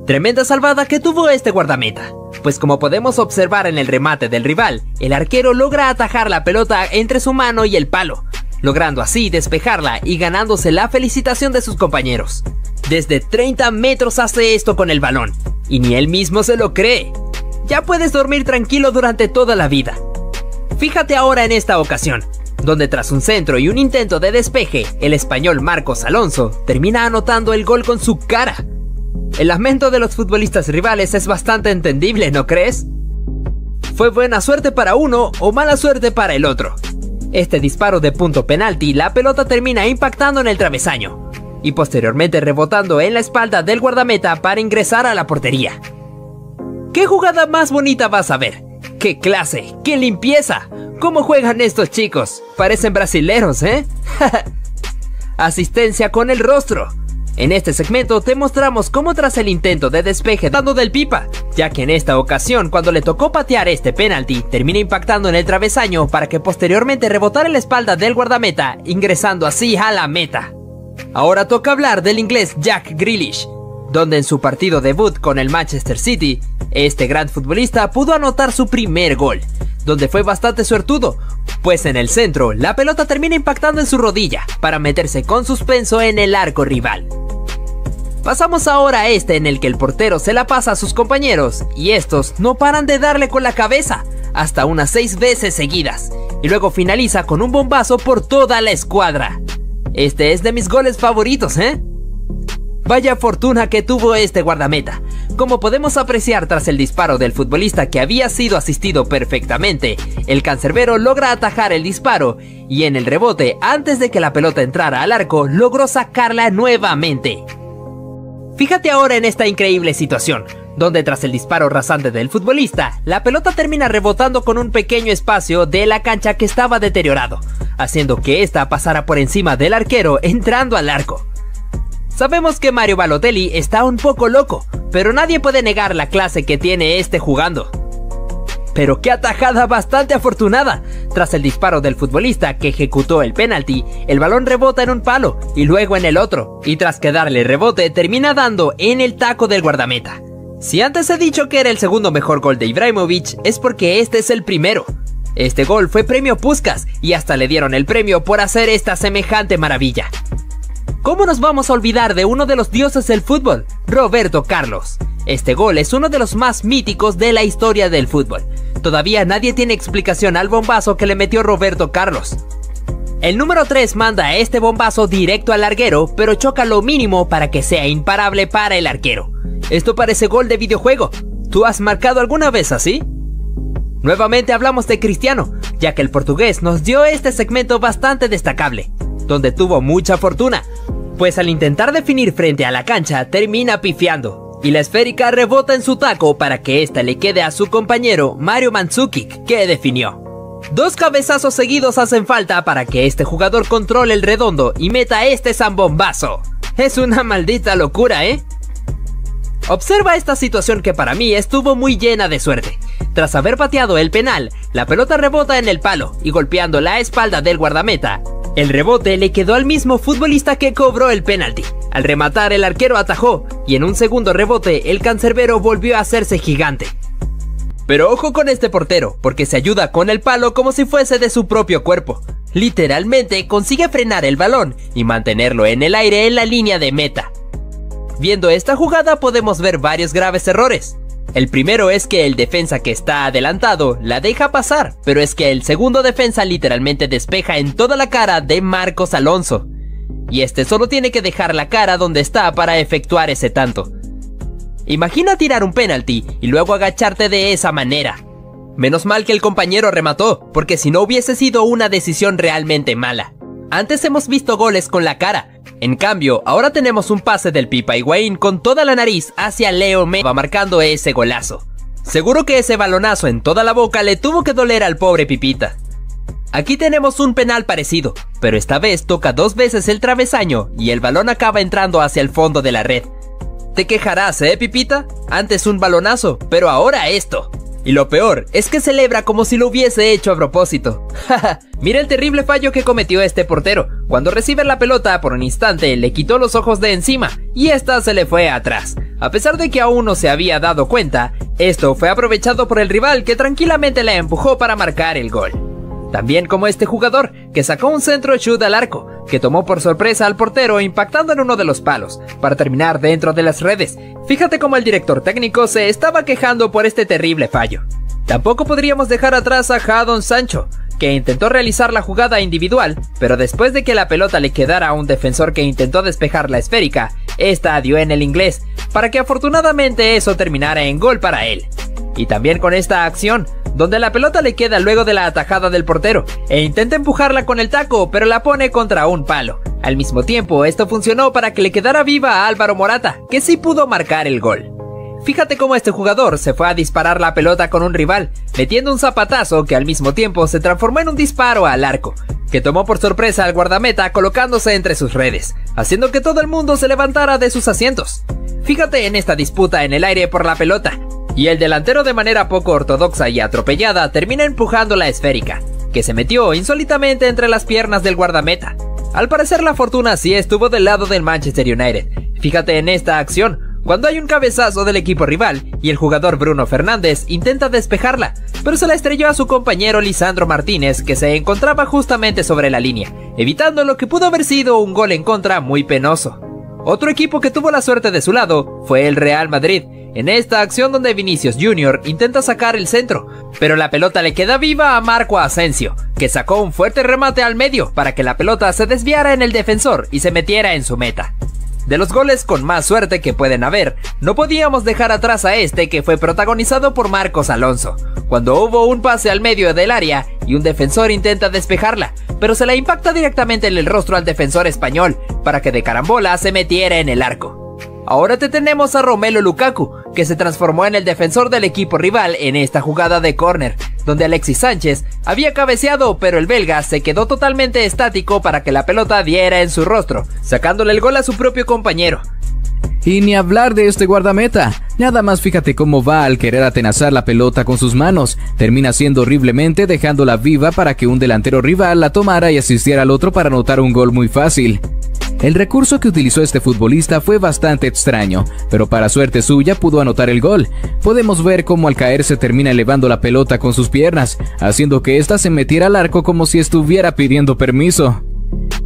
Tremenda salvada que tuvo este guardameta, pues como podemos observar en el remate del rival, el arquero logra atajar la pelota entre su mano y el palo, logrando así despejarla y ganándose la felicitación de sus compañeros. Desde treinta metros hace esto con el balón, y ni él mismo se lo cree. Ya puedes dormir tranquilo durante toda la vida. Fíjate ahora en esta ocasión, donde tras un centro y un intento de despeje, el español Marcos Alonso termina anotando el gol con su cara. El lamento de los futbolistas rivales es bastante entendible, ¿no crees? Fue buena suerte para uno o mala suerte para el otro. Este disparo de punto penalti, la pelota termina impactando en el travesaño y posteriormente rebotando en la espalda del guardameta para ingresar a la portería. ¿Qué jugada más bonita vas a ver? ¡Qué clase! ¡Qué limpieza! ¿Cómo juegan estos chicos? Parecen brasileros, ¿eh? Asistencia con el rostro. En este segmento te mostramos cómo tras el intento de despeje dando del Pipa, ya que en esta ocasión cuando le tocó patear este penalti, termina impactando en el travesaño para que posteriormente rebotara en la espalda del guardameta, ingresando así a la meta. Ahora toca hablar del inglés Jack Grealish, donde en su partido debut con el Manchester City, este gran futbolista pudo anotar su primer gol, donde fue bastante suertudo, pues en el centro la pelota termina impactando en su rodilla para meterse con suspenso en el arco rival. Pasamos ahora a este en el que el portero se la pasa a sus compañeros y estos no paran de darle con la cabeza hasta unas seis veces seguidas y luego finaliza con un bombazo por toda la escuadra. Este es de mis goles favoritos, ¿eh? Vaya fortuna que tuvo este guardameta. Como podemos apreciar tras el disparo del futbolista que había sido asistido perfectamente, el cancerbero logra atajar el disparo y en el rebote, antes de que la pelota entrara al arco, logró sacarla nuevamente. Fíjate ahora en esta increíble situación, donde tras el disparo rasante del futbolista, la pelota termina rebotando con un pequeño espacio de la cancha que estaba deteriorado, haciendo que ésta pasara por encima del arquero entrando al arco. Sabemos que Mario Balotelli está un poco loco, pero nadie puede negar la clase que tiene este jugando. Pero qué atajada bastante afortunada. Tras el disparo del futbolista que ejecutó el penalti, el balón rebota en un palo y luego en el otro, y tras que darle rebote termina dando en el taco del guardameta. Si antes he dicho que era el segundo mejor gol de Ibrahimovic, es porque este es el primero. Este gol fue premio Puskás y hasta le dieron el premio por hacer esta semejante maravilla. ¿Cómo nos vamos a olvidar de uno de los dioses del fútbol, Roberto Carlos? Este gol es uno de los más míticos de la historia del fútbol. Todavía nadie tiene explicación al bombazo que le metió Roberto Carlos. El número tres manda este bombazo directo al larguero, pero choca lo mínimo para que sea imparable para el arquero. Esto parece gol de videojuego. ¿Tú has marcado alguna vez así? Nuevamente hablamos de Cristiano, ya que el portugués nos dio este segmento bastante destacable, donde tuvo mucha fortuna, pues al intentar definir frente a la cancha termina pifiando y la esférica rebota en su taco para que ésta le quede a su compañero Mario Mandzukic, que definió. Dos cabezazos seguidos hacen falta para que este jugador controle el redondo y meta este zambombazo. Es una maldita locura, ¿eh? Observa esta situación que para mí estuvo muy llena de suerte. Tras haber pateado el penal, la pelota rebota en el palo y golpeando la espalda del guardameta, el rebote le quedó al mismo futbolista que cobró el penalti. Al rematar, el arquero atajó y en un segundo rebote el cancerbero volvió a hacerse gigante. Pero ojo con este portero, porque se ayuda con el palo como si fuese de su propio cuerpo. Literalmente consigue frenar el balón y mantenerlo en el aire en la línea de meta. Viendo esta jugada podemos ver varios graves errores. El primero es que el defensa que está adelantado la deja pasar, pero es que el segundo defensa literalmente despeja en toda la cara de Marcos Alonso, y este solo tiene que dejar la cara donde está para efectuar ese tanto. Imagina tirar un penalti y luego agacharte de esa manera. Menos mal que el compañero remató, porque si no hubiese sido una decisión realmente mala. Antes hemos visto goles con la cara. En cambio, ahora tenemos un pase del Pipa Higuaín con toda la nariz hacia Leo Messi, marcando ese golazo. Seguro que ese balonazo en toda la boca le tuvo que doler al pobre Pipita. Aquí tenemos un penal parecido, pero esta vez toca dos veces el travesaño y el balón acaba entrando hacia el fondo de la red. Te quejarás, ¿eh, Pipita? Antes un balonazo, pero ahora esto. Y lo peor es que celebra como si lo hubiese hecho a propósito. Jaja, mira el terrible fallo que cometió este portero. Cuando recibe la pelota por un instante le quitó los ojos de encima y esta se le fue atrás. A pesar de que aún no se había dado cuenta, esto fue aprovechado por el rival que tranquilamente la empujó para marcar el gol. También como este jugador que sacó un centro chut al arco, que tomó por sorpresa al portero impactando en uno de los palos, para terminar dentro de las redes. Fíjate cómo el director técnico se estaba quejando por este terrible fallo. Tampoco podríamos dejar atrás a Jadon Sancho, que intentó realizar la jugada individual, pero después de que la pelota le quedara a un defensor que intentó despejar la esférica, esta dio en el inglés, para que afortunadamente eso terminara en gol para él. Y también con esta acción, donde la pelota le queda luego de la atajada del portero, e intenta empujarla con el taco, pero la pone contra un palo. Al mismo tiempo, esto funcionó para que le quedara viva a Álvaro Morata, que sí pudo marcar el gol. Fíjate cómo este jugador se fue a disparar la pelota con un rival, metiendo un zapatazo que al mismo tiempo se transformó en un disparo al arco, que tomó por sorpresa al guardameta colocándose entre sus redes, haciendo que todo el mundo se levantara de sus asientos. Fíjate en esta disputa en el aire por la pelota, y el delantero de manera poco ortodoxa y atropellada termina empujando la esférica, que se metió insólitamente entre las piernas del guardameta. Al parecer la fortuna sí estuvo del lado del Manchester United. Fíjate en esta acción, cuando hay un cabezazo del equipo rival y el jugador Bruno Fernández intenta despejarla, pero se la estrelló a su compañero Lisandro Martínez, que se encontraba justamente sobre la línea, evitando lo que pudo haber sido un gol en contra muy penoso. Otro equipo que tuvo la suerte de su lado fue el Real Madrid, en esta acción donde Vinicius junior intenta sacar el centro, pero la pelota le queda viva a Marco Asensio, que sacó un fuerte remate al medio para que la pelota se desviara en el defensor y se metiera en su meta. De los goles con más suerte que pueden haber, no podíamos dejar atrás a este que fue protagonizado por Marcos Alonso, cuando hubo un pase al medio del área y un defensor intenta despejarla, pero se la impacta directamente en el rostro al defensor español para que de carambola se metiera en el arco. Ahora te tenemos a Romelu Lukaku, que se transformó en el defensor del equipo rival en esta jugada de córner, donde Alexis Sánchez había cabeceado, pero el belga se quedó totalmente estático para que la pelota diera en su rostro, sacándole el gol a su propio compañero. Y ni hablar de este guardameta. Nada más fíjate cómo va al querer atenazar la pelota con sus manos. Termina siendo horriblemente dejándola viva para que un delantero rival la tomara y asistiera al otro para anotar un gol muy fácil. El recurso que utilizó este futbolista fue bastante extraño, pero para suerte suya pudo anotar el gol. Podemos ver cómo al caer se termina elevando la pelota con sus piernas, haciendo que ésta se metiera al arco como si estuviera pidiendo permiso.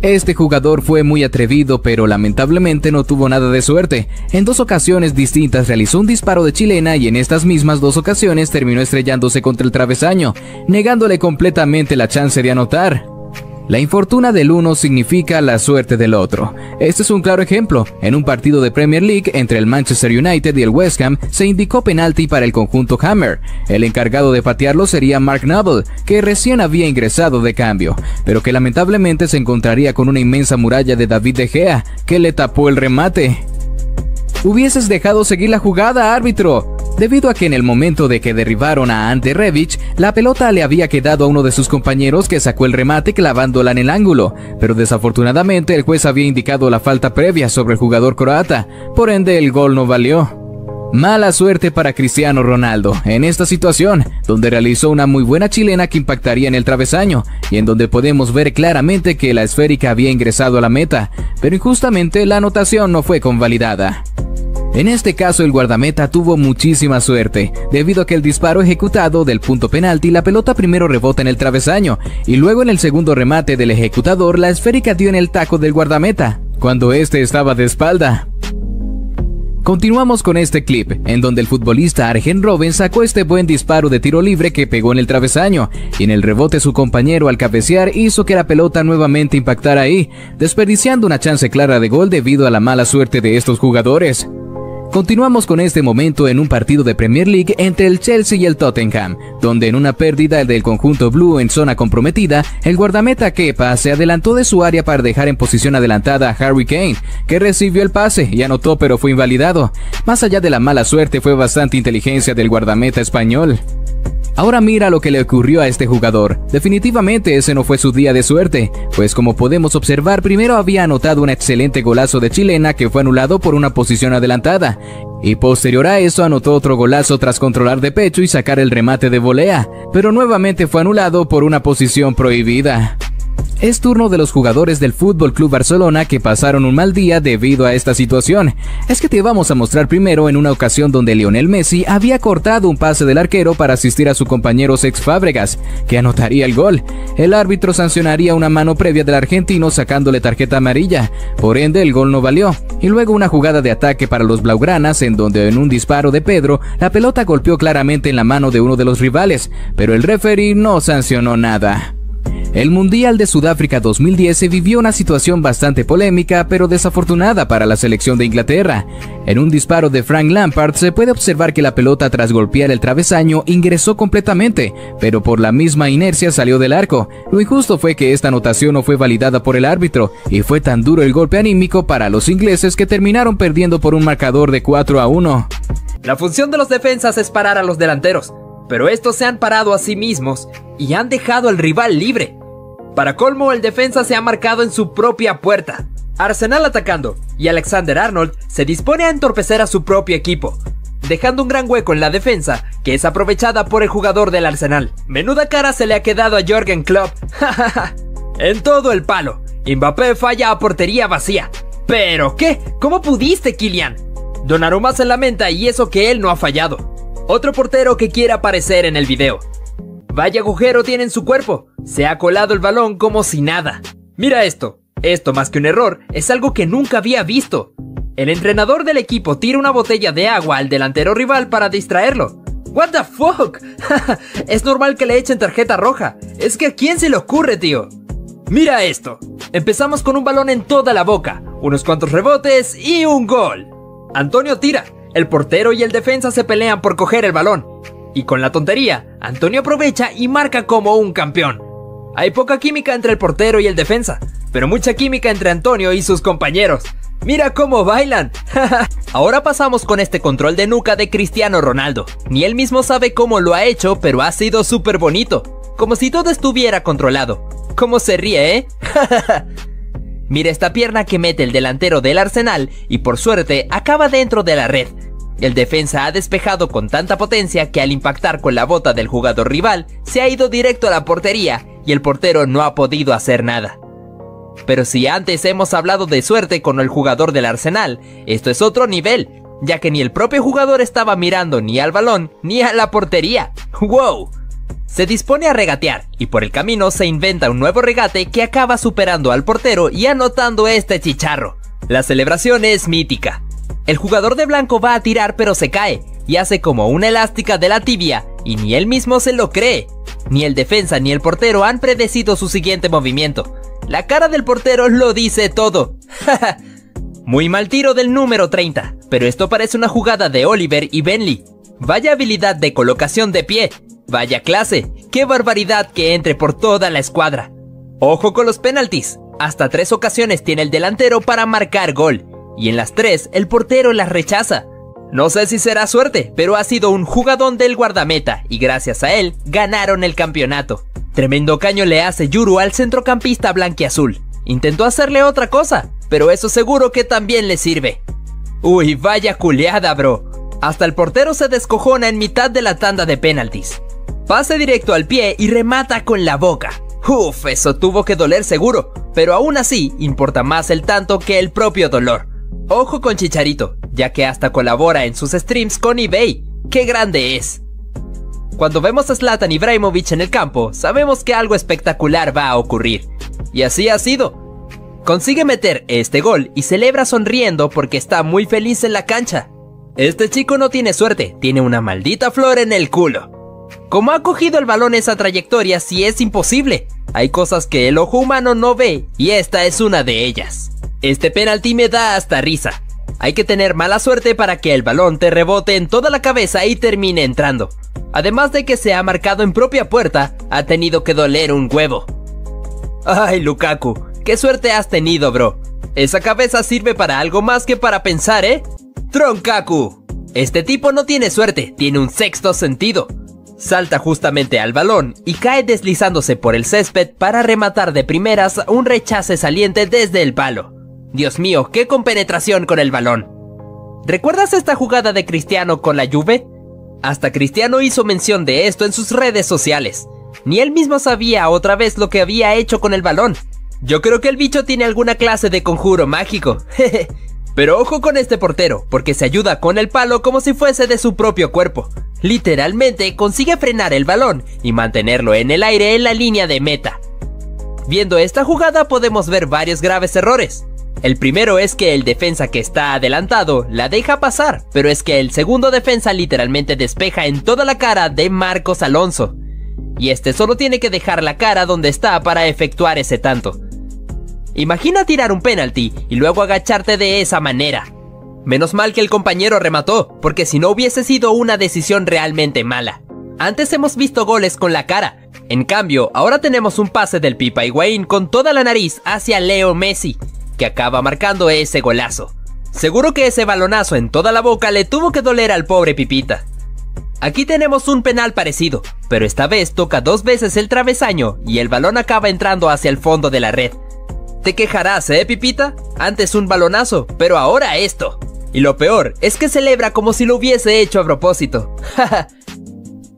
Este jugador fue muy atrevido, pero lamentablemente no tuvo nada de suerte. En dos ocasiones distintas realizó un disparo de chilena y en estas mismas dos ocasiones terminó estrellándose contra el travesaño, negándole completamente la chance de anotar. La infortuna del uno significa la suerte del otro. Este es un claro ejemplo. En un partido de Premier League entre el Manchester United y el West Ham se indicó penalti para el conjunto Hammer. El encargado de patearlo sería Mark Noble, que recién había ingresado de cambio, pero que lamentablemente se encontraría con una inmensa muralla de David De Gea, que le tapó el remate. Hubieses dejado seguir la jugada, árbitro. Debido a que en el momento de que derribaron a Ante Rebic, la pelota le había quedado a uno de sus compañeros que sacó el remate clavándola en el ángulo, pero desafortunadamente el juez había indicado la falta previa sobre el jugador croata, por ende el gol no valió. Mala suerte para Cristiano Ronaldo en esta situación, donde realizó una muy buena chilena que impactaría en el travesaño, y en donde podemos ver claramente que la esférica había ingresado a la meta, pero injustamente la anotación no fue convalidada. En este caso el guardameta tuvo muchísima suerte, debido a que el disparo ejecutado del punto penalti, la pelota primero rebota en el travesaño, y luego en el segundo remate del ejecutador, la esférica dio en el taco del guardameta, cuando este estaba de espalda. Continuamos con este clip, en donde el futbolista Arjen Robben sacó este buen disparo de tiro libre que pegó en el travesaño, y en el rebote su compañero al cabecear hizo que la pelota nuevamente impactara ahí, desperdiciando una chance clara de gol debido a la mala suerte de estos jugadores. Continuamos con este momento en un partido de Premier League entre el Chelsea y el Tottenham, donde en una pérdida del conjunto blue en zona comprometida, el guardameta Kepa se adelantó de su área para dejar en posición adelantada a Harry Kane, que recibió el pase y anotó pero fue invalidado. Más allá de la mala suerte fue bastante inteligencia del guardameta español. Ahora mira lo que le ocurrió a este jugador. Definitivamente ese no fue su día de suerte, pues como podemos observar, primero había anotado un excelente golazo de chilena que fue anulado por una posición adelantada, y posterior a eso anotó otro golazo tras controlar de pecho y sacar el remate de volea, pero nuevamente fue anulado por una posición prohibida. Es turno de los jugadores del Fútbol Club Barcelona que pasaron un mal día debido a esta situación. Es que te vamos a mostrar primero en una ocasión donde Lionel Messi había cortado un pase del arquero para asistir a su compañero Cesc Fábregas, que anotaría el gol. El árbitro sancionaría una mano previa del argentino sacándole tarjeta amarilla, por ende el gol no valió. Y luego una jugada de ataque para los blaugranas en donde en un disparo de Pedro la pelota golpeó claramente en la mano de uno de los rivales, pero el referee no sancionó nada. El Mundial de Sudáfrica dos mil diez se vivió una situación bastante polémica pero desafortunada para la selección de Inglaterra. En un disparo de Frank Lampard se puede observar que la pelota tras golpear el travesaño ingresó completamente, pero por la misma inercia salió del arco. Lo injusto fue que esta anotación no fue validada por el árbitro y fue tan duro el golpe anímico para los ingleses que terminaron perdiendo por un marcador de cuatro a uno. La función de los defensas es parar a los delanteros, pero estos se han parado a sí mismos y han dejado al rival libre. Para colmo, el defensa se ha marcado en su propia puerta. Arsenal atacando y Alexander Arnold se dispone a entorpecer a su propio equipo, dejando un gran hueco en la defensa que es aprovechada por el jugador del Arsenal. Menuda cara se le ha quedado a Jürgen Klopp. En todo el palo, Mbappé falla a portería vacía. ¿Pero qué? ¿Cómo pudiste, Kylian? Donnarumma se lamenta y eso que él no ha fallado. Otro portero que quiere aparecer en el video. Vaya agujero tiene en su cuerpo, se ha colado el balón como si nada. Mira esto, esto más que un error, es algo que nunca había visto. El entrenador del equipo tira una botella de agua al delantero rival para distraerlo. What the fuck, es normal que le echen tarjeta roja, es que a quién se le ocurre, tío. Mira esto, empezamos con un balón en toda la boca, unos cuantos rebotes y un gol. Antonio tira, el portero y el defensa se pelean por coger el balón. Y con la tontería, Antonio aprovecha y marca como un campeón. Hay poca química entre el portero y el defensa, pero mucha química entre Antonio y sus compañeros. ¡Mira cómo bailan! Ahora pasamos con este control de nuca de Cristiano Ronaldo. Ni él mismo sabe cómo lo ha hecho, pero ha sido súper bonito. Como si todo estuviera controlado. ¿Cómo se ríe, eh? Mira esta pierna que mete el delantero del Arsenal y por suerte acaba dentro de la red. El defensa ha despejado con tanta potencia que al impactar con la bota del jugador rival se ha ido directo a la portería y el portero no ha podido hacer nada. Pero si antes hemos hablado de suerte con el jugador del Arsenal, esto es otro nivel, ya que ni el propio jugador estaba mirando ni al balón ni a la portería. ¡Wow! Se dispone a regatear y por el camino se inventa un nuevo regate que acaba superando al portero y anotando este chicharro. La celebración es mítica. El jugador de blanco va a tirar pero se cae y hace como una elástica de la tibia y ni él mismo se lo cree. Ni el defensa ni el portero han predecido su siguiente movimiento. La cara del portero lo dice todo. Muy mal tiro del número treinta, pero esto parece una jugada de Oliver y Bentley. Vaya habilidad de colocación de pie, vaya clase, qué barbaridad que entre por toda la escuadra. Ojo con los penaltis, hasta tres ocasiones tiene el delantero para marcar gol. Y en las tres, el portero las rechaza. No sé si será suerte, pero ha sido un jugadón del guardameta y gracias a él ganaron el campeonato. Tremendo caño le hace Yuru al centrocampista blanquiazul. Intentó hacerle otra cosa, pero eso seguro que también le sirve. Uy, vaya culeada, bro. Hasta el portero se descojona en mitad de la tanda de penaltis. Pase directo al pie y remata con la boca. Uf, eso tuvo que doler seguro, pero aún así importa más el tanto que el propio dolor. Ojo con Chicharito, ya que hasta colabora en sus streams con eBay. ¡Qué grande es! Cuando vemos a Zlatan Ibrahimovic en el campo, sabemos que algo espectacular va a ocurrir. Y así ha sido. Consigue meter este gol y celebra sonriendo porque está muy feliz en la cancha. Este chico no tiene suerte, tiene una maldita flor en el culo. ¿Cómo ha cogido el balón esa trayectoria si es imposible? Hay cosas que el ojo humano no ve y esta es una de ellas. Este penalti me da hasta risa. Hay que tener mala suerte para que el balón te rebote en toda la cabeza y termine entrando. Además de que se ha marcado en propia puerta, ha tenido que doler un huevo. Ay, Lukaku, qué suerte has tenido, bro. Esa cabeza sirve para algo más que para pensar, ¿eh? ¡Troncaku! Este tipo no tiene suerte, tiene un sexto sentido. Salta justamente al balón y cae deslizándose por el césped para rematar de primeras un rechace saliente desde el palo. Dios mío, qué compenetración con el balón. ¿Recuerdas esta jugada de Cristiano con la Juve? Hasta Cristiano hizo mención de esto en sus redes sociales. Ni él mismo sabía otra vez lo que había hecho con el balón. Yo creo que el bicho tiene alguna clase de conjuro mágico. Jeje. Pero ojo con este portero, porque se ayuda con el palo como si fuese de su propio cuerpo. Literalmente consigue frenar el balón y mantenerlo en el aire en la línea de meta. Viendo esta jugada podemos ver varios graves errores. El primero es que el defensa que está adelantado la deja pasar, pero es que el segundo defensa literalmente despeja en toda la cara de Marcos Alonso. Y este solo tiene que dejar la cara donde está para efectuar ese tanto. Imagina tirar un penalti y luego agacharte de esa manera. Menos mal que el compañero remató, porque si no hubiese sido una decisión realmente mala. Antes hemos visto goles con la cara. En cambio, ahora tenemos un pase del Pipa Higuaín con toda la nariz hacia Leo Messi, que acaba marcando ese golazo. Seguro que ese balonazo en toda la boca le tuvo que doler al pobre Pipita. Aquí tenemos un penal parecido, pero esta vez toca dos veces el travesaño y el balón acaba entrando hacia el fondo de la red. Te quejarás, ¿eh, Pipita? Antes un balonazo, pero ahora esto. Y lo peor es que celebra como si lo hubiese hecho a propósito.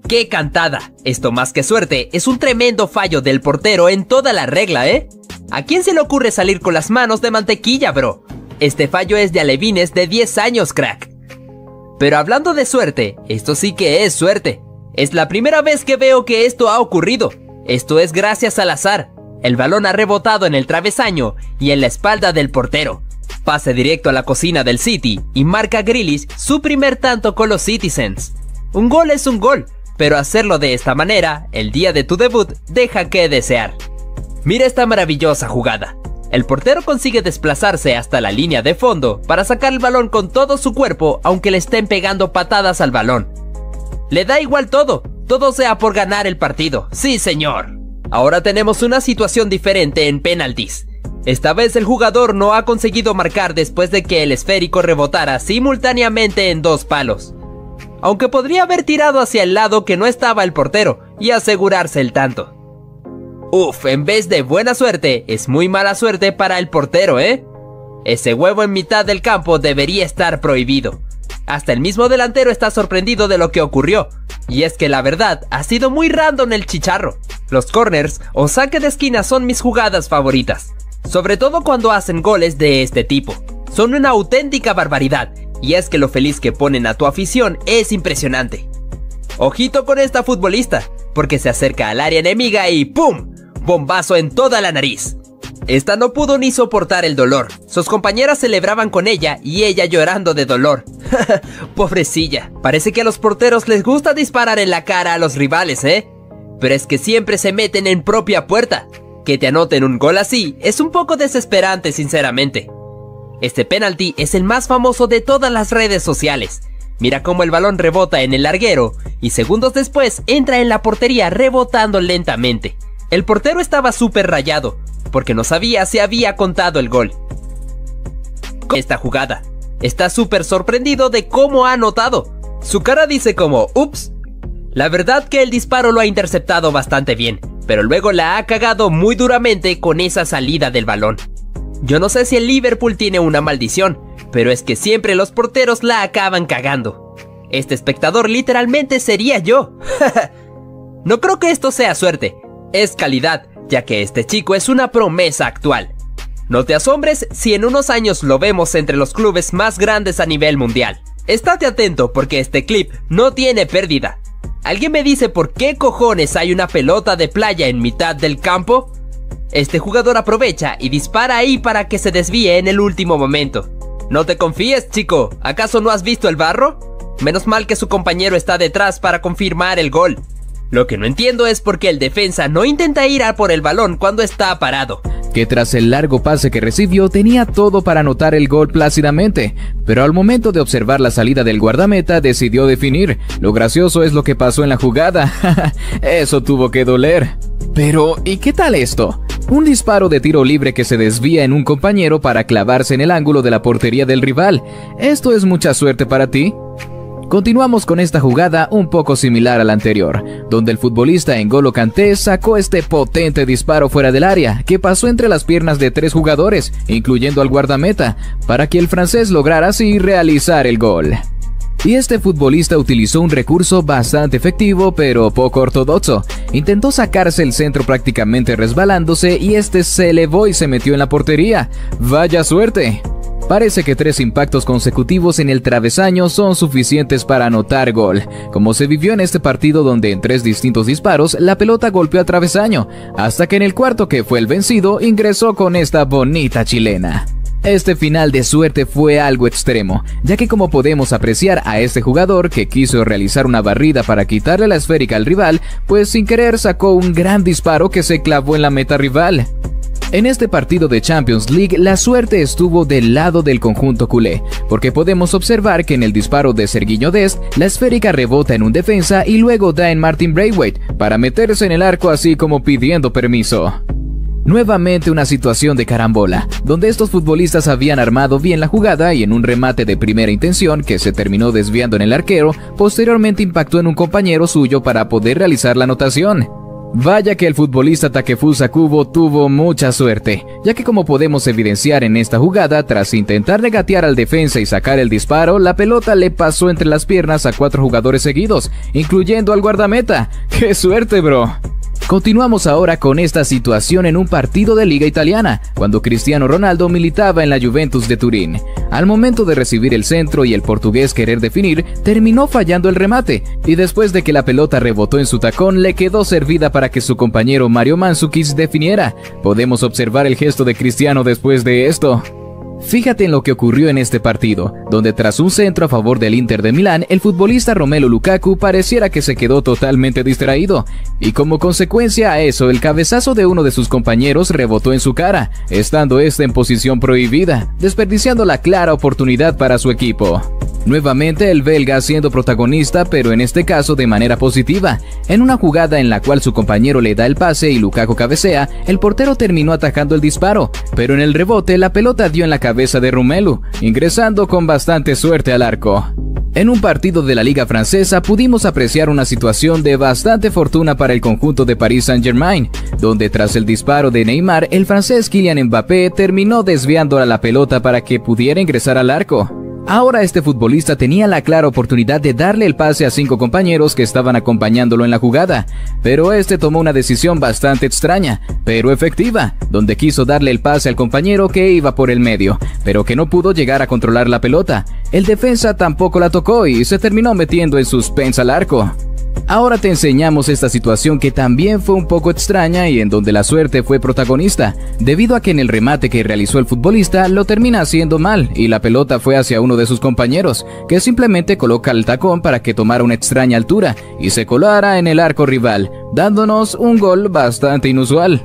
¡Qué cantada! Esto más que suerte es un tremendo fallo del portero en toda la regla, ¿eh? ¿A quién se le ocurre salir con las manos de mantequilla, bro? Este fallo es de alevines de diez años, crack. Pero hablando de suerte, esto sí que es suerte. Es la primera vez que veo que esto ha ocurrido. Esto es gracias al azar. El balón ha rebotado en el travesaño y en la espalda del portero. Pase directo a la cocina del City y marca Grealish su primer tanto con los Citizens. Un gol es un gol, pero hacerlo de esta manera, el día de tu debut, deja que desear. Mira esta maravillosa jugada. El portero consigue desplazarse hasta la línea de fondo para sacar el balón con todo su cuerpo, aunque le estén pegando patadas al balón. Le da igual todo, todo sea por ganar el partido. ¡Sí, señor! Ahora tenemos una situación diferente en penaltis. Esta vez el jugador no ha conseguido marcar después de que el esférico rebotara simultáneamente en dos palos. Aunque podría haber tirado hacia el lado que no estaba el portero y asegurarse el tanto. Uf, en vez de buena suerte, es muy mala suerte para el portero, ¿eh? Ese huevo en mitad del campo debería estar prohibido. Hasta el mismo delantero está sorprendido de lo que ocurrió. Y es que la verdad, ha sido muy random el chicharro. Los corners o saque de esquina son mis jugadas favoritas. Sobre todo cuando hacen goles de este tipo. Son una auténtica barbaridad. Y es que lo feliz que ponen a tu afición es impresionante. Ojito con esta futbolista, porque se acerca al área enemiga y ¡pum! Bombazo en toda la nariz. Esta no pudo ni soportar el dolor. Sus compañeras celebraban con ella y ella llorando de dolor. Pobrecilla. Parece que a los porteros les gusta disparar en la cara a los rivales, ¿eh? Pero es que siempre se meten en propia puerta. Que te anoten un gol así es un poco desesperante, sinceramente. Este penalti es el más famoso de todas las redes sociales. Mira cómo el balón rebota en el larguero y segundos después entra en la portería rebotando lentamente. El portero estaba súper rayado porque no sabía si había contado el gol. Esta jugada. Está súper sorprendido de cómo ha anotado. Su cara dice como ups. La verdad que el disparo lo ha interceptado bastante bien, pero luego la ha cagado muy duramente con esa salida del balón. Yo no sé si el Liverpool tiene una maldición, pero es que siempre los porteros la acaban cagando. Este espectador literalmente sería yo. No creo que esto sea suerte, es calidad, ya que este chico es una promesa actual. No te asombres si en unos años lo vemos entre los clubes más grandes a nivel mundial. Estate atento porque este clip no tiene pérdida. ¿Alguien me dice por qué cojones hay una pelota de playa en mitad del campo? Este jugador aprovecha y dispara ahí para que se desvíe en el último momento. No te confíes, chico. ¿Acaso no has visto el barro? Menos mal que su compañero está detrás para confirmar el gol. Lo que no entiendo es por qué el defensa no intenta ir a por el balón cuando está parado. que tras el largo pase que recibió tenía todo para anotar el gol plácidamente, pero al momento de observar la salida del guardameta decidió definir. Lo gracioso es lo que pasó en la jugada. Eso tuvo que doler. Pero, ¿y qué tal esto? Un disparo de tiro libre que se desvía en un compañero para clavarse en el ángulo de la portería del rival. Esto es mucha suerte para ti. Continuamos con esta jugada un poco similar a la anterior, donde el futbolista N'Golo Kanté sacó este potente disparo fuera del área, que pasó entre las piernas de tres jugadores, incluyendo al guardameta, para que el francés lograra así realizar el gol. Y este futbolista utilizó un recurso bastante efectivo pero poco ortodoxo. Intentó sacarse el centro prácticamente resbalándose y este se elevó y se metió en la portería. ¡Vaya suerte! Parece que tres impactos consecutivos en el travesaño son suficientes para anotar gol, como se vivió en este partido donde en tres distintos disparos la pelota golpeó al travesaño, hasta que en el cuarto, que fue el vencido, ingresó con esta bonita chilena. Este final de suerte fue algo extremo, ya que como podemos apreciar a este jugador que quiso realizar una barrida para quitarle la esférica al rival, pues sin querer sacó un gran disparo que se clavó en la meta rival. En este partido de Champions League la suerte estuvo del lado del conjunto culé, porque podemos observar que en el disparo de Serginho Dest la esférica rebota en un defensa y luego da en Martin Braithwaite para meterse en el arco así como pidiendo permiso. Nuevamente una situación de carambola, donde estos futbolistas habían armado bien la jugada y en un remate de primera intención que se terminó desviando en el arquero, posteriormente impactó en un compañero suyo para poder realizar la anotación. Vaya que el futbolista Takefusa Kubo tuvo mucha suerte, ya que como podemos evidenciar en esta jugada, tras intentar regatear al defensa y sacar el disparo, la pelota le pasó entre las piernas a cuatro jugadores seguidos, incluyendo al guardameta. ¡Qué suerte, bro! Continuamos ahora con esta situación en un partido de Liga Italiana, cuando Cristiano Ronaldo militaba en la Juventus de Turín. Al momento de recibir el centro y el portugués querer definir, terminó fallando el remate, y después de que la pelota rebotó en su tacón, le quedó servida para que su compañero Mario Mandžukić definiera. Podemos observar el gesto de Cristiano después de esto. Fíjate en lo que ocurrió en este partido, donde tras un centro a favor del Inter de Milán, el futbolista Romelu Lukaku pareciera que se quedó totalmente distraído, y como consecuencia a eso, el cabezazo de uno de sus compañeros rebotó en su cara, estando este en posición prohibida, desperdiciando la clara oportunidad para su equipo. Nuevamente el belga siendo protagonista, pero en este caso de manera positiva. En una jugada en la cual su compañero le da el pase y Lukaku cabecea, el portero terminó atajando el disparo, pero en el rebote la pelota dio en la cabeza de Romelu, ingresando con bastante suerte al arco. En un partido de la Liga Francesa pudimos apreciar una situación de bastante fortuna para el conjunto de Paris Saint-Germain, donde tras el disparo de Neymar, el francés Kylian Mbappé terminó desviando a la pelota para que pudiera ingresar al arco. Ahora este futbolista tenía la clara oportunidad de darle el pase a cinco compañeros que estaban acompañándolo en la jugada, pero este tomó una decisión bastante extraña, pero efectiva, donde quiso darle el pase al compañero que iba por el medio, pero que no pudo llegar a controlar la pelota. El defensa tampoco la tocó y se terminó metiendo en suspensa al arco. Ahora te enseñamos esta situación que también fue un poco extraña y en donde la suerte fue protagonista, debido a que en el remate que realizó el futbolista lo termina haciendo mal y la pelota fue hacia uno de sus compañeros, que simplemente coloca el tacón para que tomara una extraña altura y se colara en el arco rival, dándonos un gol bastante inusual.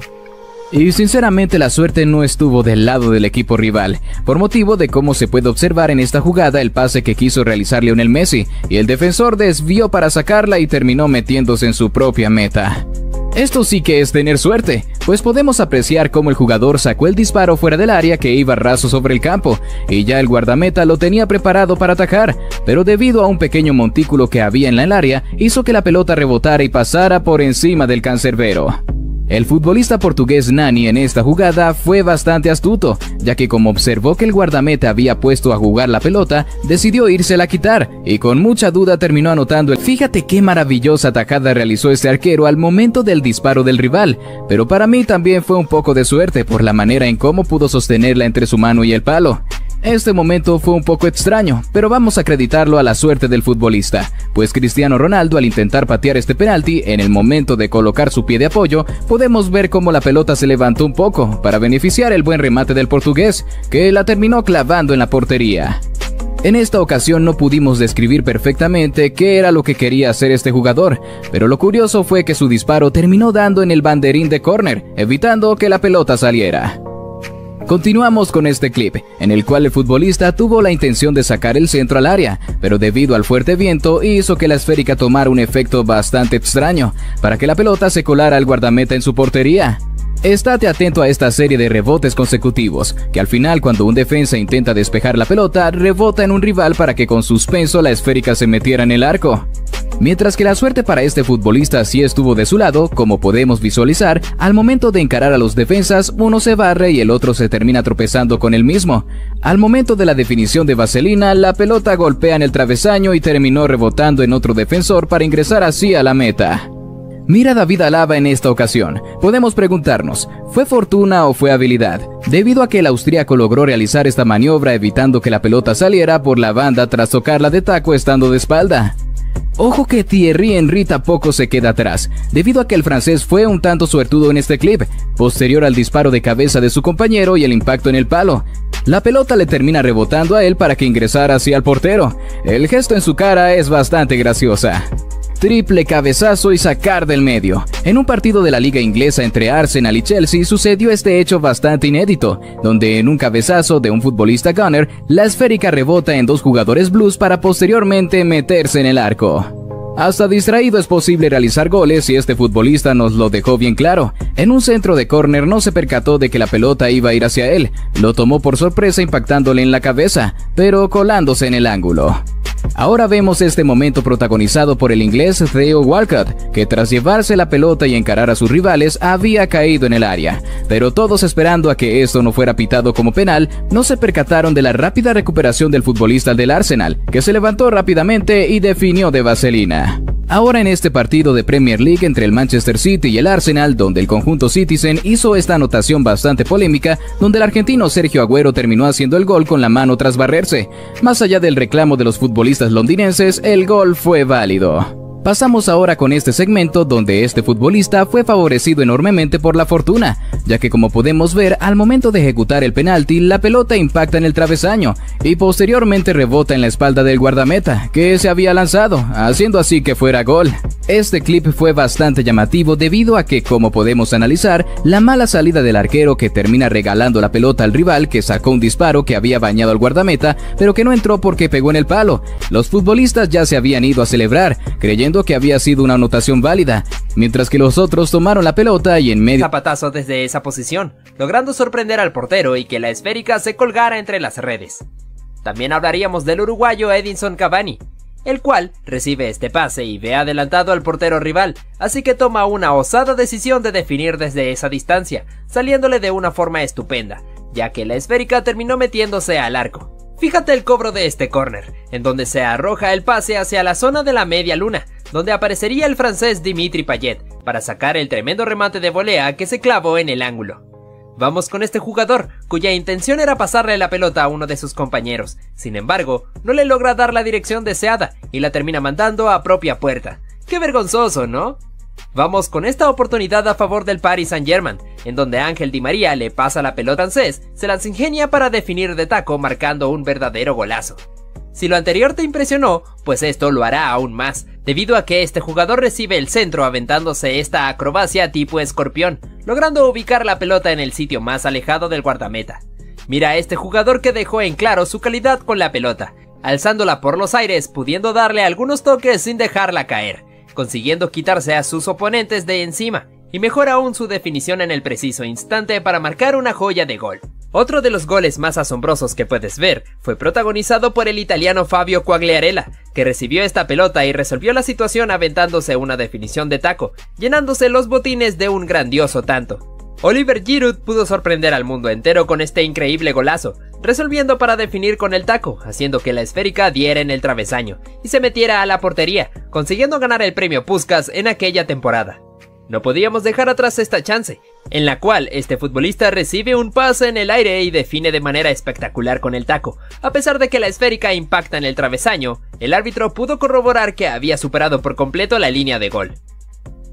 Y sinceramente la suerte no estuvo del lado del equipo rival, por motivo de cómo se puede observar en esta jugada el pase que quiso realizar Lionel Messi, y el defensor desvió para sacarla y terminó metiéndose en su propia meta. Esto sí que es tener suerte, pues podemos apreciar cómo el jugador sacó el disparo fuera del área que iba raso sobre el campo, y ya el guardameta lo tenía preparado para atacar, pero debido a un pequeño montículo que había en el área, hizo que la pelota rebotara y pasara por encima del cancerbero. El futbolista portugués Nani en esta jugada fue bastante astuto, ya que como observó que el guardameta había puesto a jugar la pelota, decidió írsela a quitar, y con mucha duda terminó anotando el... Fíjate qué maravillosa atajada realizó este arquero al momento del disparo del rival, pero para mí también fue un poco de suerte por la manera en cómo pudo sostenerla entre su mano y el palo. Este momento fue un poco extraño, pero vamos a acreditarlo a la suerte del futbolista, pues Cristiano Ronaldo al intentar patear este penalti, en el momento de colocar su pie de apoyo, podemos ver cómo la pelota se levantó un poco para beneficiar el buen remate del portugués, que la terminó clavando en la portería. En esta ocasión no pudimos describir perfectamente qué era lo que quería hacer este jugador, pero lo curioso fue que su disparo terminó dando en el banderín de córner, evitando que la pelota saliera. Continuamos con este clip, en el cual el futbolista tuvo la intención de sacar el centro al área, pero debido al fuerte viento hizo que la esférica tomara un efecto bastante extraño, para que la pelota se colara al guardameta en su portería. Estate atento a esta serie de rebotes consecutivos, que al final cuando un defensa intenta despejar la pelota, rebota en un rival para que con suspenso la esférica se metiera en el arco. Mientras que la suerte para este futbolista sí estuvo de su lado, como podemos visualizar, al momento de encarar a los defensas, uno se barre y el otro se termina tropezando con el mismo. Al momento de la definición de Vaselina, la pelota golpea en el travesaño y terminó rebotando en otro defensor para ingresar así a la meta. Mira a David Alaba en esta ocasión. Podemos preguntarnos, ¿fue fortuna o fue habilidad? Debido a que el austríaco logró realizar esta maniobra evitando que la pelota saliera por la banda tras tocarla de taco estando de espalda. Ojo que Thierry Henry tampoco se queda atrás, debido a que el francés fue un tanto suertudo en este clip, posterior al disparo de cabeza de su compañero y el impacto en el palo. La pelota le termina rebotando a él para que ingresara hacia el portero. El gesto en su cara es bastante graciosa. Triple cabezazo y sacar del medio. En un partido de la liga inglesa entre Arsenal y Chelsea sucedió este hecho bastante inédito, donde en un cabezazo de un futbolista gunner, la esférica rebota en dos jugadores blues para posteriormente meterse en el arco. Hasta distraído es posible realizar goles y este futbolista nos lo dejó bien claro. En un centro de córner no se percató de que la pelota iba a ir hacia él, lo tomó por sorpresa impactándole en la cabeza, pero colándose en el ángulo. Ahora vemos este momento protagonizado por el inglés Theo Walcott, que tras llevarse la pelota y encarar a sus rivales había caído en el área, pero todos esperando a que esto no fuera pitado como penal, no se percataron de la rápida recuperación del futbolista del Arsenal, que se levantó rápidamente y definió de vaselina. Ahora en este partido de Premier League entre el Manchester City y el Arsenal, donde el conjunto Citizen hizo esta anotación bastante polémica, donde el argentino Sergio Agüero terminó haciendo el gol con la mano tras barrerse. Más allá del reclamo de los futbolistas londinenses, el gol fue válido. Pasamos ahora con este segmento donde este futbolista fue favorecido enormemente por la fortuna, ya que como podemos ver, al momento de ejecutar el penalti, la pelota impacta en el travesaño y posteriormente rebota en la espalda del guardameta, que se había lanzado, haciendo así que fuera gol. Este clip fue bastante llamativo debido a que, como podemos analizar, la mala salida del arquero que termina regalando la pelota al rival que sacó un disparo que había bañado al guardameta, pero que no entró porque pegó en el palo. Los futbolistas ya se habían ido a celebrar, creyendo que había sido una anotación válida, mientras que los otros tomaron la pelota y en medio zapatazo desde esa posición, logrando sorprender al portero y que la esférica se colgara entre las redes. También hablaríamos del uruguayo Edinson Cavani, el cual recibe este pase y ve adelantado al portero rival, así que toma una osada decisión de definir desde esa distancia, saliéndole de una forma estupenda, ya que la esférica terminó metiéndose al arco. Fíjate el cobro de este córner, en donde se arroja el pase hacia la zona de la media luna, donde aparecería el francés Dimitri Payet para sacar el tremendo remate de volea que se clavó en el ángulo. Vamos con este jugador, cuya intención era pasarle la pelota a uno de sus compañeros, sin embargo, no le logra dar la dirección deseada y la termina mandando a propia puerta. ¡Qué vergonzoso!, ¿no? Vamos con esta oportunidad a favor del Paris Saint-Germain, en donde Ángel Di María le pasa la pelota al francés, se las ingenia para definir de taco marcando un verdadero golazo. Si lo anterior te impresionó, pues esto lo hará aún más, debido a que este jugador recibe el centro aventándose esta acrobacia tipo escorpión, logrando ubicar la pelota en el sitio más alejado del guardameta. Mira a este jugador que dejó en claro su calidad con la pelota, alzándola por los aires pudiendo darle algunos toques sin dejarla caer, consiguiendo quitarse a sus oponentes de encima, y mejor aún su definición en el preciso instante para marcar una joya de gol. Otro de los goles más asombrosos que puedes ver fue protagonizado por el italiano Fabio Quagliarella, que recibió esta pelota y resolvió la situación aventándose una definición de taco, llenándose los botines de un grandioso tanto. Oliver Giroud pudo sorprender al mundo entero con este increíble golazo, resolviendo para definir con el taco, haciendo que la esférica diera en el travesaño y se metiera a la portería, consiguiendo ganar el premio Puskás en aquella temporada. No podíamos dejar atrás esta chance, en la cual este futbolista recibe un pase en el aire y define de manera espectacular con el taco. A pesar de que la esférica impacta en el travesaño, el árbitro pudo corroborar que había superado por completo la línea de gol.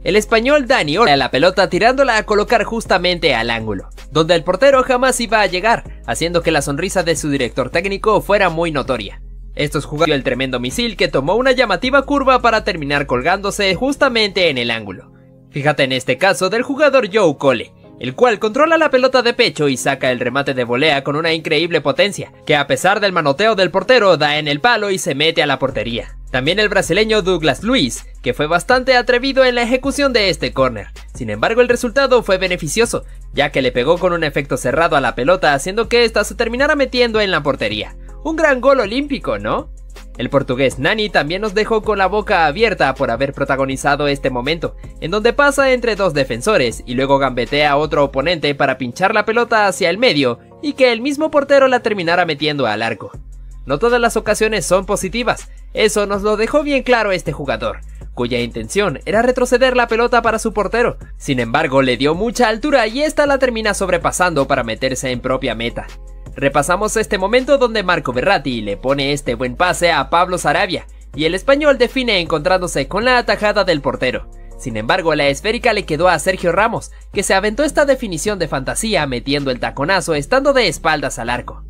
El español Dani Olmo a la pelota tirándola a colocar justamente al ángulo, donde el portero jamás iba a llegar, haciendo que la sonrisa de su director técnico fuera muy notoria. Estos jugadores el tremendo misil que tomó una llamativa curva para terminar colgándose justamente en el ángulo. Fíjate en este caso del jugador Joe Cole, el cual controla la pelota de pecho y saca el remate de volea con una increíble potencia, que a pesar del manoteo del portero da en el palo y se mete a la portería. También el brasileño Douglas Luiz, que fue bastante atrevido en la ejecución de este córner. Sin embargo, el resultado fue beneficioso, ya que le pegó con un efecto cerrado a la pelota, haciendo que ésta se terminara metiendo en la portería. Un gran gol olímpico, ¿no? El portugués Nani también nos dejó con la boca abierta por haber protagonizado este momento, en donde pasa entre dos defensores y luego gambetea a otro oponente para pinchar la pelota hacia el medio y que el mismo portero la terminara metiendo al arco. No todas las ocasiones son positivas, eso nos lo dejó bien claro este jugador, cuya intención era retroceder la pelota para su portero. Sin embargo, le dio mucha altura y esta la termina sobrepasando para meterse en propia meta. Repasamos este momento donde Marco Verratti le pone este buen pase a Pablo Sarabia y el español define encontrándose con la atajada del portero. Sin embargo, la esférica le quedó a Sergio Ramos, que se aventó esta definición de fantasía metiendo el taconazo estando de espaldas al arco.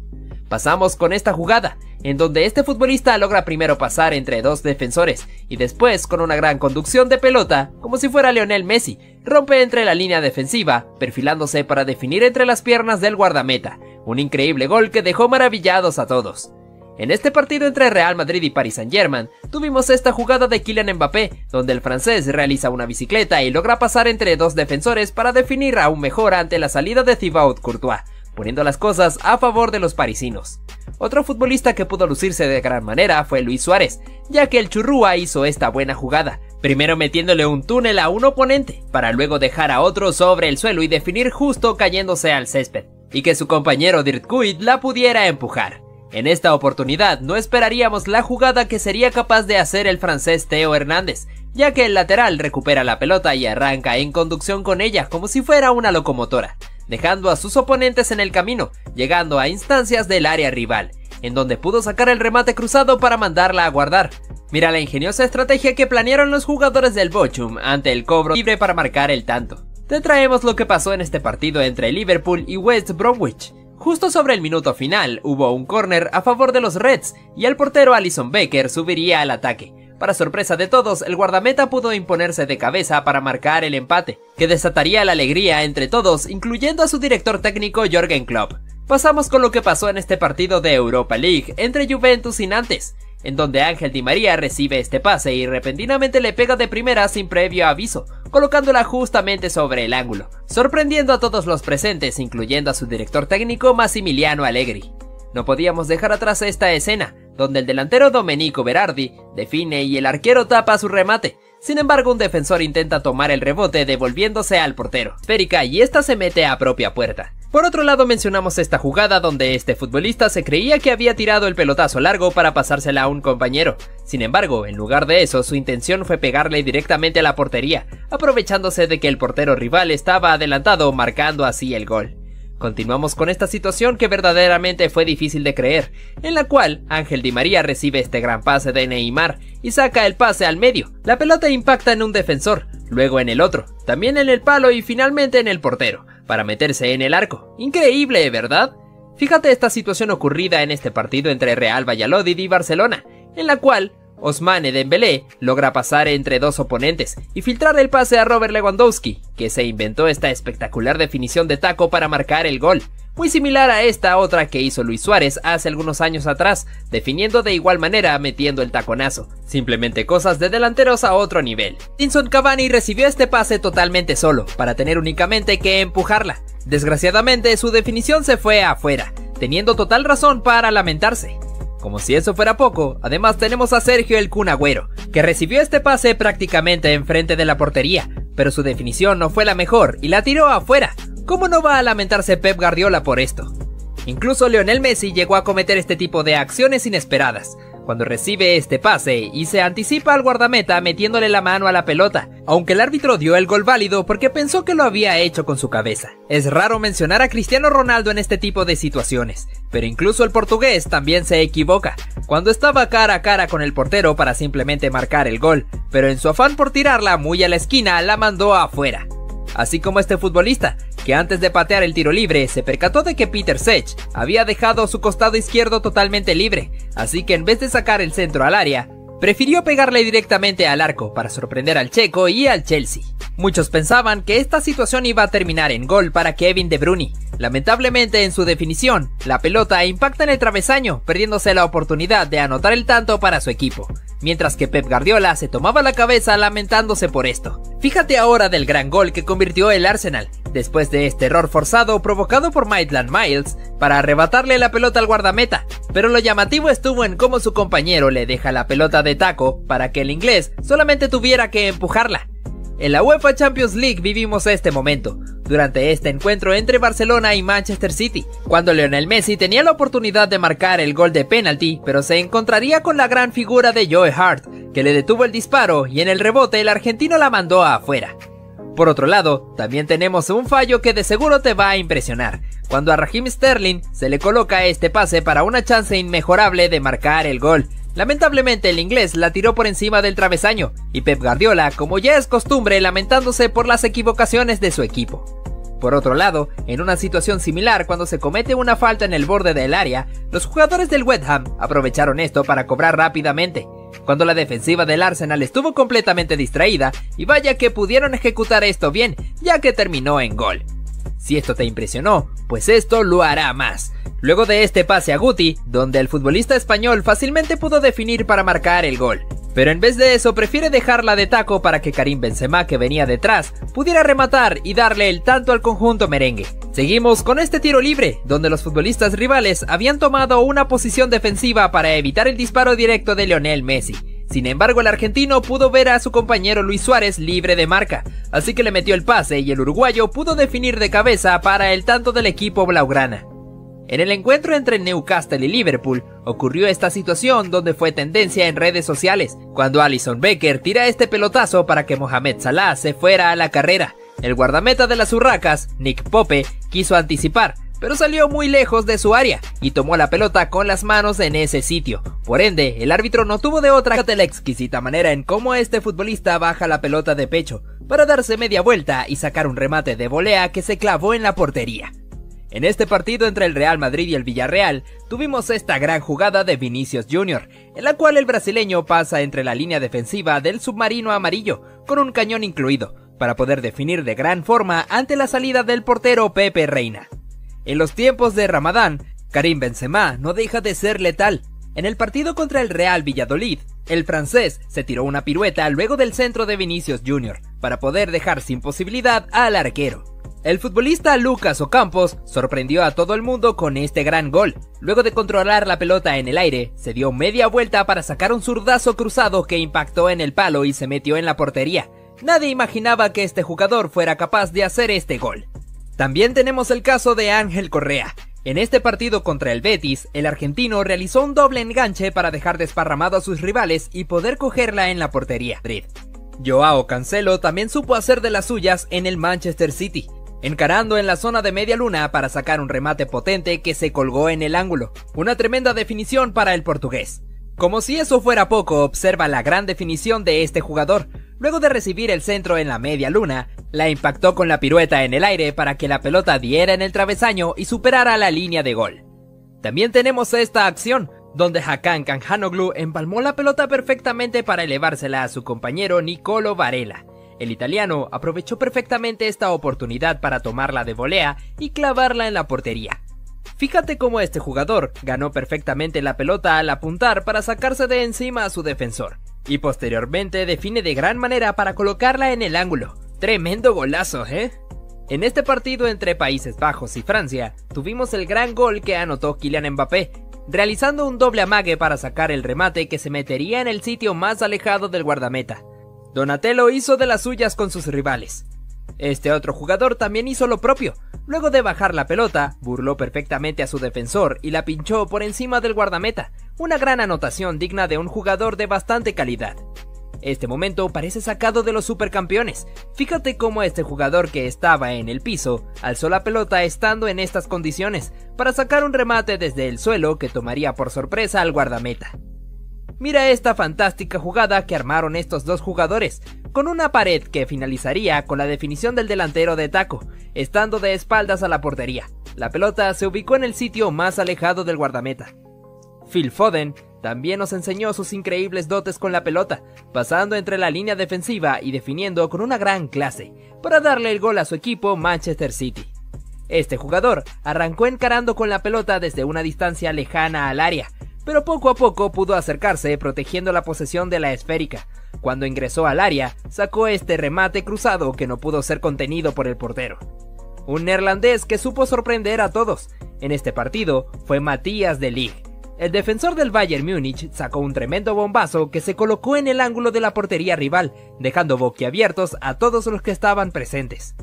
Pasamos con esta jugada, en donde este futbolista logra primero pasar entre dos defensores y después, con una gran conducción de pelota, como si fuera Lionel Messi, rompe entre la línea defensiva, perfilándose para definir entre las piernas del guardameta. Un increíble gol que dejó maravillados a todos. En este partido entre Real Madrid y Paris Saint-Germain, tuvimos esta jugada de Kylian Mbappé, donde el francés realiza una bicicleta y logra pasar entre dos defensores para definir aún mejor ante la salida de Thibaut Courtois, poniendo las cosas a favor de los parisinos. Otro futbolista que pudo lucirse de gran manera fue Luis Suárez, ya que el Churrúa hizo esta buena jugada, primero metiéndole un túnel a un oponente, para luego dejar a otro sobre el suelo y definir justo cayéndose al césped, y que su compañero Dirk Kuyt la pudiera empujar. En esta oportunidad no esperaríamos la jugada que sería capaz de hacer el francés Theo Hernández, ya que el lateral recupera la pelota y arranca en conducción con ella como si fuera una locomotora, dejando a sus oponentes en el camino, llegando a instancias del área rival, en donde pudo sacar el remate cruzado para mandarla a guardar. Mira la ingeniosa estrategia que planearon los jugadores del Bochum ante el cobro libre para marcar el tanto. Te traemos lo que pasó en este partido entre Liverpool y West Bromwich. Justo sobre el minuto final hubo un córner a favor de los Reds y el portero Alison Becker subiría al ataque. Para sorpresa de todos, el guardameta pudo imponerse de cabeza para marcar el empate, que desataría la alegría entre todos, incluyendo a su director técnico Jürgen Klopp. Pasamos con lo que pasó en este partido de Europa League entre Juventus y Nantes, en donde Ángel Di María recibe este pase y repentinamente le pega de primera sin previo aviso, colocándola justamente sobre el ángulo, sorprendiendo a todos los presentes, incluyendo a su director técnico Massimiliano Allegri. No podíamos dejar atrás esta escena, donde el delantero Domenico Berardi define y el arquero tapa su remate. Sin embargo, un defensor intenta tomar el rebote devolviéndose al portero esférica y esta se mete a propia puerta. Por otro lado, mencionamos esta jugada donde este futbolista se creía que había tirado el pelotazo largo para pasársela a un compañero. Sin embargo, en lugar de eso, su intención fue pegarle directamente a la portería, aprovechándose de que el portero rival estaba adelantado, marcando así el gol. Continuamos con esta situación que verdaderamente fue difícil de creer, en la cual Ángel Di María recibe este gran pase de Neymar y saca el pase al medio. La pelota impacta en un defensor, luego en el otro, también en el palo y finalmente en el portero, para meterse en el arco. Increíble, ¿verdad? Fíjate esta situación ocurrida en este partido entre Real Valladolid y Barcelona, en la cual Ousmane Dembélé logra pasar entre dos oponentes y filtrar el pase a Robert Lewandowski, que se inventó esta espectacular definición de taco para marcar el gol, muy similar a esta otra que hizo Luis Suárez hace algunos años atrás, definiendo de igual manera metiendo el taconazo. Simplemente cosas de delanteros a otro nivel. Edinson Cavani recibió este pase totalmente solo, para tener únicamente que empujarla. Desgraciadamente, su definición se fue afuera, teniendo total razón para lamentarse. Como si eso fuera poco, además tenemos a Sergio el Kun Agüero, que recibió este pase prácticamente enfrente de la portería, pero su definición no fue la mejor y la tiró afuera. ¿Cómo no va a lamentarse Pep Guardiola por esto? Incluso Lionel Messi llegó a cometer este tipo de acciones inesperadas, cuando recibe este pase y se anticipa al guardameta metiéndole la mano a la pelota, aunque el árbitro dio el gol válido porque pensó que lo había hecho con su cabeza. Es raro mencionar a Cristiano Ronaldo en este tipo de situaciones, pero incluso el portugués también se equivoca, cuando estaba cara a cara con el portero para simplemente marcar el gol, pero en su afán por tirarla muy a la esquina la mandó afuera. Así como este futbolista, que antes de patear el tiro libre se percató de que Peter Cech había dejado su costado izquierdo totalmente libre, así que en vez de sacar el centro al área, Prefirió pegarle directamente al arco para sorprender al checo y al Chelsea. Muchos pensaban que esta situación iba a terminar en gol para Kevin De Bruyne. Lamentablemente en su definición, la pelota impacta en el travesaño, perdiéndose la oportunidad de anotar el tanto para su equipo, mientras que Pep Guardiola se tomaba la cabeza lamentándose por esto. Fíjate ahora del gran gol que convirtió el Arsenal, después de este error forzado provocado por Maitland-Niles para arrebatarle la pelota al guardameta, pero lo llamativo estuvo en cómo su compañero le deja la pelota de taco para que el inglés solamente tuviera que empujarla. En la UEFA Champions League vivimos este momento, durante este encuentro entre Barcelona y Manchester City, cuando Lionel Messi tenía la oportunidad de marcar el gol de penalti, pero se encontraría con la gran figura de Joe Hart, que le detuvo el disparo y en el rebote el argentino la mandó afuera. Por otro lado, también tenemos un fallo que de seguro te va a impresionar, cuando a Raheem Sterling se le coloca este pase para una chance inmejorable de marcar el gol. Lamentablemente el inglés la tiró por encima del travesaño y Pep Guardiola, como ya es costumbre, lamentándose por las equivocaciones de su equipo. Por otro lado, en una situación similar cuando se comete una falta en el borde del área, los jugadores del West Ham aprovecharon esto para cobrar rápidamente, cuando la defensiva del Arsenal estuvo completamente distraída y vaya que pudieron ejecutar esto bien, ya que terminó en gol. Si esto te impresionó, pues esto lo hará más. Luego de este pase a Guti, donde el futbolista español fácilmente pudo definir para marcar el gol, pero en vez de eso prefiere dejarla de taco para que Karim Benzema, que venía detrás, pudiera rematar y darle el tanto al conjunto merengue. Seguimos con este tiro libre, donde los futbolistas rivales habían tomado una posición defensiva para evitar el disparo directo de Lionel Messi. Sin embargo, el argentino pudo ver a su compañero Luis Suárez libre de marca, así que le metió el pase y el uruguayo pudo definir de cabeza para el tanto del equipo blaugrana. En el encuentro entre Newcastle y Liverpool ocurrió esta situación donde fue tendencia en redes sociales, cuando Alisson Becker tira este pelotazo para que Mohamed Salah se fuera a la carrera. El guardameta de las Urracas, Nick Pope, quiso anticipar, pero salió muy lejos de su área y tomó la pelota con las manos en ese sitio. Por ende, el árbitro no tuvo de otra que la exquisita manera en cómo este futbolista baja la pelota de pecho para darse media vuelta y sacar un remate de volea que se clavó en la portería. En este partido entre el Real Madrid y el Villarreal, tuvimos esta gran jugada de Vinicius junior, en la cual el brasileño pasa entre la línea defensiva del submarino amarillo, con un cañón incluido, para poder definir de gran forma ante la salida del portero Pepe Reina. En los tiempos de Ramadán, Karim Benzema no deja de ser letal. En el partido contra el Real Valladolid, el francés se tiró una pirueta luego del centro de Vinicius junior, para poder dejar sin posibilidad al arquero. El futbolista Lucas Ocampos sorprendió a todo el mundo con este gran gol. Luego de controlar la pelota en el aire, se dio media vuelta para sacar un zurdazo cruzado que impactó en el palo y se metió en la portería. Nadie imaginaba que este jugador fuera capaz de hacer este gol. También tenemos el caso de Ángel Correa. En este partido contra el Betis, el argentino realizó un doble enganche para dejar desparramado a sus rivales y poder cogerla en la portería. Joao Cancelo también supo hacer de las suyas en el Manchester City, encarando en la zona de media luna para sacar un remate potente que se colgó en el ángulo. Una tremenda definición para el portugués. Como si eso fuera poco, observa la gran definición de este jugador. Luego de recibir el centro en la media luna, la impactó con la pirueta en el aire para que la pelota diera en el travesaño y superara la línea de gol. También tenemos esta acción, donde Hakan Çalhanoğlu empalmó la pelota perfectamente para elevársela a su compañero Nicolo Varela. El italiano aprovechó perfectamente esta oportunidad para tomarla de volea y clavarla en la portería. Fíjate cómo este jugador ganó perfectamente la pelota al apuntar para sacarse de encima a su defensor, y posteriormente define de gran manera para colocarla en el ángulo. ¡Tremendo golazo, eh! En este partido entre Países Bajos y Francia, tuvimos el gran gol que anotó Kylian Mbappé, realizando un doble amague para sacar el remate que se metería en el sitio más alejado del guardameta. Donatello hizo de las suyas con sus rivales. Este otro jugador también hizo lo propio. Luego de bajar la pelota, burló perfectamente a su defensor y la pinchó por encima del guardameta. Una gran anotación digna de un jugador de bastante calidad. Este momento parece sacado de los supercampeones. Fíjate cómo este jugador que estaba en el piso, alzó la pelota estando en estas condiciones, para sacar un remate desde el suelo que tomaría por sorpresa al guardameta. Mira esta fantástica jugada que armaron estos dos jugadores, con una pared que finalizaría con la definición del delantero de taco, estando de espaldas a la portería. La pelota se ubicó en el sitio más alejado del guardameta. Phil Foden también nos enseñó sus increíbles dotes con la pelota, pasando entre la línea defensiva y definiendo con una gran clase, para darle el gol a su equipo Manchester City. Este jugador arrancó encarando con la pelota desde una distancia lejana al área, pero poco a poco pudo acercarse protegiendo la posesión de la esférica. Cuando ingresó al área, sacó este remate cruzado que no pudo ser contenido por el portero. Un neerlandés que supo sorprender a todos en este partido fue Matthias de Ligt. El defensor del Bayern Múnich sacó un tremendo bombazo que se colocó en el ángulo de la portería rival, dejando boquiabiertos a todos los que estaban presentes.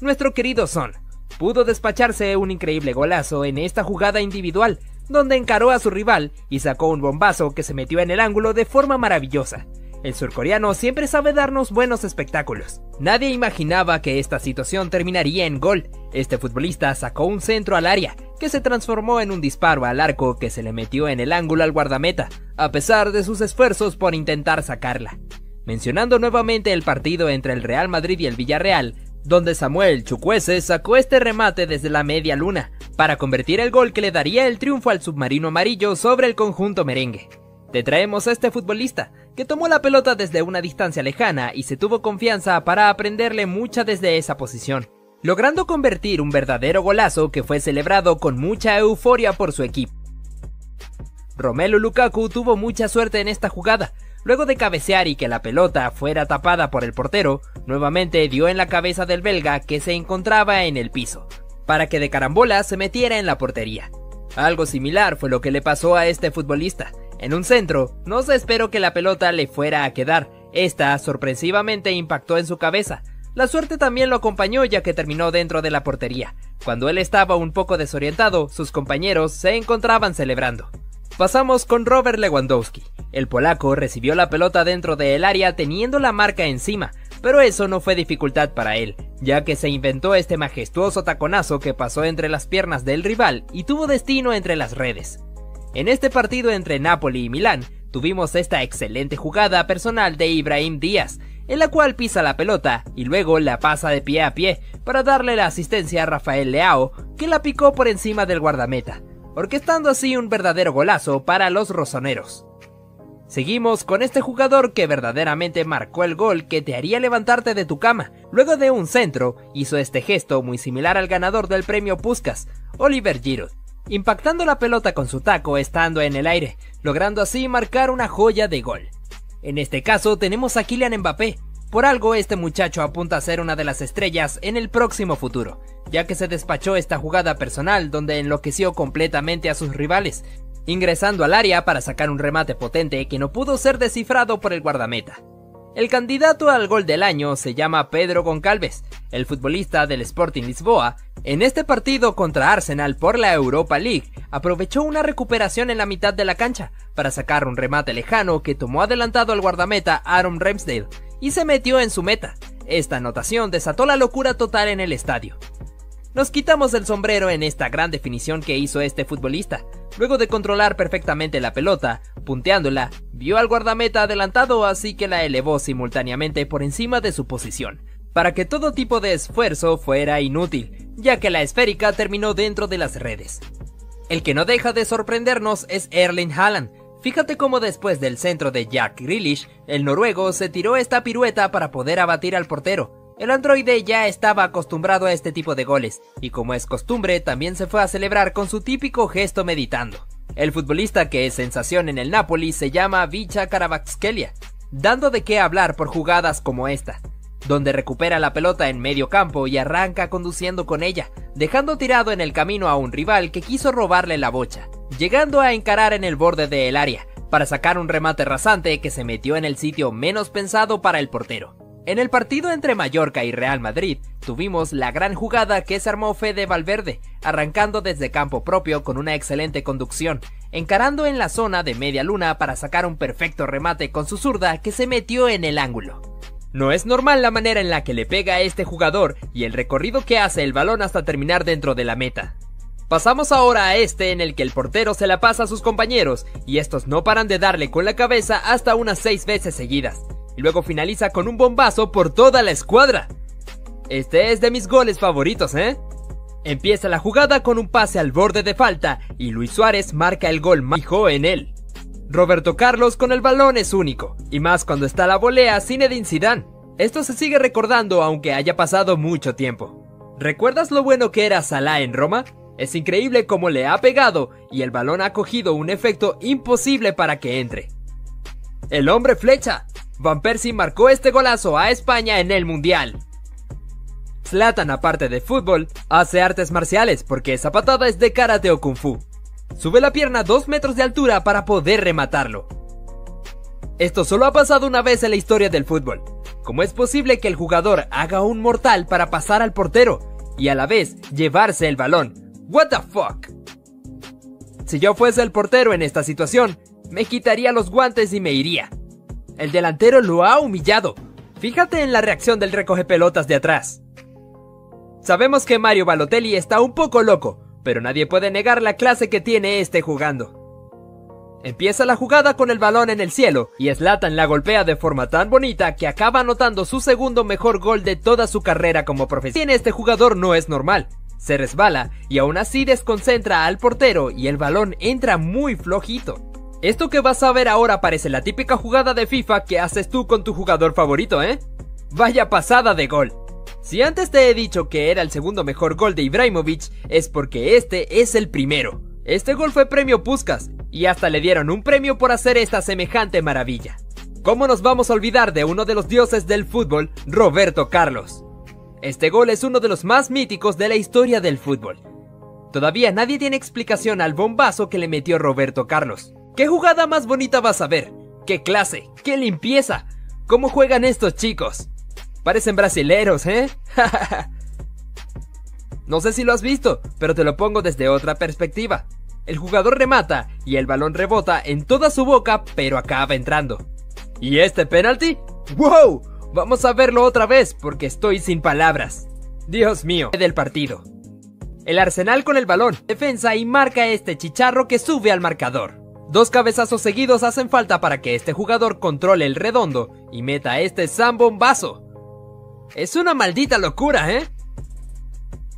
Nuestro querido Son pudo despacharse un increíble golazo en esta jugada individual, donde encaró a su rival y sacó un bombazo que se metió en el ángulo de forma maravillosa. El surcoreano siempre sabe darnos buenos espectáculos. Nadie imaginaba que esta situación terminaría en gol. Este futbolista sacó un centro al área, que se transformó en un disparo al arco que se le metió en el ángulo al guardameta, a pesar de sus esfuerzos por intentar sacarla. Mencionando nuevamente el partido entre el Real Madrid y el Villarreal, donde Samuel Chukwueze sacó este remate desde la media luna, para convertir el gol que le daría el triunfo al submarino amarillo sobre el conjunto merengue. Te traemos a este futbolista, que tomó la pelota desde una distancia lejana y se tuvo confianza para aprenderle mucha desde esa posición, logrando convertir un verdadero golazo que fue celebrado con mucha euforia por su equipo. Romelu Lukaku tuvo mucha suerte en esta jugada. Luego de cabecear y que la pelota fuera tapada por el portero, nuevamente dio en la cabeza del belga que se encontraba en el piso, para que de carambola se metiera en la portería. Algo similar fue lo que le pasó a este futbolista. En un centro, no se esperó que la pelota le fuera a quedar. Esta sorpresivamente impactó en su cabeza. La suerte también lo acompañó ya que terminó dentro de la portería. Cuando él estaba un poco desorientado, sus compañeros se encontraban celebrando. Pasamos con Robert Lewandowski. El polaco recibió la pelota dentro del área teniendo la marca encima, pero eso no fue dificultad para él, ya que se inventó este majestuoso taconazo que pasó entre las piernas del rival y tuvo destino entre las redes. En este partido entre Napoli y Milán, tuvimos esta excelente jugada personal de Ibrahim Díaz, en la cual pisa la pelota y luego la pasa de pie a pie para darle la asistencia a Rafael Leao, que la picó por encima del guardameta, orquestando así un verdadero golazo para los rosoneros. Seguimos con este jugador que verdaderamente marcó el gol que te haría levantarte de tu cama. Luego de un centro, hizo este gesto muy similar al ganador del premio Puskás, Oliver Giroud, impactando la pelota con su taco estando en el aire, logrando así marcar una joya de gol. En este caso tenemos a Kylian Mbappé. Por algo este muchacho apunta a ser una de las estrellas en el próximo futuro, ya que se despachó esta jugada personal donde enloqueció completamente a sus rivales, ingresando al área para sacar un remate potente que no pudo ser descifrado por el guardameta. El candidato al gol del año se llama Pedro Goncalves, el futbolista del Sporting Lisboa. En este partido contra Arsenal por la Europa League, aprovechó una recuperación en la mitad de la cancha para sacar un remate lejano que tomó adelantado al guardameta Aaron Ramsdale y se metió en su meta. Esta anotación desató la locura total en el estadio. Nos quitamos el sombrero en esta gran definición que hizo este futbolista. Luego de controlar perfectamente la pelota, punteándola, vio al guardameta adelantado, así que la elevó simultáneamente por encima de su posición, para que todo tipo de esfuerzo fuera inútil, ya que la esférica terminó dentro de las redes. El que no deja de sorprendernos es Erling Haaland. Fíjate cómo después del centro de Jack Grealish, el noruego se tiró esta pirueta para poder abatir al portero. El androide ya estaba acostumbrado a este tipo de goles, y como es costumbre también se fue a celebrar con su típico gesto meditando. El futbolista que es sensación en el Napoli se llama Vicha Kvaratskhelia, dando de qué hablar por jugadas como esta, donde recupera la pelota en medio campo y arranca conduciendo con ella, dejando tirado en el camino a un rival que quiso robarle la bocha, llegando a encarar en el borde del área, para sacar un remate rasante que se metió en el sitio menos pensado para el portero. En el partido entre Mallorca y Real Madrid, tuvimos la gran jugada que se armó Fede Valverde, arrancando desde campo propio con una excelente conducción, encarando en la zona de media luna para sacar un perfecto remate con su zurda que se metió en el ángulo. No es normal la manera en la que le pega a este jugador y el recorrido que hace el balón hasta terminar dentro de la meta. Pasamos ahora a este en el que el portero se la pasa a sus compañeros y estos no paran de darle con la cabeza hasta unas seis veces seguidas. Y luego finaliza con un bombazo por toda la escuadra. Este es de mis goles favoritos, ¿eh? Empieza la jugada con un pase al borde de falta y Luis Suárez marca el gol fijo en él. Roberto Carlos con el balón es único, y más cuando está la volea Zinedine Zidane. Esto se sigue recordando aunque haya pasado mucho tiempo. ¿Recuerdas lo bueno que era Salah en Roma? Es increíble cómo le ha pegado y el balón ha cogido un efecto imposible para que entre. El hombre flecha. Van Persie marcó este golazo a España en el Mundial. Zlatan, aparte de fútbol, hace artes marciales porque esa patada es de karate o kung fu. Sube la pierna a dos metros de altura para poder rematarlo. Esto solo ha pasado una vez en la historia del fútbol. ¿Cómo es posible que el jugador haga un mortal para pasar al portero y a la vez llevarse el balón? What the fuck? Si yo fuese el portero en esta situación, me quitaría los guantes y me iría. El delantero lo ha humillado. Fíjate en la reacción del recogepelotas de atrás. Sabemos que Mario Balotelli está un poco loco, pero nadie puede negar la clase que tiene este jugando. Empieza la jugada con el balón en el cielo y Zlatan la golpea de forma tan bonita que acaba anotando su segundo mejor gol de toda su carrera como profesional. Este jugador no es normal, se resbala y aún así desconcentra al portero y el balón entra muy flojito. Esto que vas a ver ahora parece la típica jugada de FIFA que haces tú con tu jugador favorito, ¿eh? Vaya pasada de gol. Si antes te he dicho que era el segundo mejor gol de Ibrahimovic, es porque este es el primero. Este gol fue premio Puskás, y hasta le dieron un premio por hacer esta semejante maravilla. ¿Cómo nos vamos a olvidar de uno de los dioses del fútbol, Roberto Carlos? Este gol es uno de los más míticos de la historia del fútbol. Todavía nadie tiene explicación al bombazo que le metió Roberto Carlos. ¿Qué jugada más bonita vas a ver? ¡Qué clase! ¡Qué limpieza! ¿Cómo juegan estos chicos? Parecen brasileros, ¿eh? No sé si lo has visto, pero te lo pongo desde otra perspectiva. El jugador remata y el balón rebota en toda su boca, pero acaba entrando. ¿Y este penalti? ¡Wow! Vamos a verlo otra vez porque estoy sin palabras. Dios mío, del partido. El Arsenal con el balón, defensa y marca este chicharro que sube al marcador. Dos cabezazos seguidos hacen falta para que este jugador controle el redondo y meta este zambombazo. Es una maldita locura, ¿eh?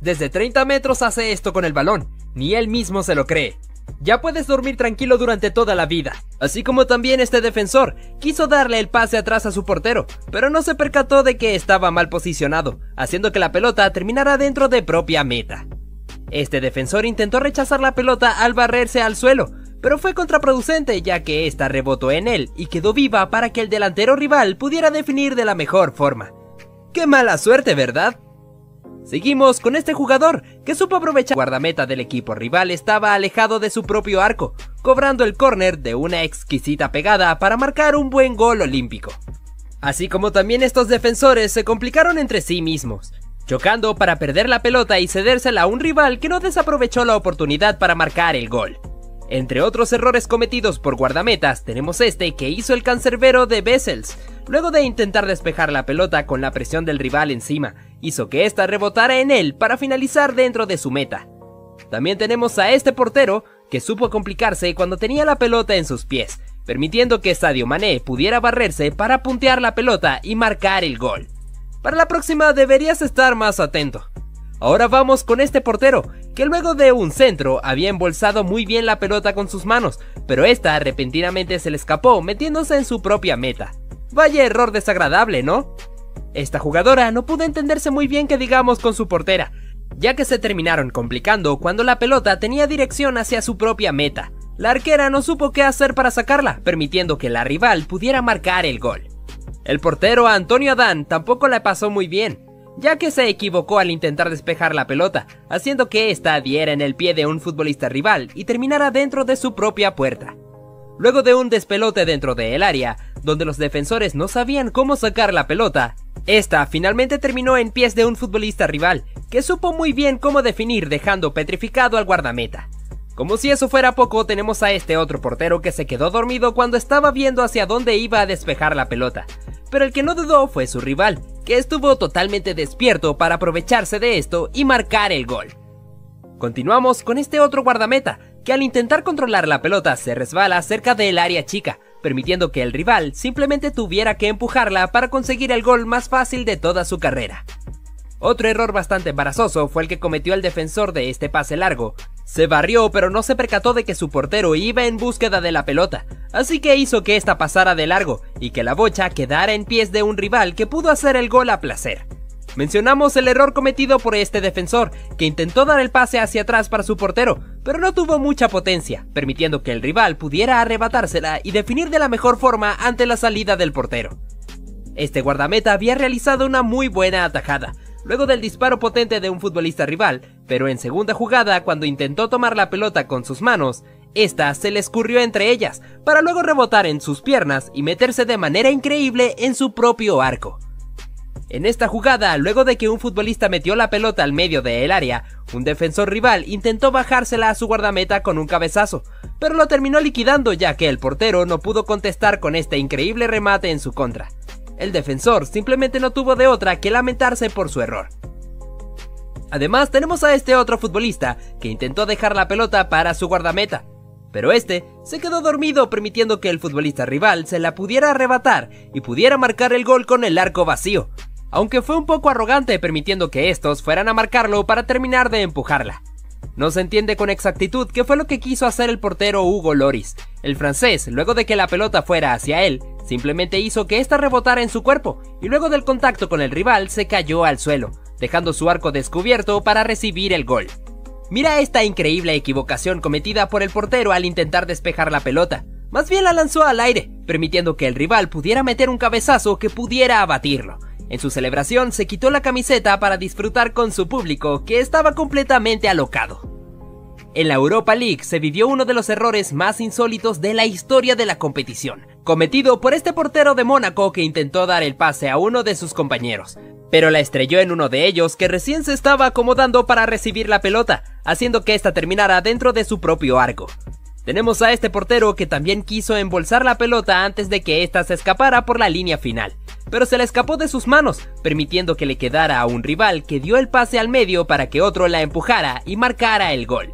Desde treinta metros hace esto con el balón, ni él mismo se lo cree. Ya puedes dormir tranquilo durante toda la vida. Así como también este defensor quiso darle el pase atrás a su portero, pero no se percató de que estaba mal posicionado, haciendo que la pelota terminara dentro de propia meta. Este defensor intentó rechazar la pelota al barrerse al suelo, pero fue contraproducente ya que esta rebotó en él y quedó viva para que el delantero rival pudiera definir de la mejor forma. ¡Qué mala suerte, ¿verdad? Seguimos con este jugador que supo aprovechar. El guardameta del equipo rival estaba alejado de su propio arco, cobrando el córner de una exquisita pegada para marcar un buen gol olímpico. Así como también estos defensores se complicaron entre sí mismos, chocando para perder la pelota y cedérsela a un rival que no desaprovechó la oportunidad para marcar el gol. Entre otros errores cometidos por guardametas tenemos este que hizo el cancerbero de Bessels. Luego de intentar despejar la pelota con la presión del rival encima, hizo que ésta rebotara en él para finalizar dentro de su meta. También tenemos a este portero que supo complicarse cuando tenía la pelota en sus pies, permitiendo que Sadio Mané pudiera barrerse para puntear la pelota y marcar el gol. Para la próxima deberías estar más atento. Ahora vamos con este portero, que luego de un centro había embolsado muy bien la pelota con sus manos, pero esta repentinamente se le escapó metiéndose en su propia meta. Vaya error desagradable, ¿no? Esta jugadora no pudo entenderse muy bien que digamos con su portera, ya que se terminaron complicando cuando la pelota tenía dirección hacia su propia meta. La arquera no supo qué hacer para sacarla, permitiendo que la rival pudiera marcar el gol. El portero Antonio Adán tampoco la pasó muy bien, ya que se equivocó al intentar despejar la pelota, haciendo que ésta diera en el pie de un futbolista rival y terminara dentro de su propia puerta. Luego de un despelote dentro del área, donde los defensores no sabían cómo sacar la pelota, esta finalmente terminó en pies de un futbolista rival, que supo muy bien cómo definir dejando petrificado al guardameta. Como si eso fuera poco, tenemos a este otro portero que se quedó dormido cuando estaba viendo hacia dónde iba a despejar la pelota, pero el que no dudó fue su rival, que estuvo totalmente despierto para aprovecharse de esto y marcar el gol. Continuamos con este otro guardameta, que al intentar controlar la pelota se resbala cerca del área chica, permitiendo que el rival simplemente tuviera que empujarla para conseguir el gol más fácil de toda su carrera. Otro error bastante embarazoso fue el que cometió el defensor de este pase largo. Se barrió, pero no se percató de que su portero iba en búsqueda de la pelota, así que hizo que esta pasara de largo y que la bocha quedara en pies de un rival que pudo hacer el gol a placer. Mencionamos el error cometido por este defensor, que intentó dar el pase hacia atrás para su portero, pero no tuvo mucha potencia, permitiendo que el rival pudiera arrebatársela y definir de la mejor forma ante la salida del portero. Este guardameta había realizado una muy buena atajada, luego del disparo potente de un futbolista rival, pero en segunda jugada, cuando intentó tomar la pelota con sus manos, esta se le escurrió entre ellas, para luego rebotar en sus piernas y meterse de manera increíble en su propio arco. En esta jugada, luego de que un futbolista metió la pelota al medio del área, un defensor rival intentó bajársela a su guardameta con un cabezazo, pero lo terminó liquidando ya que el portero no pudo contestar con este increíble remate en su contra. El defensor simplemente no tuvo de otra que lamentarse por su error. Además, tenemos a este otro futbolista que intentó dejar la pelota para su guardameta, pero este se quedó dormido permitiendo que el futbolista rival se la pudiera arrebatar y pudiera marcar el gol con el arco vacío, aunque fue un poco arrogante permitiendo que estos fueran a marcarlo para terminar de empujarla. No se entiende con exactitud qué fue lo que quiso hacer el portero Hugo Lloris. El francés, luego de que la pelota fuera hacia él, simplemente hizo que ésta rebotara en su cuerpo y luego del contacto con el rival se cayó al suelo, dejando su arco descubierto para recibir el gol. Mira esta increíble equivocación cometida por el portero al intentar despejar la pelota. Más bien la lanzó al aire, permitiendo que el rival pudiera meter un cabezazo que pudiera abatirlo. En su celebración se quitó la camiseta para disfrutar con su público, que estaba completamente alocado. En la Europa League se vivió uno de los errores más insólitos de la historia de la competición, cometido por este portero de Mónaco que intentó dar el pase a uno de sus compañeros, pero la estrelló en uno de ellos que recién se estaba acomodando para recibir la pelota, haciendo que ésta terminara dentro de su propio arco. Tenemos a este portero que también quiso embolsar la pelota antes de que ésta se escapara por la línea final, pero se le escapó de sus manos, permitiendo que le quedara a un rival que dio el pase al medio para que otro la empujara y marcara el gol.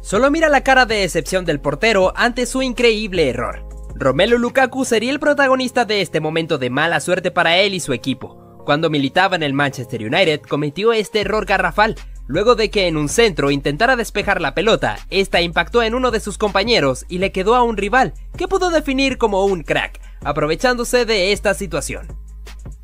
Solo mira la cara de decepción del portero ante su increíble error. Romelu Lukaku sería el protagonista de este momento de mala suerte para él y su equipo. Cuando militaba en el Manchester United, cometió este error garrafal, luego de que en un centro intentara despejar la pelota, esta impactó en uno de sus compañeros y le quedó a un rival, que pudo definir como un crack, aprovechándose de esta situación.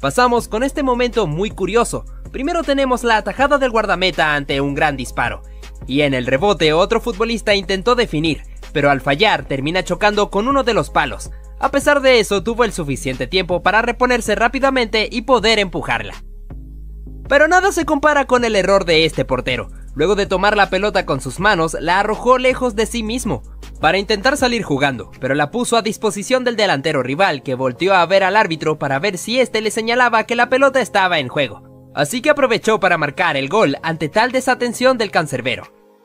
Pasamos con este momento muy curioso. Primero tenemos la atajada del guardameta ante un gran disparo, y en el rebote otro futbolista intentó definir, pero al fallar termina chocando con uno de los palos. A pesar de eso, tuvo el suficiente tiempo para reponerse rápidamente y poder empujarla. Pero nada se compara con el error de este portero. Luego de tomar la pelota con sus manos, la arrojó lejos de sí mismo para intentar salir jugando, pero la puso a disposición del delantero rival, que volteó a ver al árbitro para ver si éste le señalaba que la pelota estaba en juego. Así que aprovechó para marcar el gol ante tal desatención del cancerbero.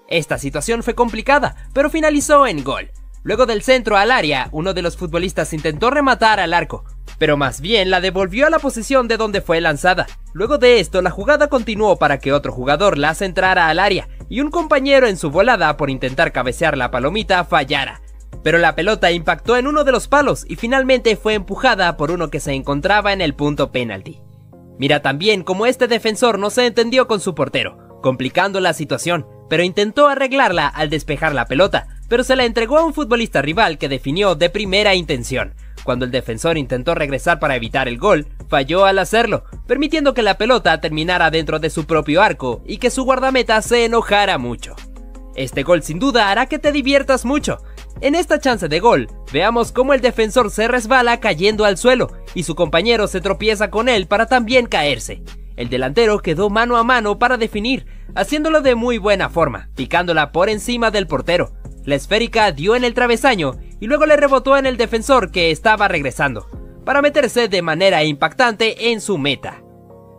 Esta situación fue complicada, pero finalizó en gol. Luego del centro al área, uno de los futbolistas intentó rematar al arco, pero más bien la devolvió a la posición de donde fue lanzada. Luego de esto, la jugada continuó para que otro jugador la centrara al área, y un compañero en su volada por intentar cabecear la palomita fallara, pero la pelota impactó en uno de los palos y finalmente fue empujada por uno que se encontraba en el punto penalti. Mira también cómo este defensor no se entendió con su portero, complicando la situación, pero intentó arreglarla al despejar la pelota, pero se la entregó a un futbolista rival que definió de primera intención. Cuando el defensor intentó regresar para evitar el gol, falló al hacerlo, permitiendo que la pelota terminara dentro de su propio arco y que su guardameta se enojara mucho. Este gol sin duda hará que te diviertas mucho. En esta chance de gol, veamos cómo el defensor se resbala cayendo al suelo y su compañero se tropieza con él para también caerse. El delantero quedó mano a mano para definir, haciéndolo de muy buena forma, picándola por encima del portero. La esférica dio en el travesaño y luego le rebotó en el defensor que estaba regresando, para meterse de manera impactante en su meta.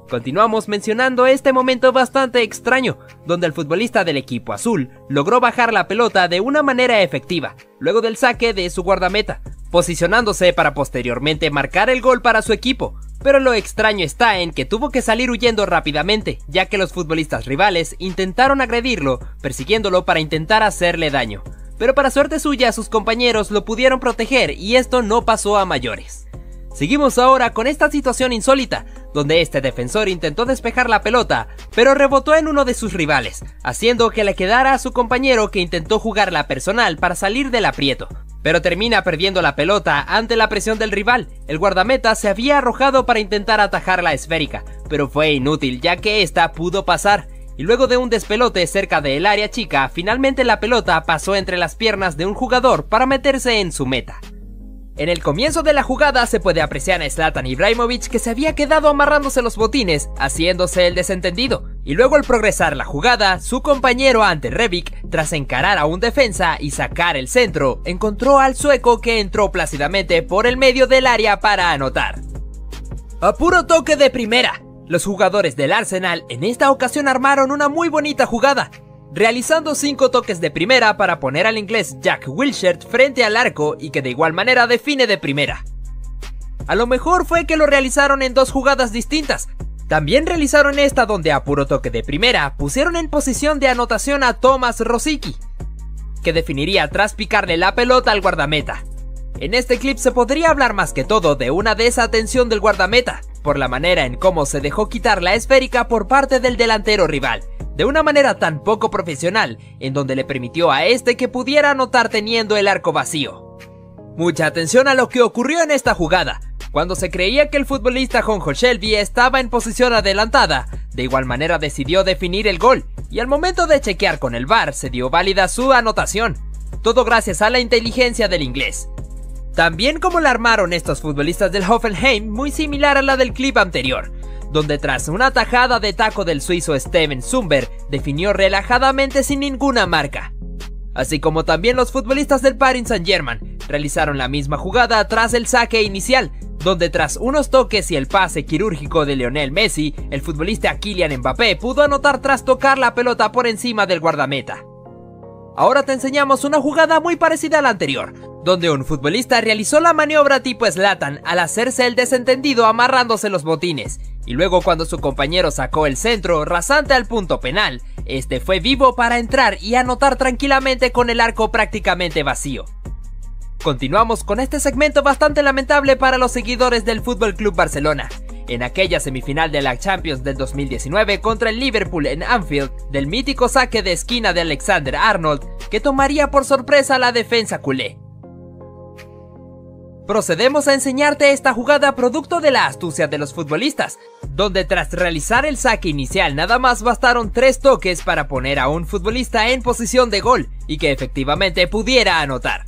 Continuamos mencionando este momento bastante extraño, donde el futbolista del equipo azul logró bajar la pelota de una manera efectiva, luego del saque de su guardameta, posicionándose para posteriormente marcar el gol para su equipo, pero lo extraño está en que tuvo que salir huyendo rápidamente, ya que los futbolistas rivales intentaron agredirlo, persiguiéndolo para intentar hacerle daño, pero para suerte suya sus compañeros lo pudieron proteger y esto no pasó a mayores. Seguimos ahora con esta situación insólita, donde este defensor intentó despejar la pelota, pero rebotó en uno de sus rivales, haciendo que le quedara a su compañero que intentó jugarla personal para salir del aprieto. Pero termina perdiendo la pelota ante la presión del rival. El guardameta se había arrojado para intentar atajar la esférica, pero fue inútil ya que esta pudo pasar. Y luego de un despelote cerca del área chica, finalmente la pelota pasó entre las piernas de un jugador para meterse en su meta. En el comienzo de la jugada se puede apreciar a Zlatan Ibrahimović que se había quedado amarrándose los botines, haciéndose el desentendido, y luego al progresar la jugada, su compañero ante Rebic, tras encarar a un defensa y sacar el centro, encontró al sueco que entró plácidamente por el medio del área para anotar. A puro toque de primera, los jugadores del Arsenal en esta ocasión armaron una muy bonita jugada, realizando cinco toques de primera para poner al inglés Jack Wilshere frente al arco y que de igual manera define de primera. A lo mejor fue que lo realizaron en dos jugadas distintas. También realizaron esta donde a puro toque de primera pusieron en posición de anotación a Thomas Rosicky, que definiría tras picarle la pelota al guardameta. En este clip se podría hablar más que todo de una desatención del guardameta, por la manera en cómo se dejó quitar la esférica por parte del delantero rival, de una manera tan poco profesional, en donde le permitió a este que pudiera anotar teniendo el arco vacío. Mucha atención a lo que ocurrió en esta jugada. Cuando se creía que el futbolista Jonjo Shelvey estaba en posición adelantada, de igual manera decidió definir el gol, y al momento de chequear con el V A R se dio válida su anotación, todo gracias a la inteligencia del inglés. También como la armaron estos futbolistas del Hoffenheim, muy similar a la del clip anterior, donde tras una tajada de taco del suizo Steven Sundberg, definió relajadamente sin ninguna marca. Así como también los futbolistas del Paris Saint-Germain realizaron la misma jugada tras el saque inicial, donde tras unos toques y el pase quirúrgico de Lionel Messi, el futbolista Kylian Mbappé pudo anotar tras tocar la pelota por encima del guardameta. Ahora te enseñamos una jugada muy parecida a la anterior, donde un futbolista realizó la maniobra tipo Zlatan al hacerse el desentendido amarrándose los botines, y luego cuando su compañero sacó el centro rasante al punto penal, este fue vivo para entrar y anotar tranquilamente con el arco prácticamente vacío. Continuamos con este segmento bastante lamentable para los seguidores del F C Barcelona. En aquella semifinal de la Champions del dos mil diecinueve contra el Liverpool en Anfield, del mítico saque de esquina de Alexander Arnold, que tomaría por sorpresa la defensa culé. Procedemos a enseñarte esta jugada producto de la astucia de los futbolistas, donde tras realizar el saque inicial nada más bastaron tres toques para poner a un futbolista en posición de gol y que efectivamente pudiera anotar.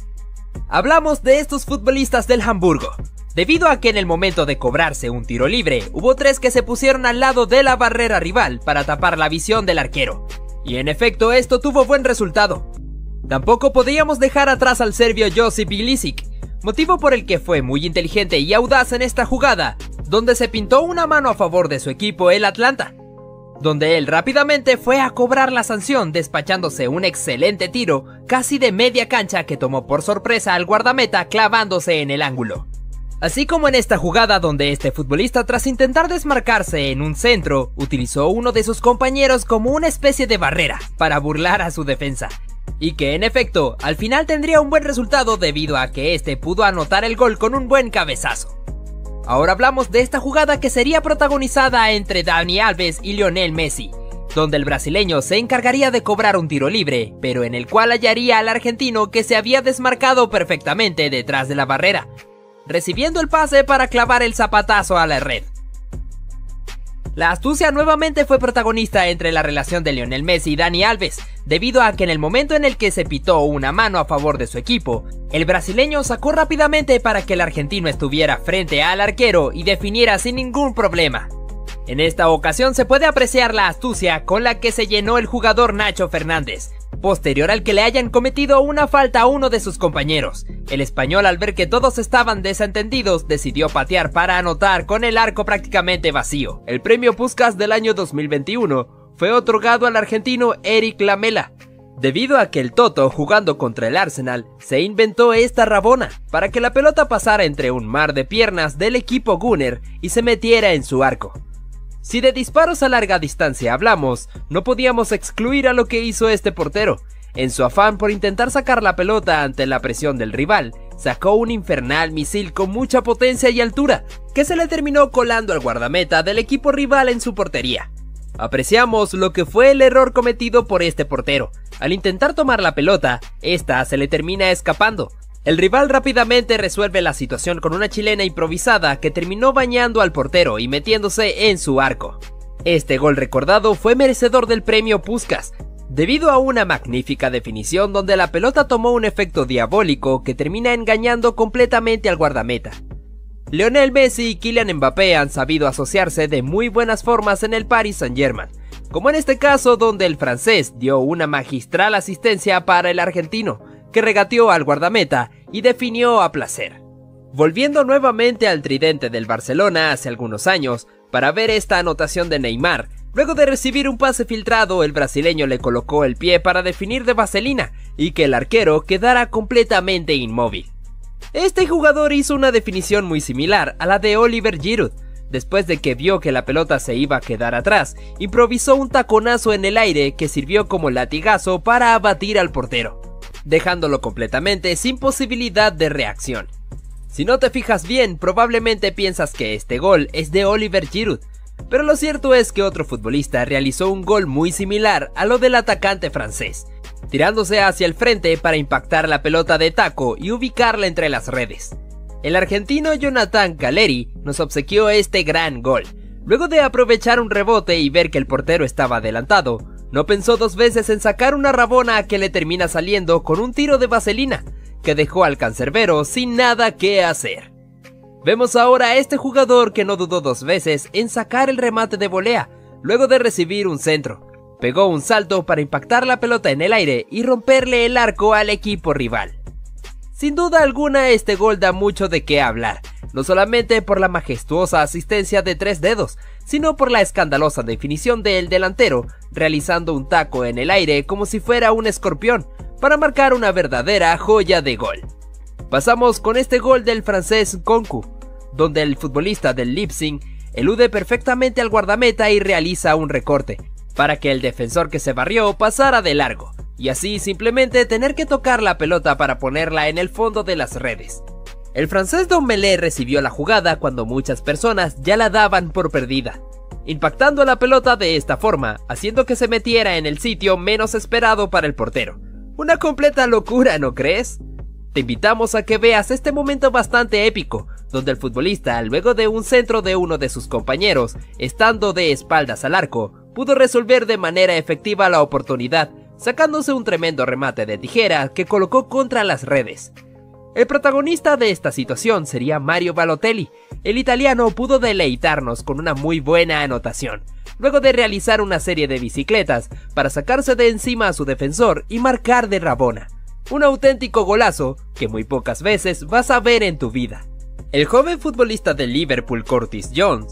Hablamos de estos futbolistas del Hamburgo, debido a que en el momento de cobrarse un tiro libre hubo tres que se pusieron al lado de la barrera rival para tapar la visión del arquero, y en efecto esto tuvo buen resultado. Tampoco podíamos dejar atrás al serbio Josip Ilicic, motivo por el que fue muy inteligente y audaz en esta jugada, donde se pintó una mano a favor de su equipo el Atlanta, donde él rápidamente fue a cobrar la sanción despachándose un excelente tiro casi de media cancha que tomó por sorpresa al guardameta clavándose en el ángulo. Así como en esta jugada donde este futbolista tras intentar desmarcarse en un centro, utilizó uno de sus compañeros como una especie de barrera para burlar a su defensa, y que en efecto al final tendría un buen resultado debido a que este pudo anotar el gol con un buen cabezazo. Ahora hablamos de esta jugada que sería protagonizada entre Dani Alves y Lionel Messi, donde el brasileño se encargaría de cobrar un tiro libre, pero en el cual hallaría al argentino que se había desmarcado perfectamente detrás de la barrera, recibiendo el pase para clavar el zapatazo a la red. La astucia nuevamente fue protagonista entre la relación de Lionel Messi y Dani Alves, debido a que en el momento en el que se pitó una mano a favor de su equipo, el brasileño sacó rápidamente para que el argentino estuviera frente al arquero y definiera sin ningún problema. En esta ocasión se puede apreciar la astucia con la que se llenó el jugador Nacho Fernández, posterior al que le hayan cometido una falta a uno de sus compañeros. El español, al ver que todos estaban desentendidos, decidió patear para anotar con el arco prácticamente vacío. El premio Puskás del año dos mil veintiuno fue otorgado al argentino Eric Lamela, debido a que el Toto, jugando contra el Arsenal, se inventó esta rabona para que la pelota pasara entre un mar de piernas del equipo Gunner y se metiera en su arco. Si de disparos a larga distancia hablamos, no podíamos excluir a lo que hizo este portero, En su afán por intentar sacar la pelota ante la presión del rival, sacó un infernal misil con mucha potencia y altura, que se le terminó colando al guardameta del equipo rival en su portería. Apreciamos lo que fue el error cometido por este portero. Al intentar tomar la pelota, esta se le termina escapando. El rival rápidamente resuelve la situación con una chilena improvisada que terminó bañando al portero y metiéndose en su arco. Este gol recordado fue merecedor del premio Puskás, debido a una magnífica definición donde la pelota tomó un efecto diabólico que termina engañando completamente al guardameta. Lionel Messi y Kylian Mbappé han sabido asociarse de muy buenas formas en el Paris Saint-Germain, como en este caso donde el francés dio una magistral asistencia para el argentino, que regateó al guardameta y definió a placer. Volviendo nuevamente al tridente del Barcelona hace algunos años, para ver esta anotación de Neymar, luego de recibir un pase filtrado, el brasileño le colocó el pie para definir de vaselina y que el arquero quedara completamente inmóvil. Este jugador hizo una definición muy similar a la de Oliver Giroud. Después de que vio que la pelota se iba a quedar atrás, improvisó un taconazo en el aire que sirvió como latigazo para abatir al portero, dejándolo completamente sin posibilidad de reacción. Si no te fijas bien, probablemente piensas que este gol es de Oliver Giroud, pero lo cierto es que otro futbolista realizó un gol muy similar a lo del atacante francés, tirándose hacia el frente para impactar la pelota de taco y ubicarla entre las redes. El argentino Jonathan Caleri nos obsequió este gran gol. Luego de aprovechar un rebote y ver que el portero estaba adelantado, no pensó dos veces en sacar una rabona que le termina saliendo con un tiro de vaselina, que dejó al cancerbero sin nada que hacer. Vemos ahora a este jugador que no dudó dos veces en sacar el remate de volea, luego de recibir un centro. Pegó un salto para impactar la pelota en el aire y romperle el arco al equipo rival. Sin duda alguna este gol da mucho de qué hablar, no solamente por la majestuosa asistencia de tres dedos, sino por la escandalosa definición del delantero, realizando un taco en el aire como si fuera un escorpión, para marcar una verdadera joya de gol. Pasamos con este gol del francés Nkunku, donde el futbolista del Leipzig elude perfectamente al guardameta y realiza un recorte, para que el defensor que se barrió pasara de largo, y así simplemente tener que tocar la pelota para ponerla en el fondo de las redes. El francés Dombele recibió la jugada cuando muchas personas ya la daban por perdida, impactando la pelota de esta forma, haciendo que se metiera en el sitio menos esperado para el portero. Una completa locura, ¿no crees? Te invitamos a que veas este momento bastante épico, donde el futbolista, luego de un centro de uno de sus compañeros, estando de espaldas al arco, pudo resolver de manera efectiva la oportunidad, sacándose un tremendo remate de tijera que colocó contra las redes. El protagonista de esta situación sería Mario Balotelli. El italiano pudo deleitarnos con una muy buena anotación, luego de realizar una serie de bicicletas para sacarse de encima a su defensor y marcar de rabona. Un auténtico golazo que muy pocas veces vas a ver en tu vida. El joven futbolista de Liverpool Curtis Jones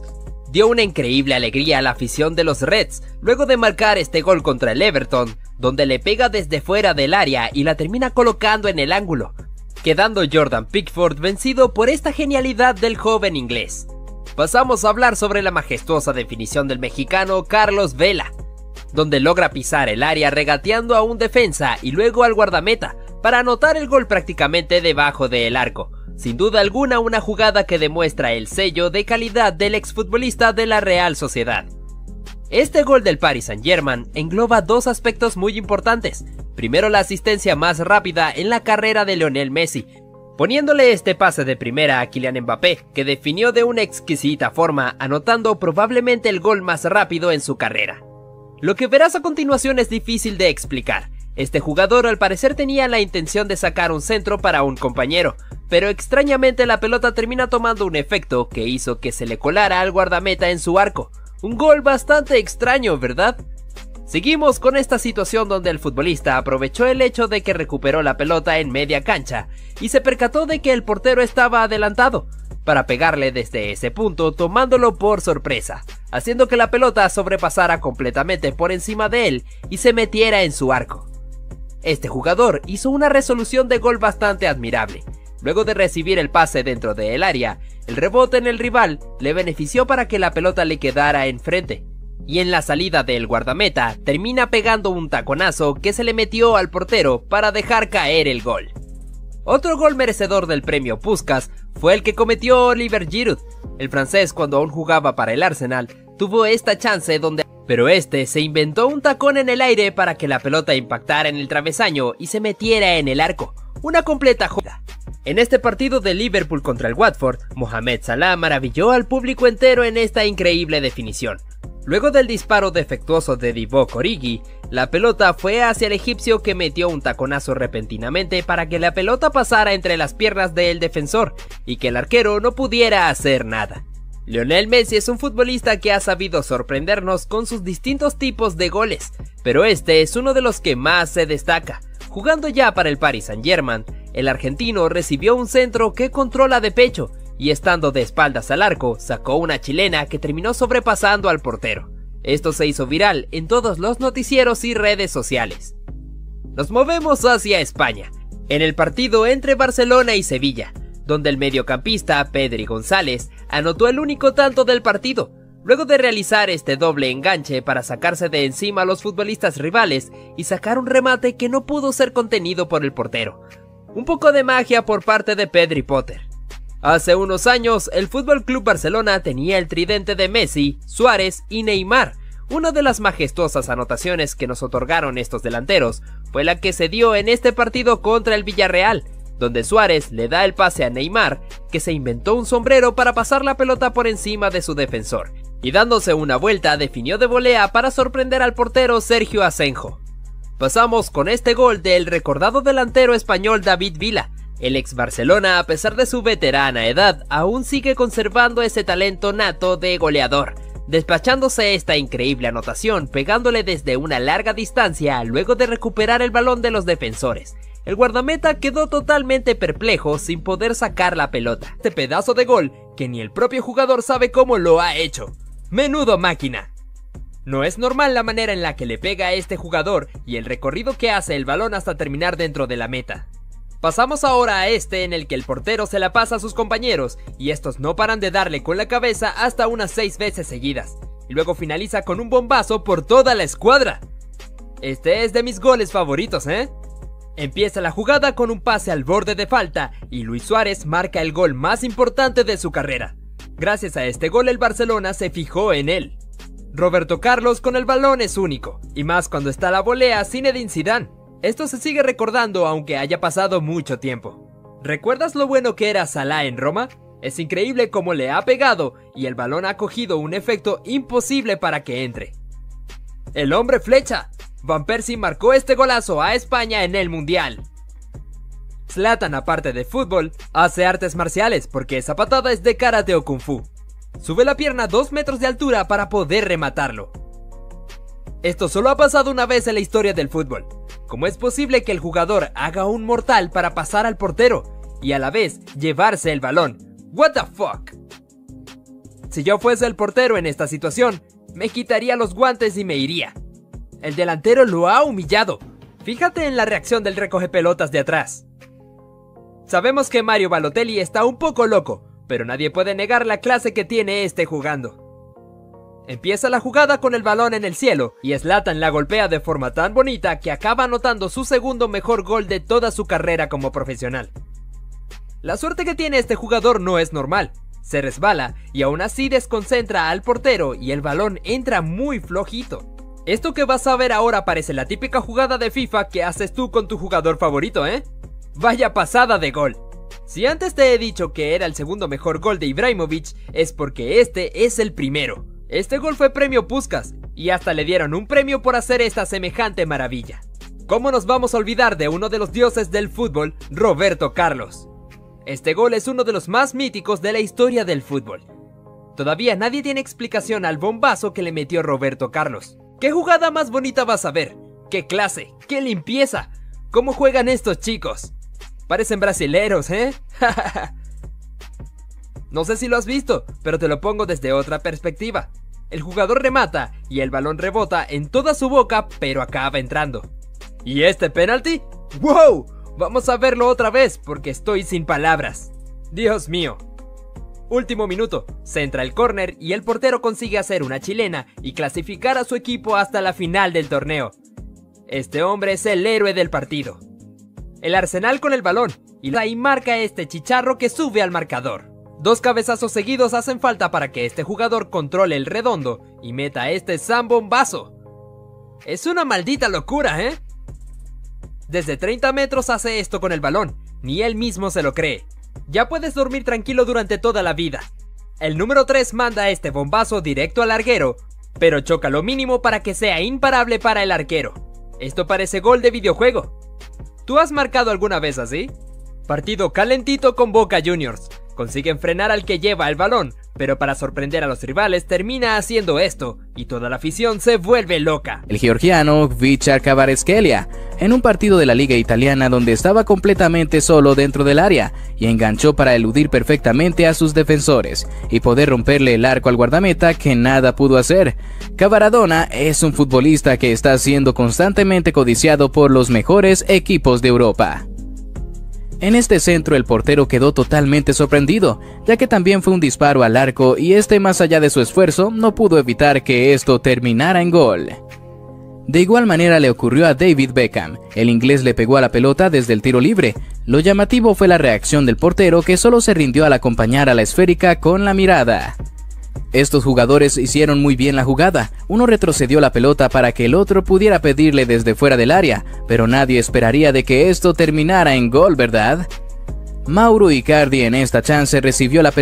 dio una increíble alegría a la afición de los Reds, luego de marcar este gol contra el Everton, donde le pega desde fuera del área y la termina colocando en el ángulo, quedando Jordan Pickford vencido por esta genialidad del joven inglés. Pasamos a hablar sobre la majestuosa definición del mexicano Carlos Vela, donde logra pisar el área regateando a un defensa y luego al guardameta para anotar el gol prácticamente debajo del arco. Sin duda alguna una jugada que demuestra el sello de calidad del exfutbolista de la Real Sociedad. Este gol del Paris Saint-Germain engloba dos aspectos muy importantes. Primero, la asistencia más rápida en la carrera de Lionel Messi, poniéndole este pase de primera a Kylian Mbappé, que definió de una exquisita forma, anotando probablemente el gol más rápido en su carrera. Lo que verás a continuación es difícil de explicar. Este jugador al parecer tenía la intención de sacar un centro para un compañero, pero extrañamente la pelota termina tomando un efecto que hizo que se le colara al guardameta en su arco. Un gol bastante extraño, ¿verdad? Seguimos con esta situación donde el futbolista aprovechó el hecho de que recuperó la pelota en media cancha y se percató de que el portero estaba adelantado, para pegarle desde ese punto tomándolo por sorpresa, haciendo que la pelota sobrepasara completamente por encima de él y se metiera en su arco. Este jugador hizo una resolución de gol bastante admirable. Luego de recibir el pase dentro del área, el rebote en el rival le benefició para que la pelota le quedara enfrente, y en la salida del guardameta termina pegando un taconazo que se le metió al portero para dejar caer el gol. Otro gol merecedor del premio Puskás fue el que cometió Olivier Giroud. El francés, cuando aún jugaba para el Arsenal, tuvo esta chance donde... pero este se inventó un tacón en el aire para que la pelota impactara en el travesaño y se metiera en el arco. Una completa joda. En este partido de Liverpool contra el Watford, Mohamed Salah maravilló al público entero en esta increíble definición. Luego del disparo defectuoso de Divock Origi, la pelota fue hacia el egipcio, que metió un taconazo repentinamente para que la pelota pasara entre las piernas del defensor y que el arquero no pudiera hacer nada. Lionel Messi es un futbolista que ha sabido sorprendernos con sus distintos tipos de goles, pero este es uno de los que más se destaca. Jugando ya para el Paris Saint-Germain, el argentino recibió un centro que controla de pecho y, estando de espaldas al arco, sacó una chilena que terminó sobrepasando al portero. Esto se hizo viral en todos los noticieros y redes sociales. Nos movemos hacia España, en el partido entre Barcelona y Sevilla, donde el mediocampista Pedri González anotó el único tanto del partido, luego de realizar este doble enganche para sacarse de encima a los futbolistas rivales y sacar un remate que no pudo ser contenido por el portero. Un poco de magia por parte de Pedri Potter. Hace unos años, el F C Barcelona tenía el tridente de Messi, Suárez y Neymar. Una de las majestuosas anotaciones que nos otorgaron estos delanteros fue la que se dio en este partido contra el Villarreal, donde Suárez le da el pase a Neymar, que se inventó un sombrero para pasar la pelota por encima de su defensor, y dándose una vuelta definió de volea para sorprender al portero Sergio Asenjo. Pasamos con este gol del recordado delantero español David Villa. El ex Barcelona, a pesar de su veterana edad, aún sigue conservando ese talento nato de goleador, despachándose esta increíble anotación pegándole desde una larga distancia luego de recuperar el balón de los defensores. El guardameta quedó totalmente perplejo sin poder sacar la pelota. Este pedazo de gol que ni el propio jugador sabe cómo lo ha hecho. ¡Menudo máquina! No es normal la manera en la que le pega a este jugador y el recorrido que hace el balón hasta terminar dentro de la meta. Pasamos ahora a este en el que el portero se la pasa a sus compañeros y estos no paran de darle con la cabeza hasta unas seis veces seguidas. Y luego finaliza con un bombazo por toda la escuadra. Este es de mis goles favoritos, ¿eh? Empieza la jugada con un pase al borde de falta y Luis Suárez marca el gol más importante de su carrera. Gracias a este gol el Barcelona se fijó en él. Roberto Carlos con el balón es único, y más cuando está la volea Zinedine Zidane. Esto se sigue recordando aunque haya pasado mucho tiempo. ¿Recuerdas lo bueno que era Salah en Roma? Es increíble cómo le ha pegado y el balón ha cogido un efecto imposible para que entre. ¡El hombre flecha! Van Persie marcó este golazo a España en el Mundial. Zlatan, aparte de fútbol, hace artes marciales porque esa patada es de karate o kung fu. Sube la pierna a dos metros de altura para poder rematarlo. Esto solo ha pasado una vez en la historia del fútbol. ¿Cómo es posible que el jugador haga un mortal para pasar al portero y a la vez llevarse el balón? What the fuck? Si yo fuese el portero en esta situación, me quitaría los guantes y me iría. El delantero lo ha humillado. Fíjate en la reacción del recogepelotas de atrás. Sabemos que Mario Balotelli está un poco loco, pero nadie puede negar la clase que tiene este jugando. Empieza la jugada con el balón en el cielo y Zlatan la golpea de forma tan bonita que acaba anotando su segundo mejor gol de toda su carrera como profesional. La suerte que tiene este jugador no es normal. Se resbala y aún así desconcentra al portero y el balón entra muy flojito. Esto que vas a ver ahora parece la típica jugada de FIFA que haces tú con tu jugador favorito, ¿eh? Vaya pasada de gol. Si antes te he dicho que era el segundo mejor gol de Ibrahimovic, es porque este es el primero. Este gol fue premio Puskás y hasta le dieron un premio por hacer esta semejante maravilla. ¿Cómo nos vamos a olvidar de uno de los dioses del fútbol, Roberto Carlos? Este gol es uno de los más míticos de la historia del fútbol. Todavía nadie tiene explicación al bombazo que le metió Roberto Carlos. ¿Qué jugada más bonita vas a ver? ¡Qué clase! ¡Qué limpieza! ¿Cómo juegan estos chicos? Parecen brasileros, ¿eh? No sé si lo has visto, pero te lo pongo desde otra perspectiva. El jugador remata y el balón rebota en toda su boca, pero acaba entrando. ¿Y este penalti? ¡Wow! Vamos a verlo otra vez porque estoy sin palabras. Dios mío. Último minuto, centra el córner y el portero consigue hacer una chilena y clasificar a su equipo hasta la final del torneo. Este hombre es el héroe del partido. El Arsenal con el balón, y ahí marca este Chicharro que sube al marcador. Dos cabezazos seguidos hacen falta para que este jugador controle el redondo y meta este zambombazo. Es una maldita locura, ¿eh? Desde treinta metros hace esto con el balón, ni él mismo se lo cree. Ya puedes dormir tranquilo durante toda la vida. El número tres manda este bombazo directo al larguero, pero choca lo mínimo para que sea imparable para el arquero. Esto parece gol de videojuego. ¿Tú has marcado alguna vez así? Partido calentito con Boca Juniors. Consiguen frenar al que lleva el balón, pero para sorprender a los rivales termina haciendo esto, y toda la afición se vuelve loca. El georgiano Vichar Kvaratskhelia, en un partido de la liga italiana donde estaba completamente solo dentro del área, y enganchó para eludir perfectamente a sus defensores, y poder romperle el arco al guardameta que nada pudo hacer. Kvaratskhelia es un futbolista que está siendo constantemente codiciado por los mejores equipos de Europa. En este centro el portero quedó totalmente sorprendido, ya que también fue un disparo al arco y este, más allá de su esfuerzo, no pudo evitar que esto terminara en gol. De igual manera le ocurrió a David Beckham. El inglés le pegó a la pelota desde el tiro libre. Lo llamativo fue la reacción del portero, que solo se rindió al acompañar a la esférica con la mirada. Estos jugadores hicieron muy bien la jugada. Uno retrocedió la pelota para que el otro pudiera pedirle desde fuera del área, pero nadie esperaría de que esto terminara en gol, ¿verdad? Mauro Icardi en esta chance recibió la pelota